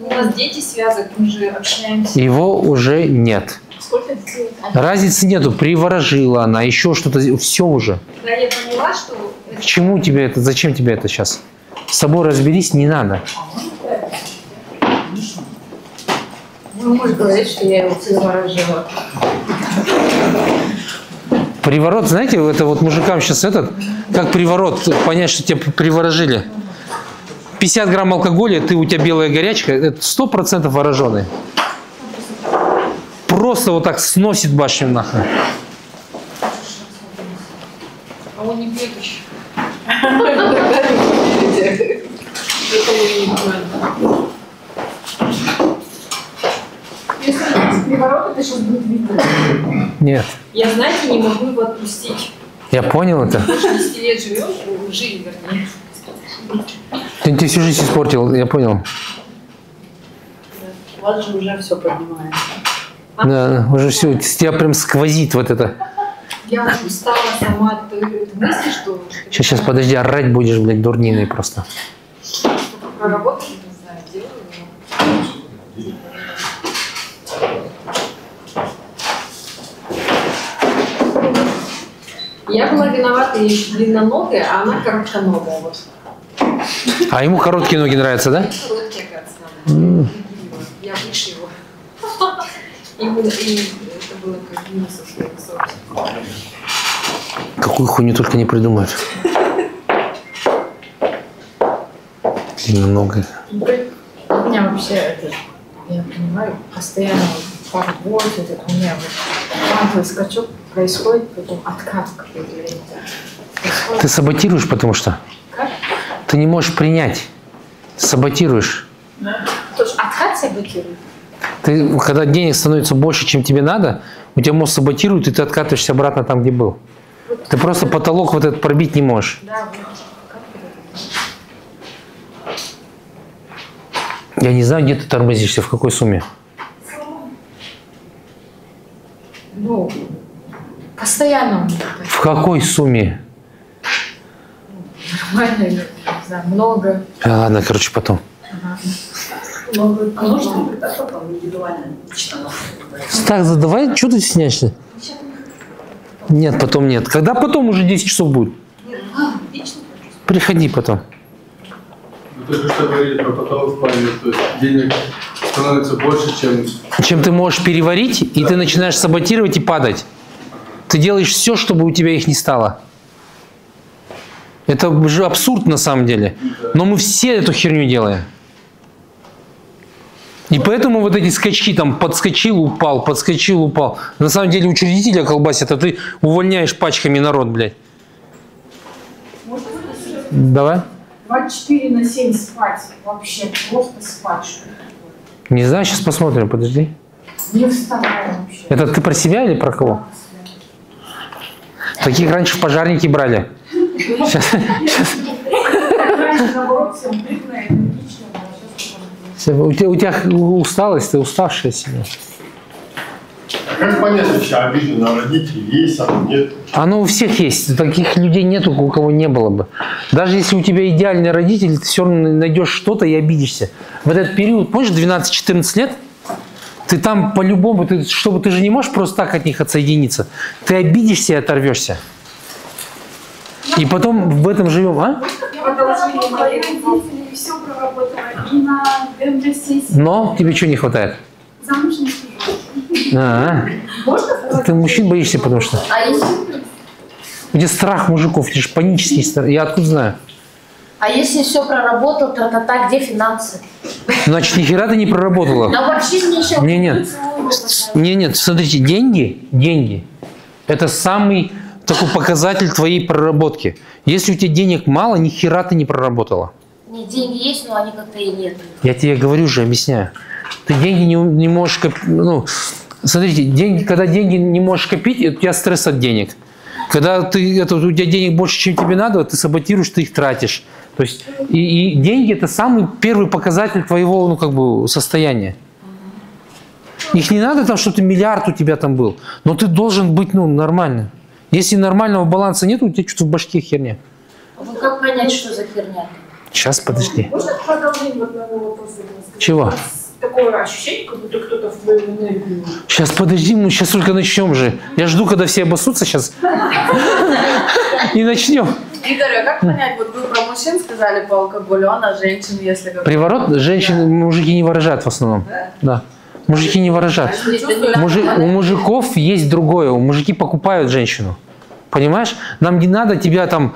У нас дети связок, мы же общаемся. Его уже нет. Сколько детей? Разницы нету, приворожила она, еще что-то, все уже. Да, я поняла, что... К чему тебе это, зачем тебе это сейчас? С собой разберись, не надо. Ну, может говорить, что я его приворожила. Приворот, знаете, это вот мужикам сейчас этот, как приворот, понять, что тебя приворожили. пятьдесят грамм алкоголя, ты, у тебя белая горячка, это сто процентов вороженый. Просто вот так сносит башню нахрен. А он не пьет еще. Если приворот, это сейчас будет видно. Нет. Я, знаете, не могу его отпустить. Я понял это. десять лет живешь, жили, вернее. Ты, ты всю жизнь испортил, я понял. У вас же уже все поднимается. Да, уже все, с тебя прям сквозит вот это. Я устала сама от мысли, что... Сейчас, сейчас, подожди, орать будешь, блядь, дурниной просто. Проработать, не знаю, делаю. Я была виновата, я еще длинноногая, а она коротконогая. Вот. А ему короткие ноги нравятся, да? Короткие, кажется, mm. Я выше его. И это было как минус сорок. Какую хуйню только не придумают. Длинноногая. У меня вообще, это, я понимаю, постоянно подбор, это у меня вот панковый скачок происходит, потом откат какой-то время. Ты саботируешь, потому что? Как? Ты не можешь принять. Ты саботируешь. Да. Тоже откат саботирует. Ты, когда денег становится больше, чем тебе надо, у тебя мозг саботирует, и ты откатываешься обратно там, где был. Вот. Ты просто потолок вот этот пробить не можешь. Да, вот. Я не знаю, где ты тормозишься, в какой сумме. Ну, постоянно. В какой сумме? Нормально, я не знаю, много. А, ладно, короче, потом. Ага. Много. А можно так потом индивидуально? Так, задавай, что ты стесняешься? Нет, потом нет. Когда потом уже десять часов будет? Нет, отлично. Приходи потом. Вы только что говорили про потолок в плане, то есть денег становится больше, чем... Чем ты можешь переварить, и да. Ты начинаешь саботировать и падать. Ты делаешь все, чтобы у тебя их не стало. Это же абсурд на самом деле. Но мы все эту херню делаем. И поэтому вот эти скачки, там, подскочил, упал, подскочил, упал. На самом деле учредителя колбасит, а ты увольняешь пачками народ, блядь. Можно выносить? Давай. двадцать четыре на семь спать, вообще просто спать. Не знаю, сейчас посмотрим, подожди. Не вставай вообще. Это ты про себя или про кого? Таких раньше пожарники брали. Сейчас, сейчас. У тебя, у тебя усталость, ты уставшая себя. А как понять, вообще обиды на родителей есть, а нет? Оно у всех есть. Таких людей нету, у кого не было бы. Даже если у тебя идеальный родитель, ты все равно найдешь что-то и обидишься. В этот период, помнишь, двенадцать-четырнадцать лет, ты там по-любому, ты, чтобы, ты же не можешь просто так от них отсоединиться. Ты обидишься и оторвешься. И потом в этом живем, а? Но тебе чего не хватает? А -а. Ты мужчин боишься, потому что... У тебя страх мужиков, ты же панический страх. Я откуда знаю? А если все проработал, то так, где финансы? Значит, нихера ты не проработала. Да вообще мне еще... Нет, нет. Нет, нет, смотрите, деньги, деньги, это самый... такой показатель твоей проработки. Если у тебя денег мало, ни хера ты не проработала. Нет, деньги есть, но они как-то и нет. Я тебе говорю же, объясняю. Ты деньги не, не можешь копить. Ну, смотрите, деньги, когда деньги не можешь копить, у тебя стресс от денег. Когда ты, это, у тебя денег больше, чем тебе надо, ты саботируешь, ты их тратишь. То есть, и, и деньги – это самый первый показатель твоего, ну, как бы, состояния. Их не надо, там, что ты миллиард у тебя там был, но ты должен быть, ну, нормальным. Если нормального баланса нет, у тебя что-то в башке херня. А вы как понять, что за херня? Сейчас, подожди. Можно продолжение одного вопроса? Чего? Такое ощущение, как будто кто-то в твою энергию. Сейчас, подожди, мы сейчас только начнем же. Я жду, когда все обоссутся сейчас. И начнем. Игорь, а как понять, вот вы про мужчин сказали по алкоголю, а на женщин, если... Приворот? Женщины, мужики не выражают в основном. Да. Мужики не выражают. У мужиков есть другое. Мужики покупают женщину. Понимаешь? Нам не надо тебя там...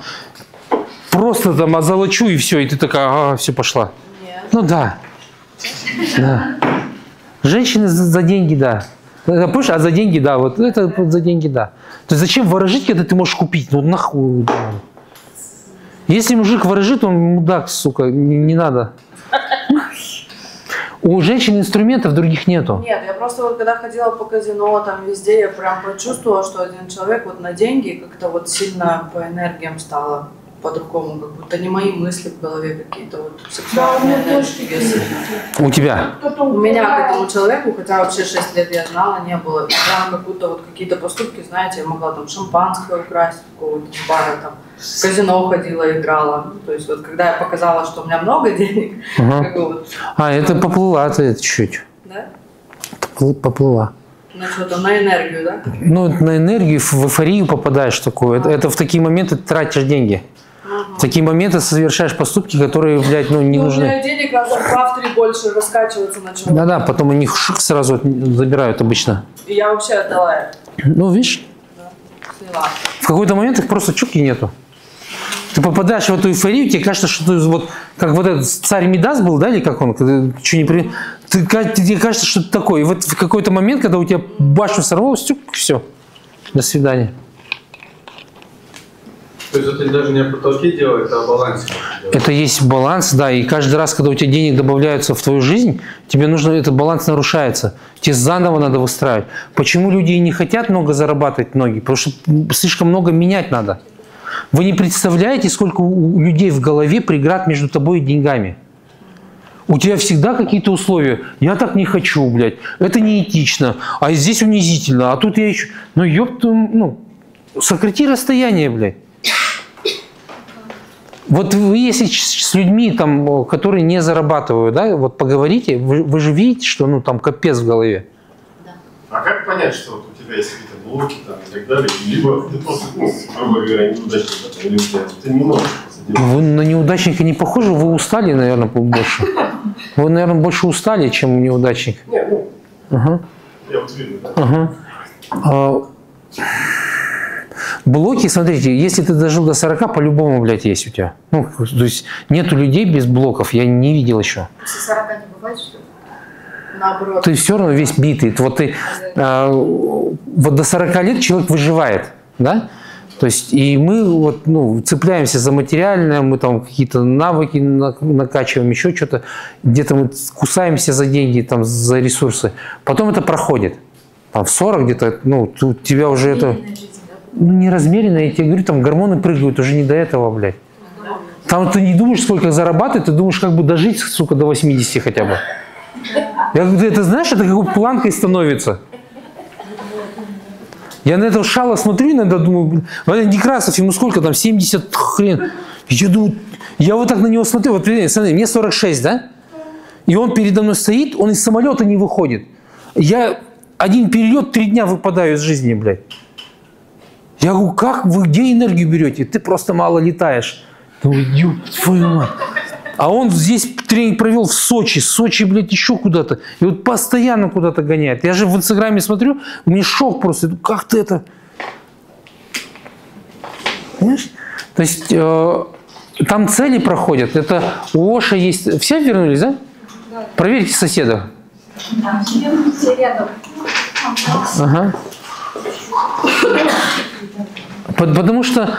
Просто там озолочу, и все, и ты такая, а, все, пошла. Нет. Ну да. Да. Женщины за, за деньги, да. Понимаешь, а за деньги, да, вот это вот за деньги, да. То есть зачем ворожить, когда ты можешь купить? Ну нахуй. Да. Если мужик ворожит, он мудак, сука, не, не надо. У женщин инструментов других нету. Нет, я просто вот когда ходила по казино, там везде, я прям почувствовала, что один человек вот на деньги как-то вот сильно по энергиям стало. По-другому, как будто не мои мысли в голове какие-то вот сексуальные. Да, у, у тебя? У меня к этому человеку, хотя вообще шесть лет я знала, не было. Прям как будто вот какие-то поступки, знаете, я могла там шампанское украсть, какого-то бара, там, в казино ходила, играла. То есть вот когда я показала, что у меня много денег. Угу. Как вот, а, это поплыла ты чуть-чуть. Да? Поплыла. На что-то, на энергию, да? Ну, на энергию, в эйфорию попадаешь такую. А. Это, это в такие моменты тратишь деньги. В такие моменты совершаешь поступки, которые, блядь, ну, не ну, нужны. У меня денег раза два-три больше раскачиваться начало. Да-да, потом у них шик сразу забирают обычно. И я вообще отдала. Ну, видишь? Да. Сняла. В какой-то момент их просто чуки нету. Ты попадаешь в эту эйфорию, тебе кажется, что ты вот, как вот этот царь Мидас был, да, или как он, когда, что не при... ты, тебе кажется, что ты такой. И вот в какой-то момент, когда у тебя башню сорвалось, тюк, все, до свидания. То есть это даже не о потолке делает, а о балансе. Это есть баланс, да, и каждый раз, когда у тебя денег добавляются в твою жизнь, тебе нужно, этот баланс нарушается, тебе заново надо выстраивать. Почему люди и не хотят много зарабатывать, многие? Потому что слишком много менять надо. Вы не представляете, сколько у людей в голове преград между тобой и деньгами. У тебя всегда какие-то условия. Я так не хочу, блядь, это неэтично, а здесь унизительно, а тут я еще... Ну, ёпт, ну, сократи расстояние, блядь. Вот вы, если с людьми, там, которые не зарабатывают, да, вот поговорите, вы, вы же видите, что ну, там капец в голове. Да. А как понять, что вот у тебя есть какие-то блоки там, и так далее, либо ты просто, ну, грубо говоря, неудачник, или ты не можешь посадить? Вы на неудачника не похожи, вы устали, наверное, больше. Вы, наверное, больше устали, чем неудачник. Нет, ну, ага. Я вот вижу. Ага. А... Блоки, смотрите, если ты дожил до сорока, по-любому, блядь, есть у тебя. Ну, то есть нету людей без блоков, я не видел еще. После сорока не бывает, что ли? Наоборот. Ты все равно весь битый. Вот, ты, а, вот до сорока лет человек выживает, да? То есть и мы вот, ну, цепляемся за материальное, мы там какие-то навыки накачиваем, еще что-то. Где-то мы кусаемся за деньги, там, за ресурсы. Потом это проходит. Там в сорок где-то, ну, у тебя уже это... Ну, неразмеренно, я тебе говорю, там гормоны прыгают, уже не до этого, блядь. Там ты не думаешь, сколько зарабатывать, ты думаешь, как бы дожить, сука, до восьмидесяти хотя бы. Я говорю, ты это знаешь, это какой планкой становится. Я на этого шала смотрю, иногда думаю, блин, Некрасов, ему сколько там, семьдесят, хрен. Я думаю, я вот так на него смотрю, вот, смотри, мне сорок шесть, да? И он передо мной стоит, он из самолета не выходит. Я один перелет, три дня выпадаю из жизни, блядь. Я говорю, как вы, где энергию берете? Ты просто мало летаешь. Думаю, ёб твою мать. А он здесь тренинг провел в Сочи. Сочи, блядь, еще куда-то. И вот постоянно куда-то гоняет. Я же в Инстаграме смотрю, у меня шок просто. Как ты это? Понимаешь? То есть э, там цели проходят. Это у Оши есть... Все вернулись, да? Да. Проверьте соседа. Да, все рядом. Ага. Потому что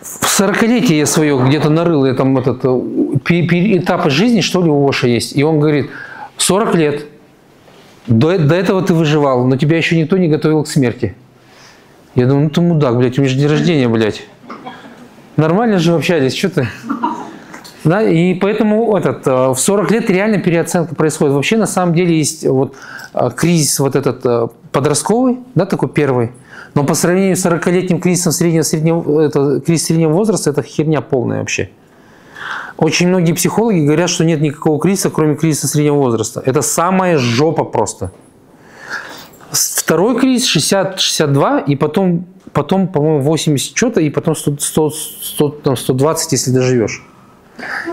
в сорокалетие я свое где-то нарыл, я там этот, этапы жизни, что ли, у Оши есть. И он говорит, сорок лет, до, до этого ты выживал, но тебя еще никто не готовил к смерти. Я думаю, ну ты мудак, блядь, у меня же день рождения, блядь. Нормально же общались, что ты? Да, и поэтому этот, в сорок лет реально переоценка происходит. Вообще, на самом деле, есть вот кризис вот этот подростковый, да, такой первый, Но по сравнению с сорокалетним кризисом среднего, среднего, это, кризис среднего возраста, это херня полная вообще. Очень многие психологи говорят, что нет никакого кризиса, кроме кризиса среднего возраста. Это самая жопа просто. Второй кризис шестьдесят — шестьдесят два, и потом, потом по-моему, восемьдесят что-то, и потом сто, сто, сто, там, сто двадцать, если доживешь.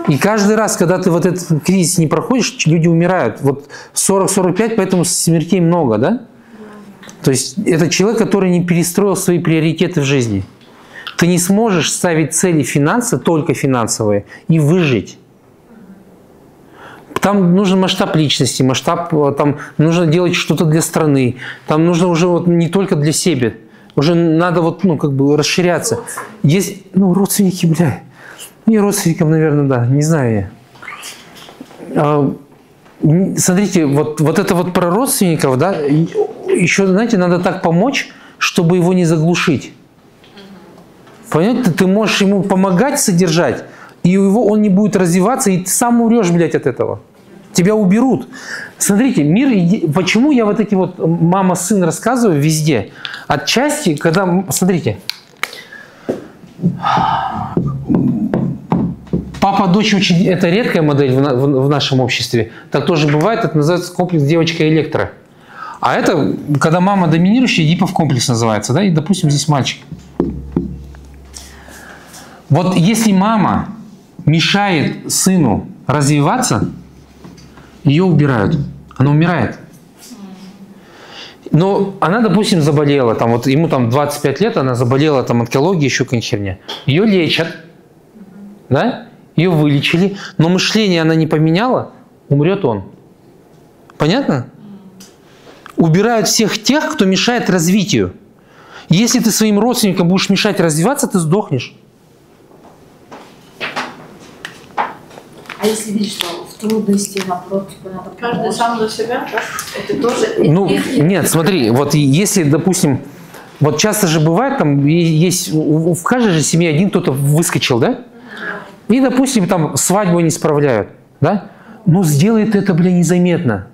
И каждый раз, когда ты вот этот кризис не проходишь, люди умирают. Вот сорок — сорок пять, поэтому смертей много, да? То есть это человек, который не перестроил свои приоритеты в жизни. Ты не сможешь ставить цели финансы, только финансовые, и выжить. Там нужен масштаб личности, масштаб, там нужно делать что-то для страны, там нужно уже вот не только для себя, уже надо вот, ну, как бы расширяться. Есть, ну, родственники, бля, не родственникам, наверное, да, не знаю я. Смотрите, вот, вот это вот про родственников, да, еще, знаете, надо так помочь, чтобы его не заглушить. Понимаете, ты можешь ему помогать содержать, и его, он не будет развиваться, и ты сам умрешь, блядь, от этого. Тебя уберут. Смотрите, мир... Иди... Почему я вот эти вот мама-сын рассказываю везде? Отчасти, когда... Смотрите. Папа-дочь очень... Это редкая модель в, на... в нашем обществе. Так тоже бывает. Это называется комплекс девочка-электро. А это, когда мама доминирующая, Эдипов комплекс называется, да? И, допустим, здесь мальчик. Вот если мама... мешает сыну развиваться, ее убирают. Она умирает. Но она, допустим, заболела, там, вот ему там двадцать пять лет, она заболела там, онкологией, еще какая-нибудь херня. Ее лечат, да? Ее вылечили, но мышление она не поменяла, умрет он. Понятно? Убирают всех тех, кто мешает развитию. Если ты своим родственникам будешь мешать развиваться, ты сдохнешь. А если видишь, что в трудности, наоборот, типа, надо... Каждый сам за себя, да? Это тоже... Ну, нет, смотри, вот если, допустим, вот часто же бывает, там, есть, в каждой же семье один кто-то выскочил, да? И, допустим, там свадьбу не справляют, да? Ну, сделает это, блин, незаметно.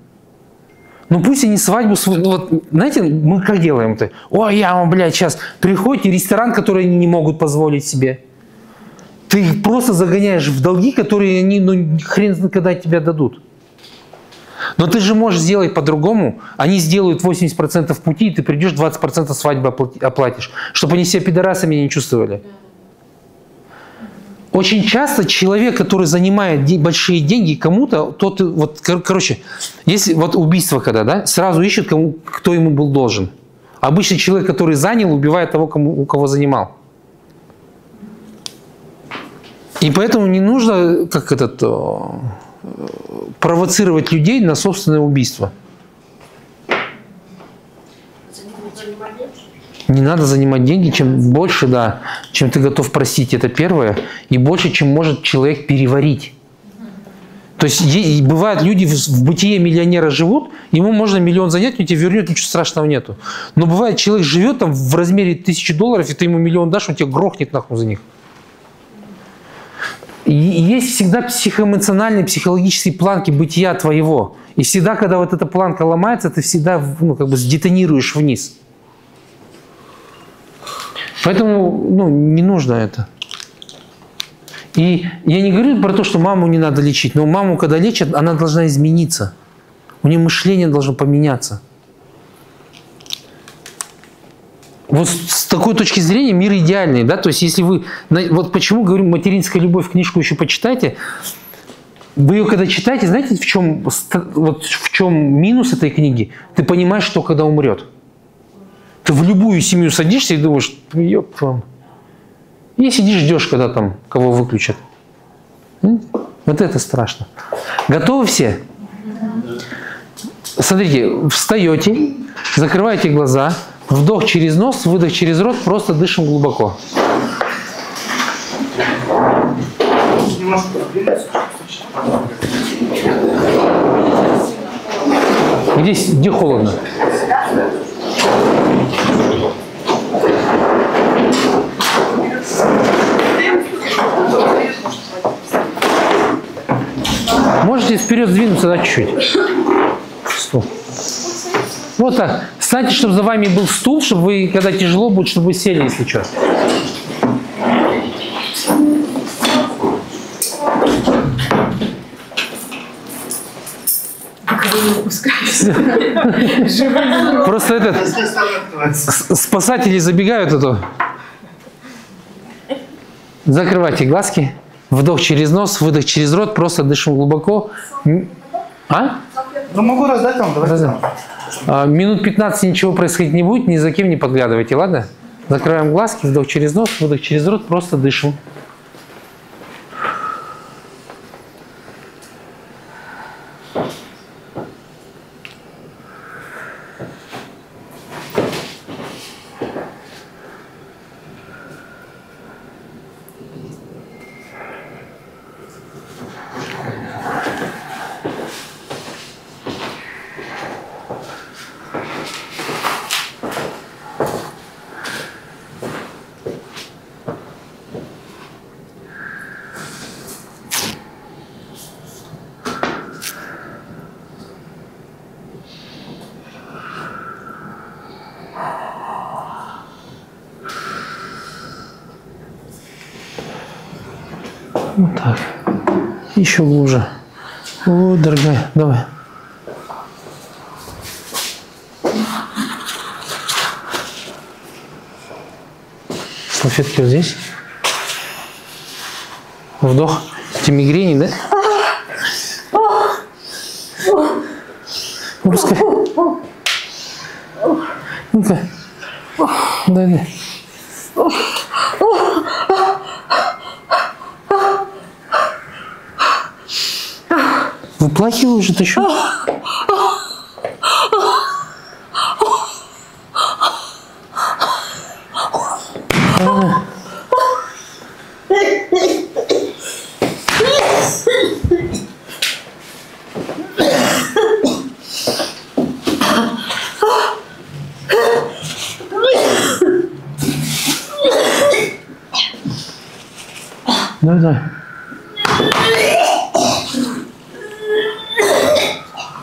Ну, пусть они свадьбу... Вот, знаете, мы как делаем-то? Ой, я вам, блядь, сейчас приходит и ресторан, который они не могут позволить себе. Ты их просто загоняешь в долги, которые они, ну, хрен знает, когда тебя дадут. Но ты же можешь сделать по-другому. Они сделают восемьдесят процентов пути, и ты придешь, двадцать процентов свадьбы оплатишь. Чтобы они себя пидорасами не чувствовали. Очень часто человек, который занимает большие деньги кому-то, тот, вот, короче, если вот убийство когда, да, сразу ищут, кому, кто ему был должен. Обычно человек, который занял, убивает того, кому, у кого занимал. И поэтому не нужно как этот, провоцировать людей на собственное убийство. Не надо занимать деньги, чем больше, да, чем ты готов просить, это первое, и больше, чем может человек переварить. То есть бывают люди в бытие миллионера живут, ему можно миллион занять, он тебе вернет, ничего страшного нету. Но бывает, человек живет там в размере тысячи долларов, и ты ему миллион дашь, он тебя грохнет нахуй за них. Есть всегда психоэмоциональные, психологические планки бытия твоего. И всегда, когда вот эта планка ломается, ты всегда, ну, как бы сдетонируешь вниз. Поэтому, ну, не нужно это. И я не говорю про то, что маму не надо лечить. Но маму, когда лечат, она должна измениться. У нее мышление должно поменяться. Вот с такой точки зрения мир идеальный, да, то есть если вы, вот почему, говорю, «Материнская любовь», книжку еще почитайте, вы ее когда читаете, знаете, в чем, вот в чем минус этой книги? Ты понимаешь, что когда умрет. Ты в любую семью садишься и думаешь, ёп вам. И сидишь, ждешь, когда там кого выключат. Вот это страшно. Готовы все? Смотрите, встаете, закрываете глаза. Вдох через нос, выдох через рот, просто дышим глубоко. Где, где холодно? Можете вперед сдвинуться, да, чуть-чуть. Вот так. Встаньте, чтобы за вами был стул, чтобы вы, когда тяжело будет, чтобы вы сели, если что. Просто этот спасатели забегают эту. Закрывайте глазки. Вдох через нос, выдох через рот. Просто дышим глубоко. А? Ну могу раздать вам. А, минут пятнадцать ничего происходить не будет, ни за кем не подглядывайте, ладно? Закрываем глазки, вдох через нос, выдох через рот, просто дышим. Вот так. Еще глубже. О, дорогая, давай. Салфетки вот здесь. Вдох. Эти мигрени, да? Пускай. Ну-ка. Давай. Плохие уже ты еще. А. Давай, давай.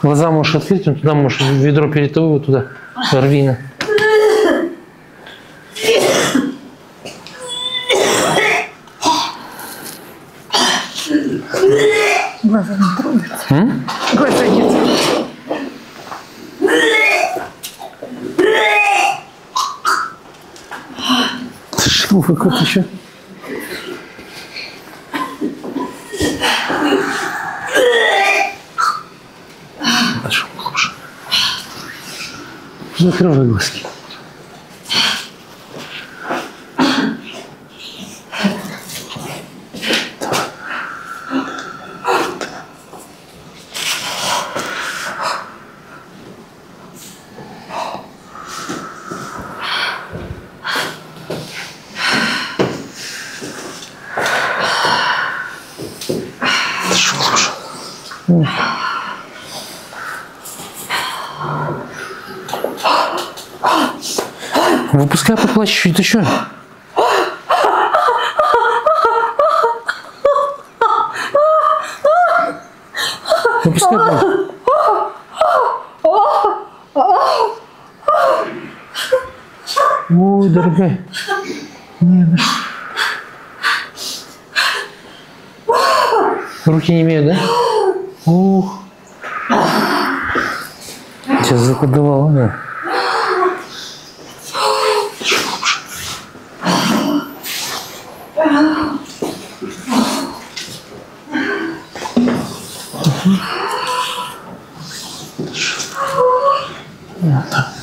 Глаза можешь открыть, туда можешь ведро перетовывать, вот туда, рвина. Глаза не трогать. М? Глаза не трогать. Шумовый кот еще. Закрывай глазки. Выпускай по плащу чуть-чуть еще. Выпускай по плащу. Ой, дорогая. Не, да. Руки не имеют, да? Ух. Сейчас заколдовала, да? Yeah.